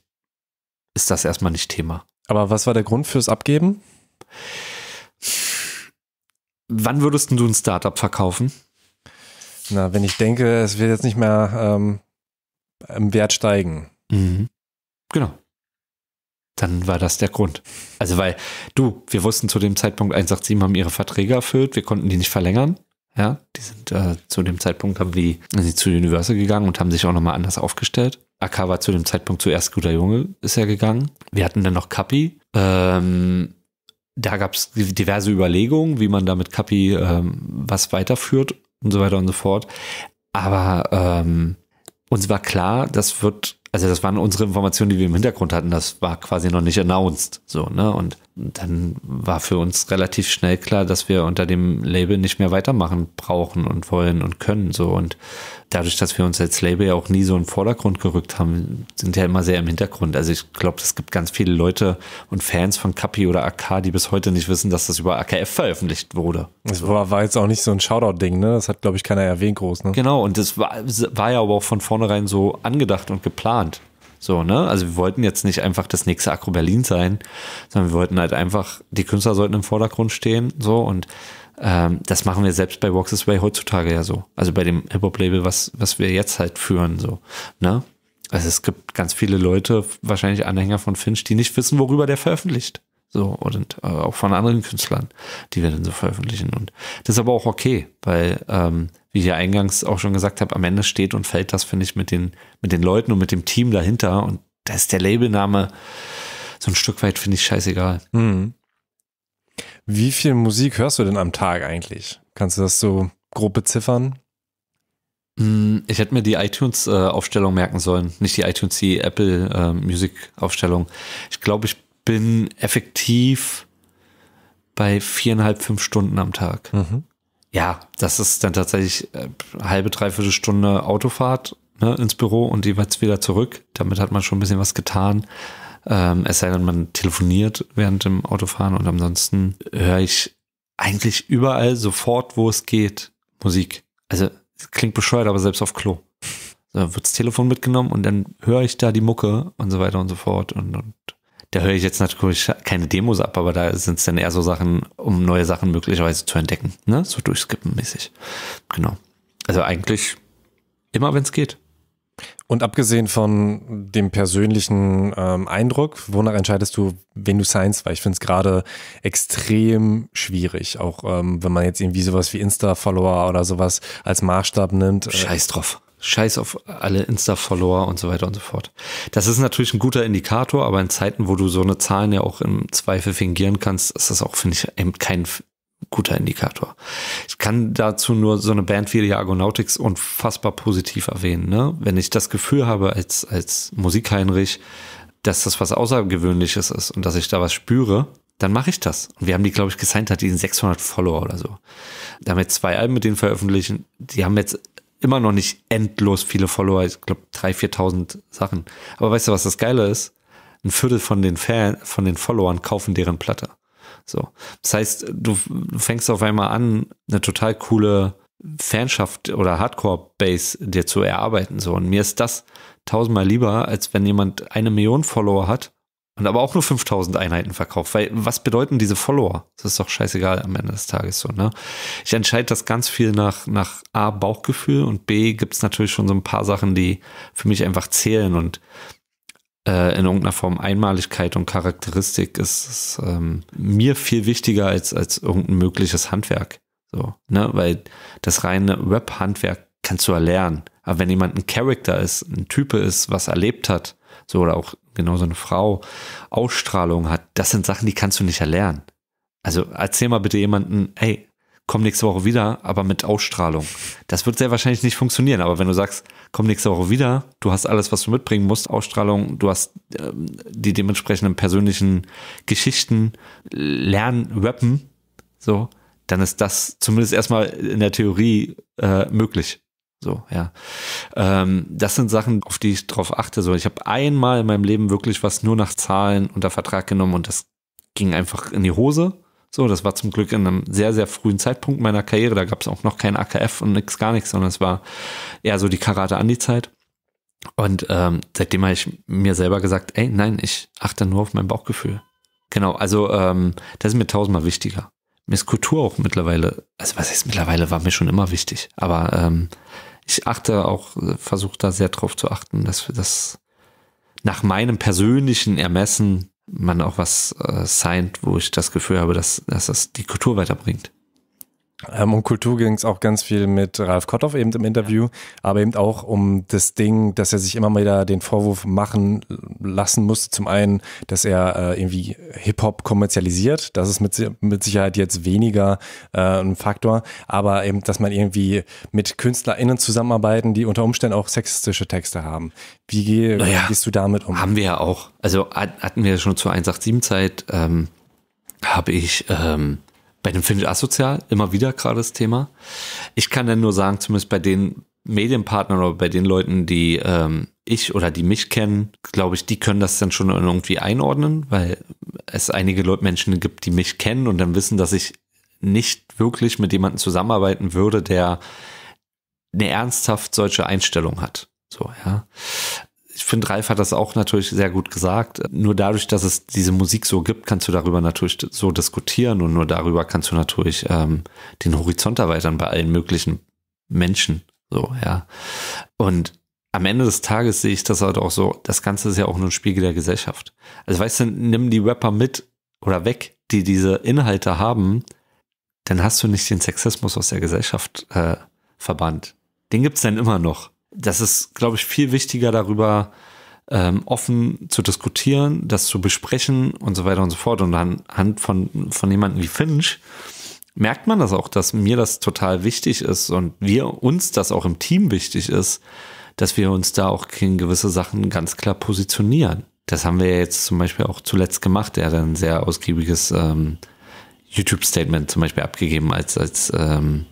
ist das erstmal nicht Thema. Aber was war der Grund fürs Abgeben? Wann würdest du ein Startup verkaufen? Na, wenn ich denke, es wird jetzt nicht mehr ähm, im Wert steigen. Mhm. Genau. Dann war das der Grund. Also weil, du, wir wussten zu dem Zeitpunkt, eins acht sieben haben ihre Verträge erfüllt, wir konnten die nicht verlängern. Ja, die sind äh, zu dem Zeitpunkt, haben die, sind die zu Universal gegangen und haben sich auch nochmal anders aufgestellt. A K war zu dem Zeitpunkt zuerst guter Junge, ist ja gegangen. Wir hatten dann noch Kapi. Ähm, da gab es diverse Überlegungen, wie man da mit Kapi ähm, was weiterführt und so weiter und so fort. Aber ähm, uns war klar, das wird, also das waren unsere Informationen, die wir im Hintergrund hatten, das war quasi noch nicht announced, so, ne, und dann war für uns relativ schnell klar, dass wir unter dem Label nicht mehr weitermachen brauchen und wollen und können, so, und dadurch, dass wir uns als Label ja auch nie so in den Vordergrund gerückt haben, sind ja immer sehr im Hintergrund, also ich glaube, es gibt ganz viele Leute und Fans von Kapi oder A K, die bis heute nicht wissen, dass das über A K F veröffentlicht wurde. Das war jetzt auch nicht so ein Shoutout-Ding, ne, das hat, glaube ich, keiner erwähnt groß, ne. Genau, und das war, war ja aber auch von vornherein so angedacht und geplant. So, ne? Also wir wollten jetzt nicht einfach das nächste Akro Berlin sein, sondern wir wollten halt einfach, die Künstler sollten im Vordergrund stehen, so, und ähm, das machen wir selbst bei Walk This Way heutzutage ja so. Also bei dem Hip-Hop-Label, was, was wir jetzt halt führen, so, ne? Also es gibt ganz viele Leute, wahrscheinlich Anhänger von Finch, die nicht wissen, worüber der veröffentlicht. So, und äh, auch von anderen Künstlern, die wir dann so veröffentlichen. Und das ist aber auch okay, weil, ähm, wie ich ja eingangs auch schon gesagt habe, am Ende steht und fällt das, finde ich, mit den, mit den Leuten und mit dem Team dahinter. Und da ist der Labelname so ein Stück weit, finde ich, scheißegal. Mhm. Wie viel Musik hörst du denn am Tag eigentlich? Kannst du das so grob beziffern? Ich hätte mir die iTunes-Aufstellung merken sollen. Nicht die iTunes, die Apple-Music-Aufstellung. Ich glaube, ich bin effektiv bei viereinhalb, fünf Stunden am Tag. Mhm. Ja, das ist dann tatsächlich halbe, dreiviertel Stunde Autofahrt, ne, ins Büro und jeweils wieder zurück. Damit hat man schon ein bisschen was getan. Ähm, es sei denn, man telefoniert während dem Autofahren, und ansonsten höre ich eigentlich überall sofort, wo es geht, Musik. Also klingt bescheuert, aber selbst auf Klo. Da wird das Telefon mitgenommen und dann höre ich da die Mucke und so weiter und so fort, und, und da höre ich jetzt natürlich keine Demos ab, aber da sind es dann eher so Sachen, um neue Sachen möglicherweise zu entdecken, ne? So durchskippen mäßig. Genau. Also eigentlich immer, wenn es geht. Und abgesehen von dem persönlichen ähm, Eindruck, wonach entscheidest du, wen du signst? Weil ich finde es gerade extrem schwierig, auch ähm, wenn man jetzt irgendwie sowas wie Insta-Follower oder sowas als Maßstab nimmt. Scheiß drauf. Scheiß auf alle Insta-Follower und so weiter und so fort. Das ist natürlich ein guter Indikator, aber in Zeiten, wo du so eine Zahlen ja auch im Zweifel fingieren kannst, ist das auch, finde ich, eben kein guter Indikator. Ich kann dazu nur so eine Band wie die Argonautics unfassbar positiv erwähnen, ne? Wenn ich das Gefühl habe als, als Musikheinrich, dass das was Außergewöhnliches ist und dass ich da was spüre, dann mache ich das. Und wir haben die, glaube ich, gesigned, hat die sechshundert Follower oder so. Da haben wir zwei Alben mit denen veröffentlicht. Die haben jetzt immer noch nicht endlos viele Follower, ich glaube dreitausend, viertausend Sachen. Aber weißt du, was das Geile ist? Ein Viertel von den Fan, von den Followern kaufen deren Platte. So. Das heißt, du fängst auf einmal an, eine total coole Fanschaft oder Hardcore-Base dir zu erarbeiten. So. Und mir ist das tausendmal lieber, als wenn jemand eine Million Follower hat und aber auch nur fünftausend Einheiten verkauft. Weil was bedeuten diese Follower? Das ist doch scheißegal am Ende des Tages so, ne? Ich entscheide das ganz viel nach, nach A, Bauchgefühl, und B, gibt es natürlich schon so ein paar Sachen, die für mich einfach zählen, und äh, in irgendeiner Form Einmaligkeit und Charakteristik ist, ist ähm, mir viel wichtiger als, als irgendein mögliches Handwerk. So, ne? Weil das reine Web-Handwerk kannst du erlernen. Aber wenn jemand ein Charakter ist, ein Typ ist, was erlebt hat, so, oder auch genauso eine Frau Ausstrahlung hat, das sind Sachen, die kannst du nicht erlernen. Also erzähl mal bitte jemanden, hey, komm nächste Woche wieder, aber mit Ausstrahlung. Das wird sehr wahrscheinlich nicht funktionieren, aber wenn du sagst, komm nächste Woche wieder, du hast alles, was du mitbringen musst, Ausstrahlung, du hast äh, die dementsprechenden persönlichen Geschichten, lernen, rappen, so, dann ist das zumindest erstmal in der Theorie äh, möglich. So, ja. Ähm, das sind Sachen, auf die ich drauf achte. So, ich habe einmal in meinem Leben wirklich was nur nach Zahlen unter Vertrag genommen und das ging einfach in die Hose. So, das war zum Glück in einem sehr, sehr frühen Zeitpunkt meiner Karriere. Da gab es auch noch kein A K F und nix, gar nichts, sondern es war eher so die Karate Andi Zeit. Und ähm, seitdem habe ich mir selber gesagt, ey, nein, ich achte nur auf mein Bauchgefühl. Genau, also ähm, das ist mir tausendmal wichtiger. Mir ist Kultur auch mittlerweile, also was heißt mittlerweile, war mir schon immer wichtig, aber ähm, ich achte auch, versuche da sehr drauf zu achten, dass das nach meinem persönlichen Ermessen man auch was äh, signed, wo ich das Gefühl habe, dass, dass das die Kultur weiterbringt. Ähm, um Kultur ging es auch ganz viel mit Ralf Kotthoff eben im Interview, ja, aber eben auch um das Ding, dass er sich immer wieder den Vorwurf machen lassen musste. Zum einen, dass er äh, irgendwie Hip-Hop kommerzialisiert, das ist mit, mit Sicherheit jetzt weniger äh, ein Faktor, aber eben, dass man irgendwie mit KünstlerInnen zusammenarbeiten, die unter Umständen auch sexistische Texte haben. Wie geh, naja, gehst du damit um? Haben wir ja auch. Also hatten wir schon zur eins acht sieben-Zeit, ähm, habe ich... Ähm bei dem Finch Asozial immer wieder gerade das Thema. Ich kann dann nur sagen, zumindest bei den Medienpartnern oder bei den Leuten, die ähm, ich oder die mich kennen, glaube ich, die können das dann schon irgendwie einordnen, weil es einige Leute, Menschen gibt, die mich kennen und dann wissen, dass ich nicht wirklich mit jemandem zusammenarbeiten würde, der eine ernsthaft solche Einstellung hat. So, ja. Ich finde, Ralf hat das auch natürlich sehr gut gesagt. Nur dadurch, dass es diese Musik so gibt, kannst du darüber natürlich so diskutieren und nur darüber kannst du natürlich ähm, den Horizont erweitern bei allen möglichen Menschen. So, ja. Und am Ende des Tages sehe ich das halt auch so, das Ganze ist ja auch nur ein Spiegel der Gesellschaft. Also weißt du, nimm die Rapper mit oder weg, die diese Inhalte haben, dann hast du nicht den Sexismus aus der Gesellschaft äh, verbannt. Den gibt es dann immer noch. Das ist, glaube ich, viel wichtiger, darüber ähm, offen zu diskutieren, das zu besprechen und so weiter und so fort. Und anhand von, von jemandem wie Finch merkt man das auch, dass mir das total wichtig ist und wir uns das auch im Team wichtig ist, dass wir uns da auch gegen gewisse Sachen ganz klar positionieren. Das haben wir ja jetzt zum Beispiel auch zuletzt gemacht. Er hat ein sehr ausgiebiges ähm, YouTube-Statement zum Beispiel abgegeben, als, als, ähm,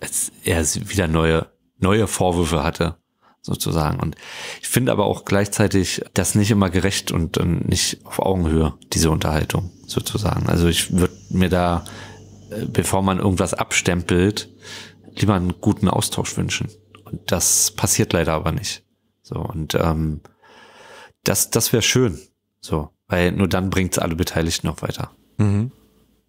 als er wieder neue neue Vorwürfe hatte, sozusagen. Und ich finde aber auch gleichzeitig das nicht immer gerecht und, und nicht auf Augenhöhe, diese Unterhaltung, sozusagen. Also ich würde mir da, bevor man irgendwas abstempelt, lieber einen guten Austausch wünschen. Und das passiert leider aber nicht. So, und ähm, das, das wäre schön. So, weil nur dann bringt's alle Beteiligten noch weiter. Mhm.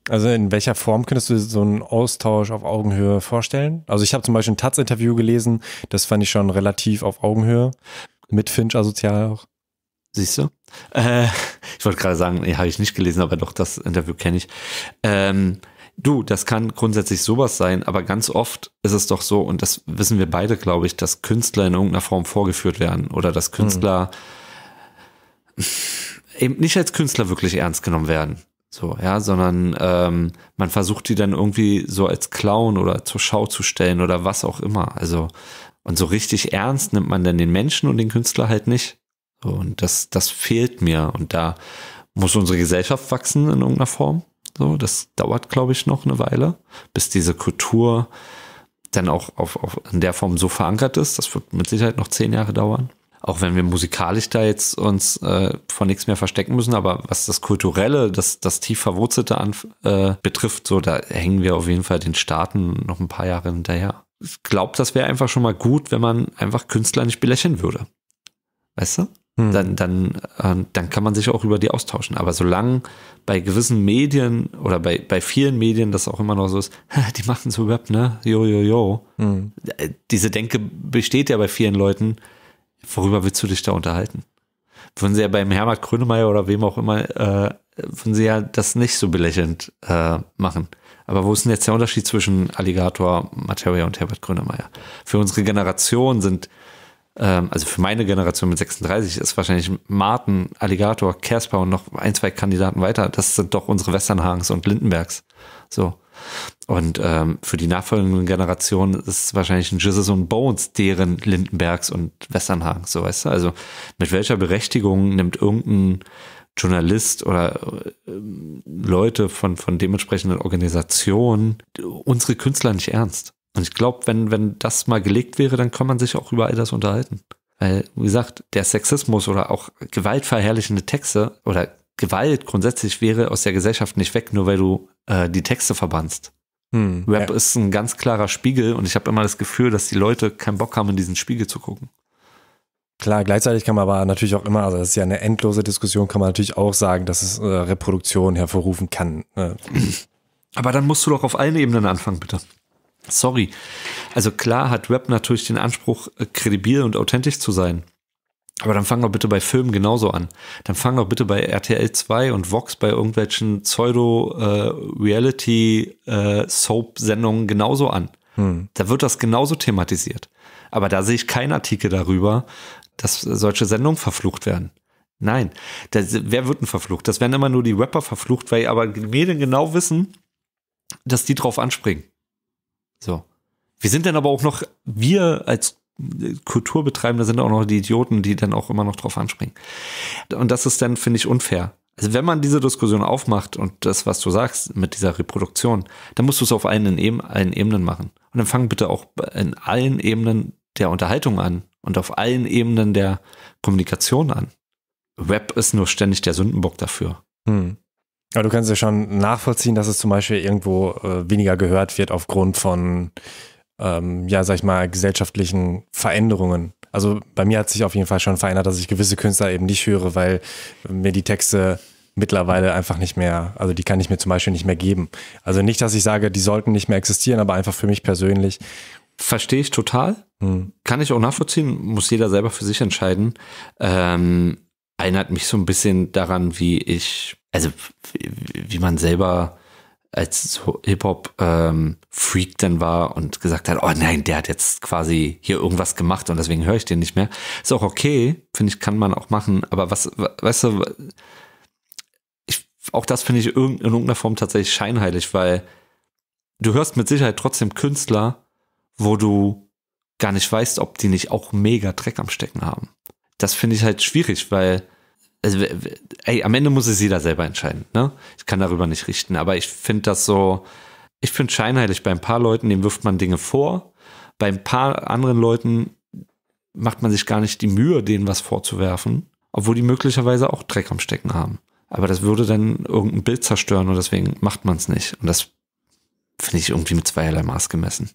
Also in welcher Form könntest du so einen Austausch auf Augenhöhe vorstellen? Also ich habe zum Beispiel ein Taz-Interview gelesen, das fand ich schon relativ auf Augenhöhe, mit Finch Asozial auch. Siehst du? Äh, ich wollte gerade sagen, nee, habe ich nicht gelesen, aber doch, das Interview kenne ich. Ähm, du, das kann grundsätzlich sowas sein, aber ganz oft ist es doch so, und das wissen wir beide, glaube ich, dass Künstler in irgendeiner Form vorgeführt werden oder dass Künstler mhm. eben nicht als Künstler wirklich ernst genommen werden. So, ja, sondern ähm, man versucht die dann irgendwie so als Clown oder zur Schau zu stellen oder was auch immer. Also, und so richtig ernst nimmt man dann den Menschen und den Künstler halt nicht. So, und das, das fehlt mir. Und da muss unsere Gesellschaft wachsen in irgendeiner Form. So, das dauert, glaube ich, noch eine Weile, bis diese Kultur dann auch auf, auf, in der Form so verankert ist. Das wird mit Sicherheit noch zehn Jahre dauern. Auch wenn wir musikalisch da jetzt uns äh, von nichts mehr verstecken müssen, aber was das Kulturelle, das, das tief Verwurzelte an, äh, betrifft, so, da hängen wir auf jeden Fall den Staaten noch ein paar Jahre hinterher. Ich glaube, das wäre einfach schon mal gut, wenn man einfach Künstler nicht belächeln würde. Weißt du? Hm. Dann, dann, äh, dann kann man sich auch über die austauschen. Aber solange bei gewissen Medien oder bei, bei vielen Medien das auch immer noch so ist, die machen so Rap, ne? Jo, jo, jo. Hm. Diese Denke besteht ja bei vielen Leuten. Worüber willst du dich da unterhalten? Würden sie ja beim Herbert Grönemeyer oder wem auch immer, äh, würden sie ja das nicht so belächelnd äh, machen. Aber wo ist denn jetzt der Unterschied zwischen Alligator, Materia und Herbert Grönemeyer? Für unsere Generation sind, ähm, also für meine Generation mit sechsunddreißig ist wahrscheinlich Martin, Alligator, Casper und noch ein, zwei Kandidaten weiter. Das sind doch unsere Westernhagens und Lindenbergs. So. Und ähm, für die nachfolgenden Generationen ist es wahrscheinlich ein Jizzes und Bonez, deren Lindenbergs und Westernhagen, so, weißt du? Also mit welcher Berechtigung nimmt irgendein Journalist oder äh, Leute von, von dementsprechenden Organisationen unsere Künstler nicht ernst? Und ich glaube, wenn, wenn das mal gelegt wäre, dann kann man sich auch über all das unterhalten. Weil, wie gesagt, der Sexismus oder auch gewaltverherrlichende Texte oder Gewalt grundsätzlich wäre aus der Gesellschaft nicht weg, nur weil du äh, die Texte verbannst. Hm, Rap ja. ist ein ganz klarer Spiegel und ich habe immer das Gefühl, dass die Leute keinen Bock haben, in diesen Spiegel zu gucken. Klar, gleichzeitig kann man aber natürlich auch immer, also das ist ja eine endlose Diskussion, kann man natürlich auch sagen, dass es äh, Reproduktion hervorrufen kann. Äh. Aber dann musst du doch auf allen Ebenen anfangen, bitte. Sorry. Also klar hat Rap natürlich den Anspruch, äh, kredibil und authentisch zu sein. Aber dann fang doch bitte bei Filmen genauso an. Dann fang doch bitte bei R T L zwei und Vox bei irgendwelchen Pseudo-Reality-Soap-Sendungen äh, äh, genauso an. Hm. Da wird das genauso thematisiert. Aber da sehe ich keinen Artikel darüber, dass solche Sendungen verflucht werden. Nein. Das, wer wird denn verflucht? Das werden immer nur die Rapper verflucht, weil aber die Medien genau wissen, dass die drauf anspringen. So. Wir sind dann aber auch noch, wir als Kulturbetreibende sind auch noch die Idioten, die dann auch immer noch drauf anspringen. Und das ist dann, finde ich, unfair. Also wenn man diese Diskussion aufmacht und das, was du sagst mit dieser Reproduktion, dann musst du es auf allen, allen Ebenen machen. Und dann fang bitte auch in allen Ebenen der Unterhaltung an und auf allen Ebenen der Kommunikation an. Rap ist nur ständig der Sündenbock dafür. Hm. Aber du kannst ja schon nachvollziehen, dass es zum Beispiel irgendwo äh, weniger gehört wird aufgrund von Ähm, ja, sag ich mal, gesellschaftlichen Veränderungen. Also bei mir hat sich auf jeden Fall schon verändert, dass ich gewisse Künstler eben nicht höre, weil mir die Texte mittlerweile einfach nicht mehr, also die kann ich mir zum Beispiel nicht mehr geben. Also nicht, dass ich sage, die sollten nicht mehr existieren, aber einfach für mich persönlich. Verstehe ich total. Hm. Kann ich auch nachvollziehen, muss jeder selber für sich entscheiden. Ähm, erinnert mich so ein bisschen daran, wie ich, also wie man selber als so Hip-Hop-Freak ähm, dann war und gesagt hat, oh nein, der hat jetzt quasi hier irgendwas gemacht und deswegen höre ich den nicht mehr. Ist auch okay, finde ich, kann man auch machen, aber was, weißt du, ich, auch das finde ich in irgendeiner Form tatsächlich scheinheilig, weil du hörst mit Sicherheit trotzdem Künstler, wo du gar nicht weißt, ob die nicht auch mega Dreck am Stecken haben. Das finde ich halt schwierig, weil Also, ey, am Ende muss es jeder selber entscheiden, ne? Ich kann darüber nicht richten, aber ich finde das so, ich finde scheinheilig, bei ein paar Leuten, denen wirft man Dinge vor, bei ein paar anderen Leuten macht man sich gar nicht die Mühe, denen was vorzuwerfen, obwohl die möglicherweise auch Dreck am Stecken haben. Aber das würde dann irgendein Bild zerstören und deswegen macht man es nicht. Und das finde ich irgendwie mit zweierlei Maß gemessen.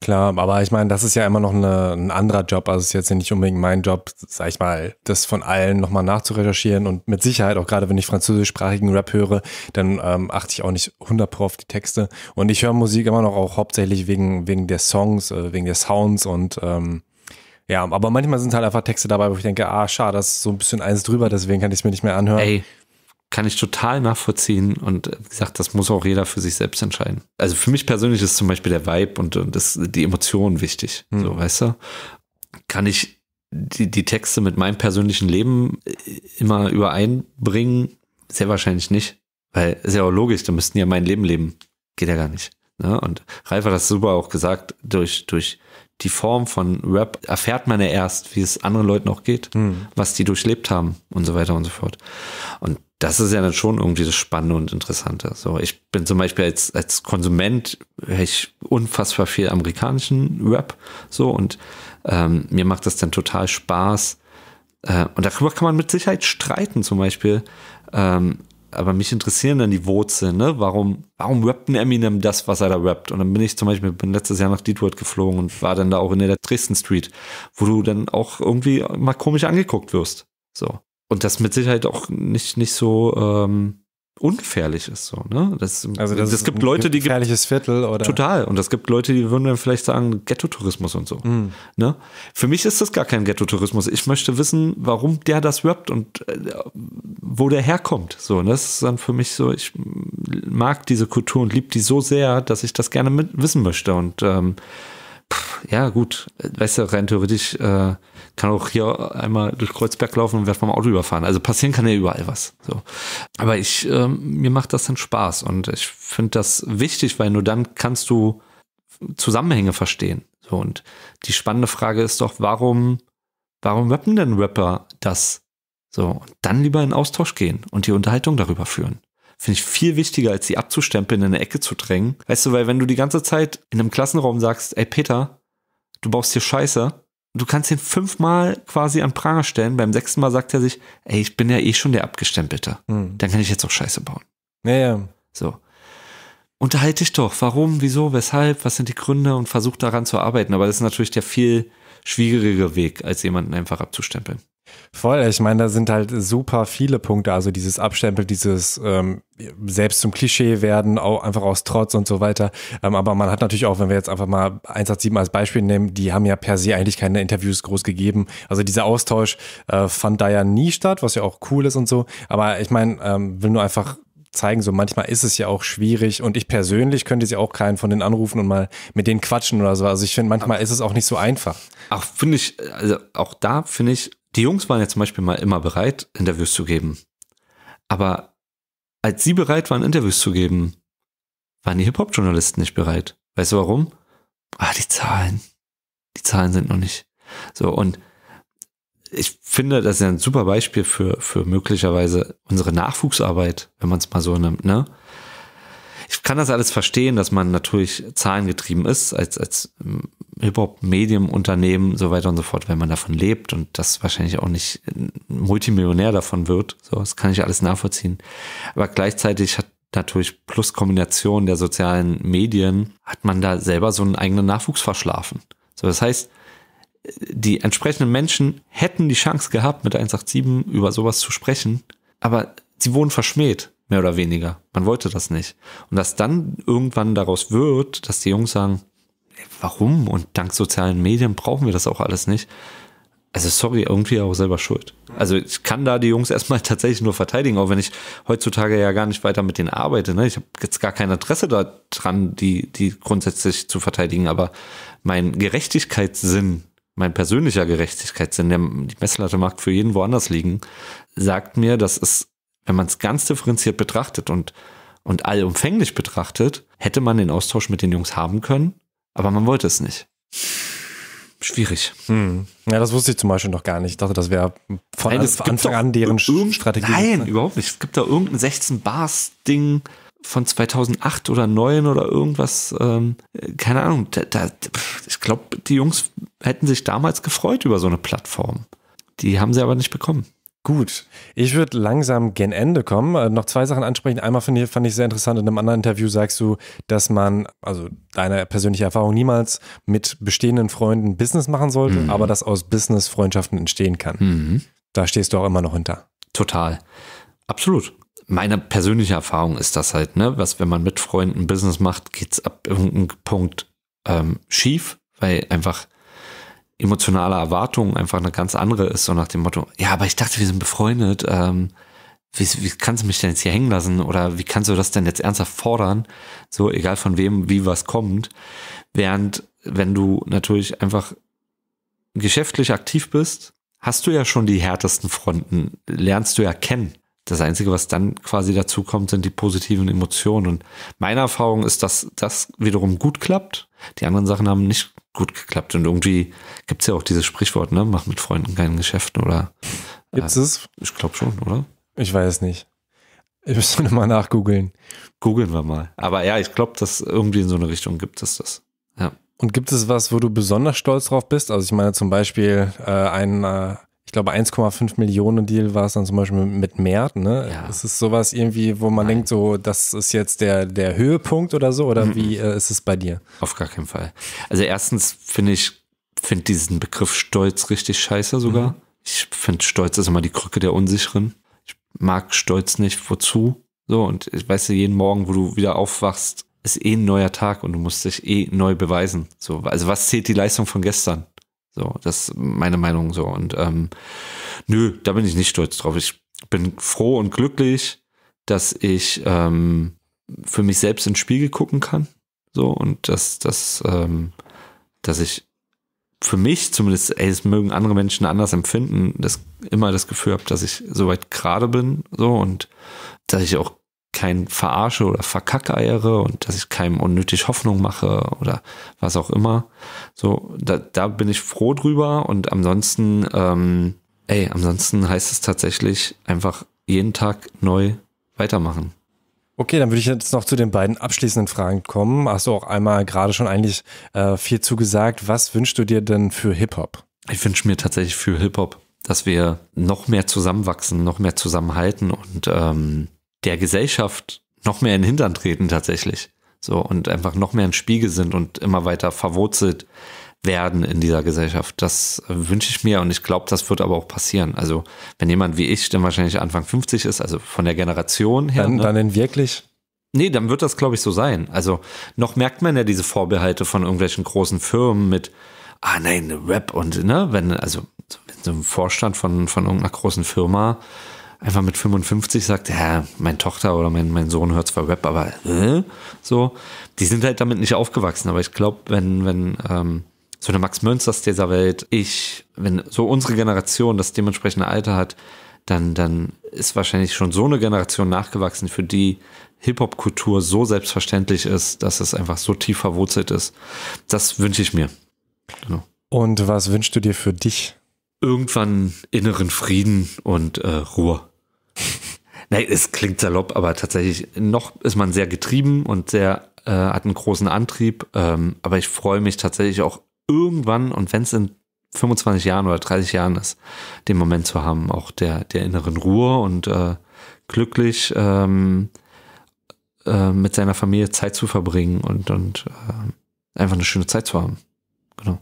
Klar, aber ich meine, das ist ja immer noch eine, ein anderer Job. Also es ist jetzt nicht unbedingt mein Job, sag ich mal, das von allen nochmal nachzurecherchieren. Und mit Sicherheit, auch gerade wenn ich französischsprachigen Rap höre, dann ähm, achte ich auch nicht hundert Prozent auf die Texte. Und ich höre Musik immer noch auch hauptsächlich wegen, wegen der Songs, äh, wegen der Sounds und ähm, ja, aber manchmal sind halt einfach Texte dabei, wo ich denke, ah, schade, das ist so ein bisschen eins drüber, deswegen kann ich es mir nicht mehr anhören. Ey, kann ich total nachvollziehen und wie gesagt, das muss auch jeder für sich selbst entscheiden. Also für mich persönlich ist zum Beispiel der Vibe und das, die Emotionen wichtig, hm. so, weißt du? Kann ich die, die Texte mit meinem persönlichen Leben immer übereinbringen? Sehr wahrscheinlich nicht, weil ist ja auch logisch, da müssten ja mein Leben leben. Geht ja gar nicht. Ne? Und Ralf hat das super auch gesagt, durch, durch die Form von Rap erfährt man ja erst, wie es anderen Leuten auch geht, mhm. was die durchlebt haben und so weiter und so fort. Und das ist ja dann schon irgendwie das Spannende und Interessante. So, ich bin zum Beispiel als, als Konsument, höre ich unfassbar viel amerikanischen Rap, so, und ähm, mir macht das dann total Spaß. Äh, und darüber kann man mit Sicherheit streiten, zum Beispiel. Ähm, aber mich interessieren dann die Wurzeln, ne? Warum, warum rappt ein Eminem das, was er da rappt? Und dann bin ich zum Beispiel, bin letztes Jahr nach Detroit geflogen und war dann da auch in der Dresden Street, wo du dann auch irgendwie mal komisch angeguckt wirst. So. Und das mit Sicherheit auch nicht, nicht so ähm, ungefährlich ist. So, ne? Das, also das, das gibt Leute, die gefährliches Viertel, oder? Total. Und es gibt Leute, die würden dann vielleicht sagen, Ghetto-Tourismus und so. Mm. Ne? Für mich ist das gar kein Ghetto-Tourismus. Ich möchte wissen, warum der das rappt und äh, wo der herkommt. So, und das ist dann für mich so, ich mag diese Kultur und liebe die so sehr, dass ich das gerne mit wissen möchte. Und ähm, pff, ja, gut, weißt du, rein theoretisch äh, kann auch hier einmal durch Kreuzberg laufen und werde vom Auto überfahren. Also passieren kann ja überall was. So. Aber ich, ähm, mir macht das dann Spaß und ich finde das wichtig, weil nur dann kannst du Zusammenhänge verstehen. So, und die spannende Frage ist doch, warum, warum rappen denn Rapper das? So, und dann lieber in Austausch gehen und die Unterhaltung darüber führen. Finde ich viel wichtiger, als sie abzustempeln, in eine Ecke zu drängen. Weißt du, weil wenn du die ganze Zeit in einem Klassenraum sagst, ey Peter, du baust hier Scheiße, du kannst ihn fünfmal quasi an Pranger stellen. Beim sechsten Mal sagt er sich, ey, ich bin ja eh schon der Abgestempelte. Mhm. Dann kann ich jetzt auch Scheiße bauen. Ja, ja. So. Unterhalte dich doch. Warum, wieso, weshalb, was sind die Gründe und versuch daran zu arbeiten. Aber das ist natürlich der viel schwierigere Weg, als jemanden einfach abzustempeln. Voll, ich meine, da sind halt super viele Punkte, also dieses Abstempel, dieses ähm, selbst zum Klischee werden, auch einfach aus Trotz und so weiter, ähm, aber man hat natürlich auch, wenn wir jetzt einfach mal eins acht sieben als Beispiel nehmen, die haben ja per se eigentlich keine Interviews groß gegeben, also dieser Austausch äh, fand da ja nie statt, was ja auch cool ist und so, aber ich meine, ähm, will nur einfach zeigen, so manchmal ist es ja auch schwierig und ich persönlich könnte sie auch keinen von denen anrufen und mal mit denen quatschen oder so, also ich finde, manchmal ist es auch nicht so einfach. Ach, finde ich, also auch da finde ich, die Jungs waren ja zum Beispiel mal immer bereit, Interviews zu geben. Aber als sie bereit waren, Interviews zu geben, waren die Hip-Hop-Journalisten nicht bereit. Weißt du warum? Ah, die Zahlen. Die Zahlen sind noch nicht. So, und ich finde, das ist ja ein super Beispiel für, für möglicherweise unsere Nachwuchsarbeit, wenn man es mal so nimmt, ne? Ich kann das alles verstehen, dass man natürlich zahlengetrieben ist, als, als Hip-Hop-Medium-Unternehmen, so weiter und so fort, wenn man davon lebt und das wahrscheinlich auch nicht Multimillionär davon wird. So, das kann ich alles nachvollziehen. Aber gleichzeitig hat natürlich plus Kombination der sozialen Medien, hat man da selber so einen eigenen Nachwuchs verschlafen. So, das heißt, die entsprechenden Menschen hätten die Chance gehabt, mit eins acht sieben über sowas zu sprechen, aber sie wurden verschmäht. Mehr oder weniger. Man wollte das nicht. Und dass dann irgendwann daraus wird, dass die Jungs sagen, warum? Und dank sozialen Medien brauchen wir das auch alles nicht. Also sorry, irgendwie auch selber schuld. Also ich kann da die Jungs erstmal tatsächlich nur verteidigen, auch wenn ich heutzutage ja gar nicht weiter mit denen arbeite. Ne? Ich habe jetzt gar kein Interesse daran, die, die grundsätzlich zu verteidigen. Aber mein Gerechtigkeitssinn, mein persönlicher Gerechtigkeitssinn, der die Messlatte mag für jeden woanders liegen, sagt mir, dass es, wenn man es ganz differenziert betrachtet und, und allumfänglich betrachtet, hätte man den Austausch mit den Jungs haben können, aber man wollte es nicht. Schwierig. Hm. Ja, das wusste ich zum Beispiel noch gar nicht. Ich dachte, das wäre von nein, das Anfang an deren Strategie. Nein, überhaupt nicht. Es gibt da irgendein sechzehn Bars Ding von zweitausendacht oder zweitausendneun oder irgendwas. Ähm, keine Ahnung. Da, da, ich glaube, die Jungs hätten sich damals gefreut über so eine Plattform. Die haben sie aber nicht bekommen. Gut, ich würde langsam gen Ende kommen. Äh, noch zwei Sachen ansprechen. Einmal von dir fand ich sehr interessant, in einem anderen Interview sagst du, dass man, also deine persönliche Erfahrung, niemals mit bestehenden Freunden Business machen sollte, mhm. aber dass aus Business Freundschaften entstehen kann. Mhm. Da stehst du auch immer noch hinter. Total. Absolut. Meine persönliche Erfahrung ist das halt, ne, was, wenn man mit Freunden Business macht, geht es ab irgendeinem Punkt ähm, schief, weil einfach emotionale Erwartung einfach eine ganz andere ist, so nach dem Motto, ja, aber ich dachte, wir sind befreundet, ähm, wie, wie kannst du mich denn jetzt hier hängen lassen oder wie kannst du das denn jetzt ernsthaft fordern, so egal von wem, wie was kommt, während wenn du natürlich einfach geschäftlich aktiv bist, hast du ja schon die härtesten Fronten, lernst du ja kennen. Das Einzige, was dann quasi dazu kommt, sind die positiven Emotionen und meine Erfahrung ist, dass das wiederum gut klappt, die anderen Sachen haben nicht gut geklappt und irgendwie gibt es ja auch dieses Sprichwort, ne, mach mit Freunden kein Geschäft oder gibt's äh, es? Ich glaube schon, oder? Ich weiß nicht. Ich müsste nochmal nachgoogeln. Googeln wir mal. Aber ja, ich glaube, dass irgendwie in so eine Richtung gibt es das. Ja. Und gibt es was, wo du besonders stolz drauf bist? Also ich meine zum Beispiel äh, ein, äh, ich glaube eins Komma fünf Millionen Deal war es dann zum Beispiel mit Mert, ne? Ja. Ist es sowas irgendwie, wo man Nein. denkt, so das ist jetzt der, der Höhepunkt oder so? Oder mhm. wie äh, ist es bei dir? Auf gar keinen Fall. Also erstens finde ich, finde diesen Begriff Stolz richtig scheiße sogar. Mhm. Ich finde, Stolz ist immer die Krücke der Unsicheren. Ich mag Stolz nicht, wozu? So, und ich weiß ja, jeden Morgen, wo du wieder aufwachst, ist eh ein neuer Tag und du musst dich eh neu beweisen. So, also was zählt die Leistung von gestern? So, das ist meine Meinung so. Und ähm, nö, da bin ich nicht stolz drauf. Ich bin froh und glücklich, dass ich ähm, für mich selbst ins Spiegel gucken kann. So, und dass, dass, ähm, dass ich für mich zumindest, ey, es mögen andere Menschen anders empfinden, das immer das Gefühl habe, dass ich soweit gerade bin, so, und dass ich auch kein verarsche oder verkackeiere und dass ich keinem unnötig Hoffnung mache oder was auch immer. So, da, da bin ich froh drüber und ansonsten, ähm, ey, ansonsten heißt es tatsächlich einfach jeden Tag neu weitermachen. Okay, dann würde ich jetzt noch zu den beiden abschließenden Fragen kommen. Hast du auch einmal gerade schon eigentlich äh, viel zugesagt. Was wünschst du dir denn für Hip-Hop? Ich wünsche mir tatsächlich für Hip-Hop, dass wir noch mehr zusammenwachsen, noch mehr zusammenhalten und ähm, der Gesellschaft noch mehr in den Hintern treten tatsächlich. So, und einfach noch mehr ein Spiegel sind und immer weiter verwurzelt werden in dieser Gesellschaft. Das wünsche ich mir und ich glaube, das wird aber auch passieren. Also wenn jemand wie ich dann wahrscheinlich Anfang fünfzig ist, also von der Generation her. Dann, ne? dann in wirklich? Nee, dann wird das, glaube ich, so sein. Also noch merkt man ja diese Vorbehalte von irgendwelchen großen Firmen mit, ah nein, Rap und, ne, wenn, also wenn so ein Vorstand von, von irgendeiner großen Firma einfach mit fünfundfünfzig sagt, ja, meine Tochter oder mein, mein Sohn hört zwar Rap, aber äh? so, die sind halt damit nicht aufgewachsen. Aber ich glaube, wenn, wenn, ähm, so eine Max Münsters dieser Welt, ich, wenn so unsere Generation das dementsprechende Alter hat, dann, dann ist wahrscheinlich schon so eine Generation nachgewachsen, für die Hip-Hop-Kultur so selbstverständlich ist, dass es einfach so tief verwurzelt ist. Das wünsche ich mir. Genau. Und was wünschst du dir für dich? Irgendwann inneren Frieden und äh, Ruhe. Nein, es klingt salopp, aber tatsächlich noch ist man sehr getrieben und sehr äh, hat einen großen Antrieb. Ähm, aber ich freue mich tatsächlich auch irgendwann, und wenn es in fünfundzwanzig Jahren oder dreißig Jahren ist, den Moment zu haben, auch der, der inneren Ruhe und äh, glücklich ähm, äh, mit seiner Familie Zeit zu verbringen und, und äh, einfach eine schöne Zeit zu haben. Genau.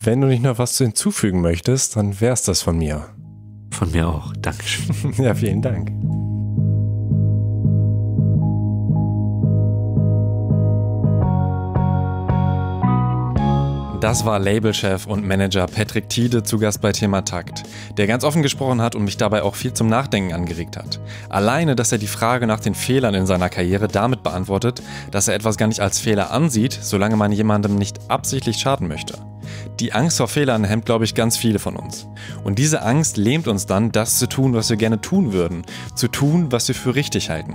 Wenn du nicht noch was hinzufügen möchtest, dann wär's das von mir. Von mir auch. Dankeschön. Ja, vielen Dank. Das war Labelchef und Manager Patrick Thiede zu Gast bei Thema Takt, der ganz offen gesprochen hat und mich dabei auch viel zum Nachdenken angeregt hat. Alleine, dass er die Frage nach den Fehlern in seiner Karriere damit beantwortet, dass er etwas gar nicht als Fehler ansieht, solange man jemandem nicht absichtlich schaden möchte. Die Angst vor Fehlern hemmt, glaube ich, ganz viele von uns. Und diese Angst lähmt uns dann, das zu tun, was wir gerne tun würden, zu tun, was wir für richtig halten.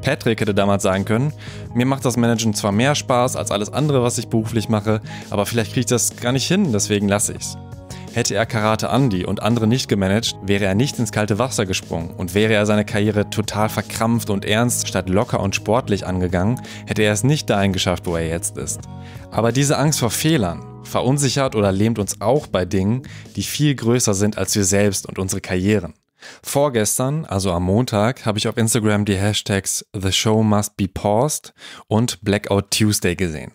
Patrick hätte damals sagen können, mir macht das Managen zwar mehr Spaß als alles andere, was ich beruflich mache, aber vielleicht kriege ich das gar nicht hin, deswegen lasse ich's. Hätte er Karate Andi und andere nicht gemanagt, wäre er nicht ins kalte Wasser gesprungen und wäre er seine Karriere total verkrampft und ernst statt locker und sportlich angegangen, hätte er es nicht dahin geschafft, wo er jetzt ist. Aber diese Angst vor Fehlern verunsichert oder lähmt uns auch bei Dingen, die viel größer sind als wir selbst und unsere Karrieren. Vorgestern, also am Montag, habe ich auf Instagram die Hashtags The Show Must Be Paused und Blackout Tuesday gesehen.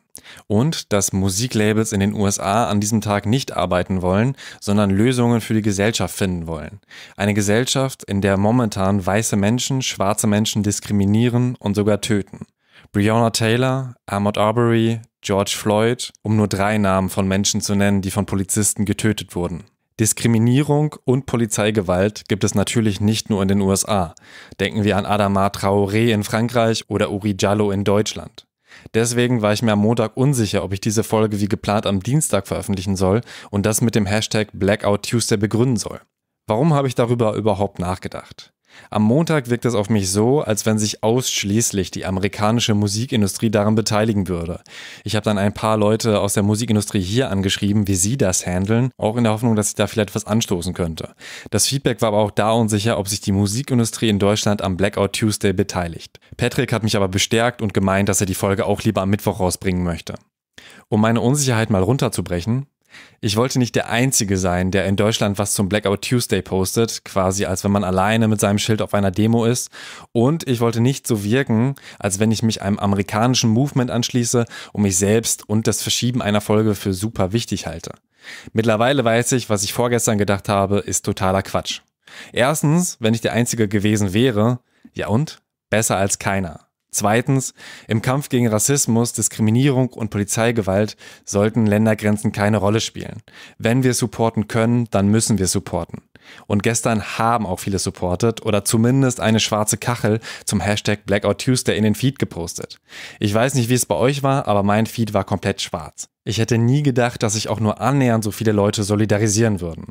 Und dass Musiklabels in den U S A an diesem Tag nicht arbeiten wollen, sondern Lösungen für die Gesellschaft finden wollen. Eine Gesellschaft, in der momentan weiße Menschen, schwarze Menschen diskriminieren und sogar töten. Breonna Taylor, Ahmaud Arbery, George Floyd, um nur drei Namen von Menschen zu nennen, die von Polizisten getötet wurden. Diskriminierung und Polizeigewalt gibt es natürlich nicht nur in den U S A. Denken wir an Adama Traoré in Frankreich oder Uri Jallo in Deutschland. Deswegen war ich mir am Montag unsicher, ob ich diese Folge wie geplant am Dienstag veröffentlichen soll und das mit dem Hashtag Blackout Tuesday begründen soll. Warum habe ich darüber überhaupt nachgedacht? Am Montag wirkt es auf mich so, als wenn sich ausschließlich die amerikanische Musikindustrie daran beteiligen würde. Ich habe dann ein paar Leute aus der Musikindustrie hier angeschrieben, wie sie das handeln, auch in der Hoffnung, dass ich da vielleicht was anstoßen könnte. Das Feedback war aber auch da unsicher, ob sich die Musikindustrie in Deutschland am Blackout Tuesday beteiligt. Patrick hat mich aber bestärkt und gemeint, dass er die Folge auch lieber am Mittwoch rausbringen möchte. Um meine Unsicherheit mal runterzubrechen: Ich wollte nicht der Einzige sein, der in Deutschland was zum Blackout Tuesday postet, quasi als wenn man alleine mit seinem Schild auf einer Demo ist. Und ich wollte nicht so wirken, als wenn ich mich einem amerikanischen Movement anschließe und mich selbst und das Verschieben einer Folge für super wichtig halte. Mittlerweile weiß ich, was ich vorgestern gedacht habe, ist totaler Quatsch. Erstens, wenn ich der Einzige gewesen wäre, ja und? Besser als keiner. Zweitens, im Kampf gegen Rassismus, Diskriminierung und Polizeigewalt sollten Ländergrenzen keine Rolle spielen. Wenn wir supporten können, dann müssen wir supporten. Und gestern haben auch viele supportet oder zumindest eine schwarze Kachel zum Hashtag Blackout Tuesday in den Feed gepostet. Ich weiß nicht, wie es bei euch war, aber mein Feed war komplett schwarz. Ich hätte nie gedacht, dass sich auch nur annähernd so viele Leute solidarisieren würden.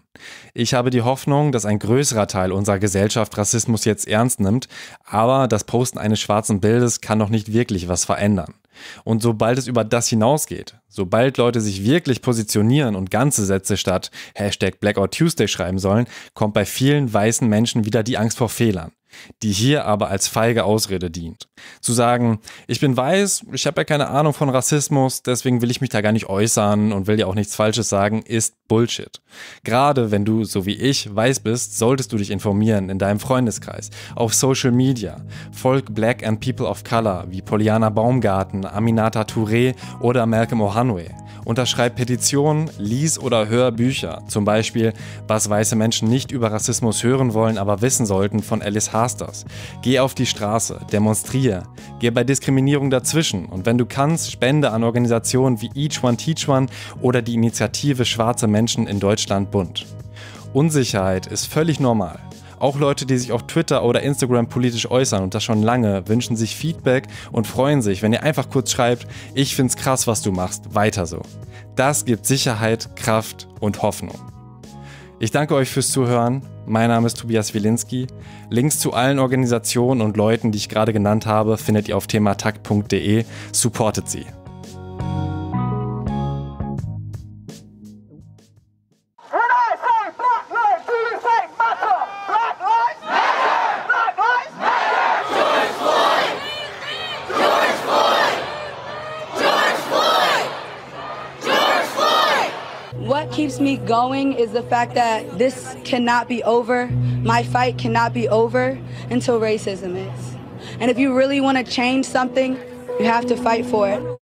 Ich habe die Hoffnung, dass ein größerer Teil unserer Gesellschaft Rassismus jetzt ernst nimmt, aber das Posten eines schwarzen Bildes kann noch nicht wirklich was verändern. Und sobald es über das hinausgeht, sobald Leute sich wirklich positionieren und ganze Sätze statt Hashtag Blackout Tuesday schreiben sollen, kommt bei vielen weißen Menschen wieder die Angst vor Fehlern, die hier aber als feige Ausrede dient. Zu sagen, ich bin weiß, ich habe ja keine Ahnung von Rassismus, deswegen will ich mich da gar nicht äußern und will ja auch nichts Falsches sagen, ist Bullshit. Gerade wenn du, so wie ich, weiß bist, solltest du dich informieren in deinem Freundeskreis, auf Social Media. Folg Black and People of Color wie Poliana Baumgarten, Aminata Touré oder Malcolm Ohanwe. Unterschreib Petitionen, lies oder hör Bücher, zum Beispiel Was weiße Menschen nicht über Rassismus hören wollen, aber wissen sollten von Alice Hasters. Geh auf die Straße, demonstriere, geh bei Diskriminierung dazwischen und wenn du kannst, spende an Organisationen wie Each One Teach One oder die Initiative Schwarze Menschen in Deutschland bunt. Unsicherheit ist völlig normal. Auch Leute, die sich auf Twitter oder Instagram politisch äußern und das schon lange, wünschen sich Feedback und freuen sich, wenn ihr einfach kurz schreibt, ich find's krass, was du machst, weiter so. Das gibt Sicherheit, Kraft und Hoffnung. Ich danke euch fürs Zuhören. Mein Name ist Tobias Wielinski. Links zu allen Organisationen und Leuten, die ich gerade genannt habe, findet ihr auf thematakt punkt de. Supportet sie. Keeps me going is the fact that this cannot be over. My fight cannot be over until racism is. And if you really want to change something, you have to fight for it.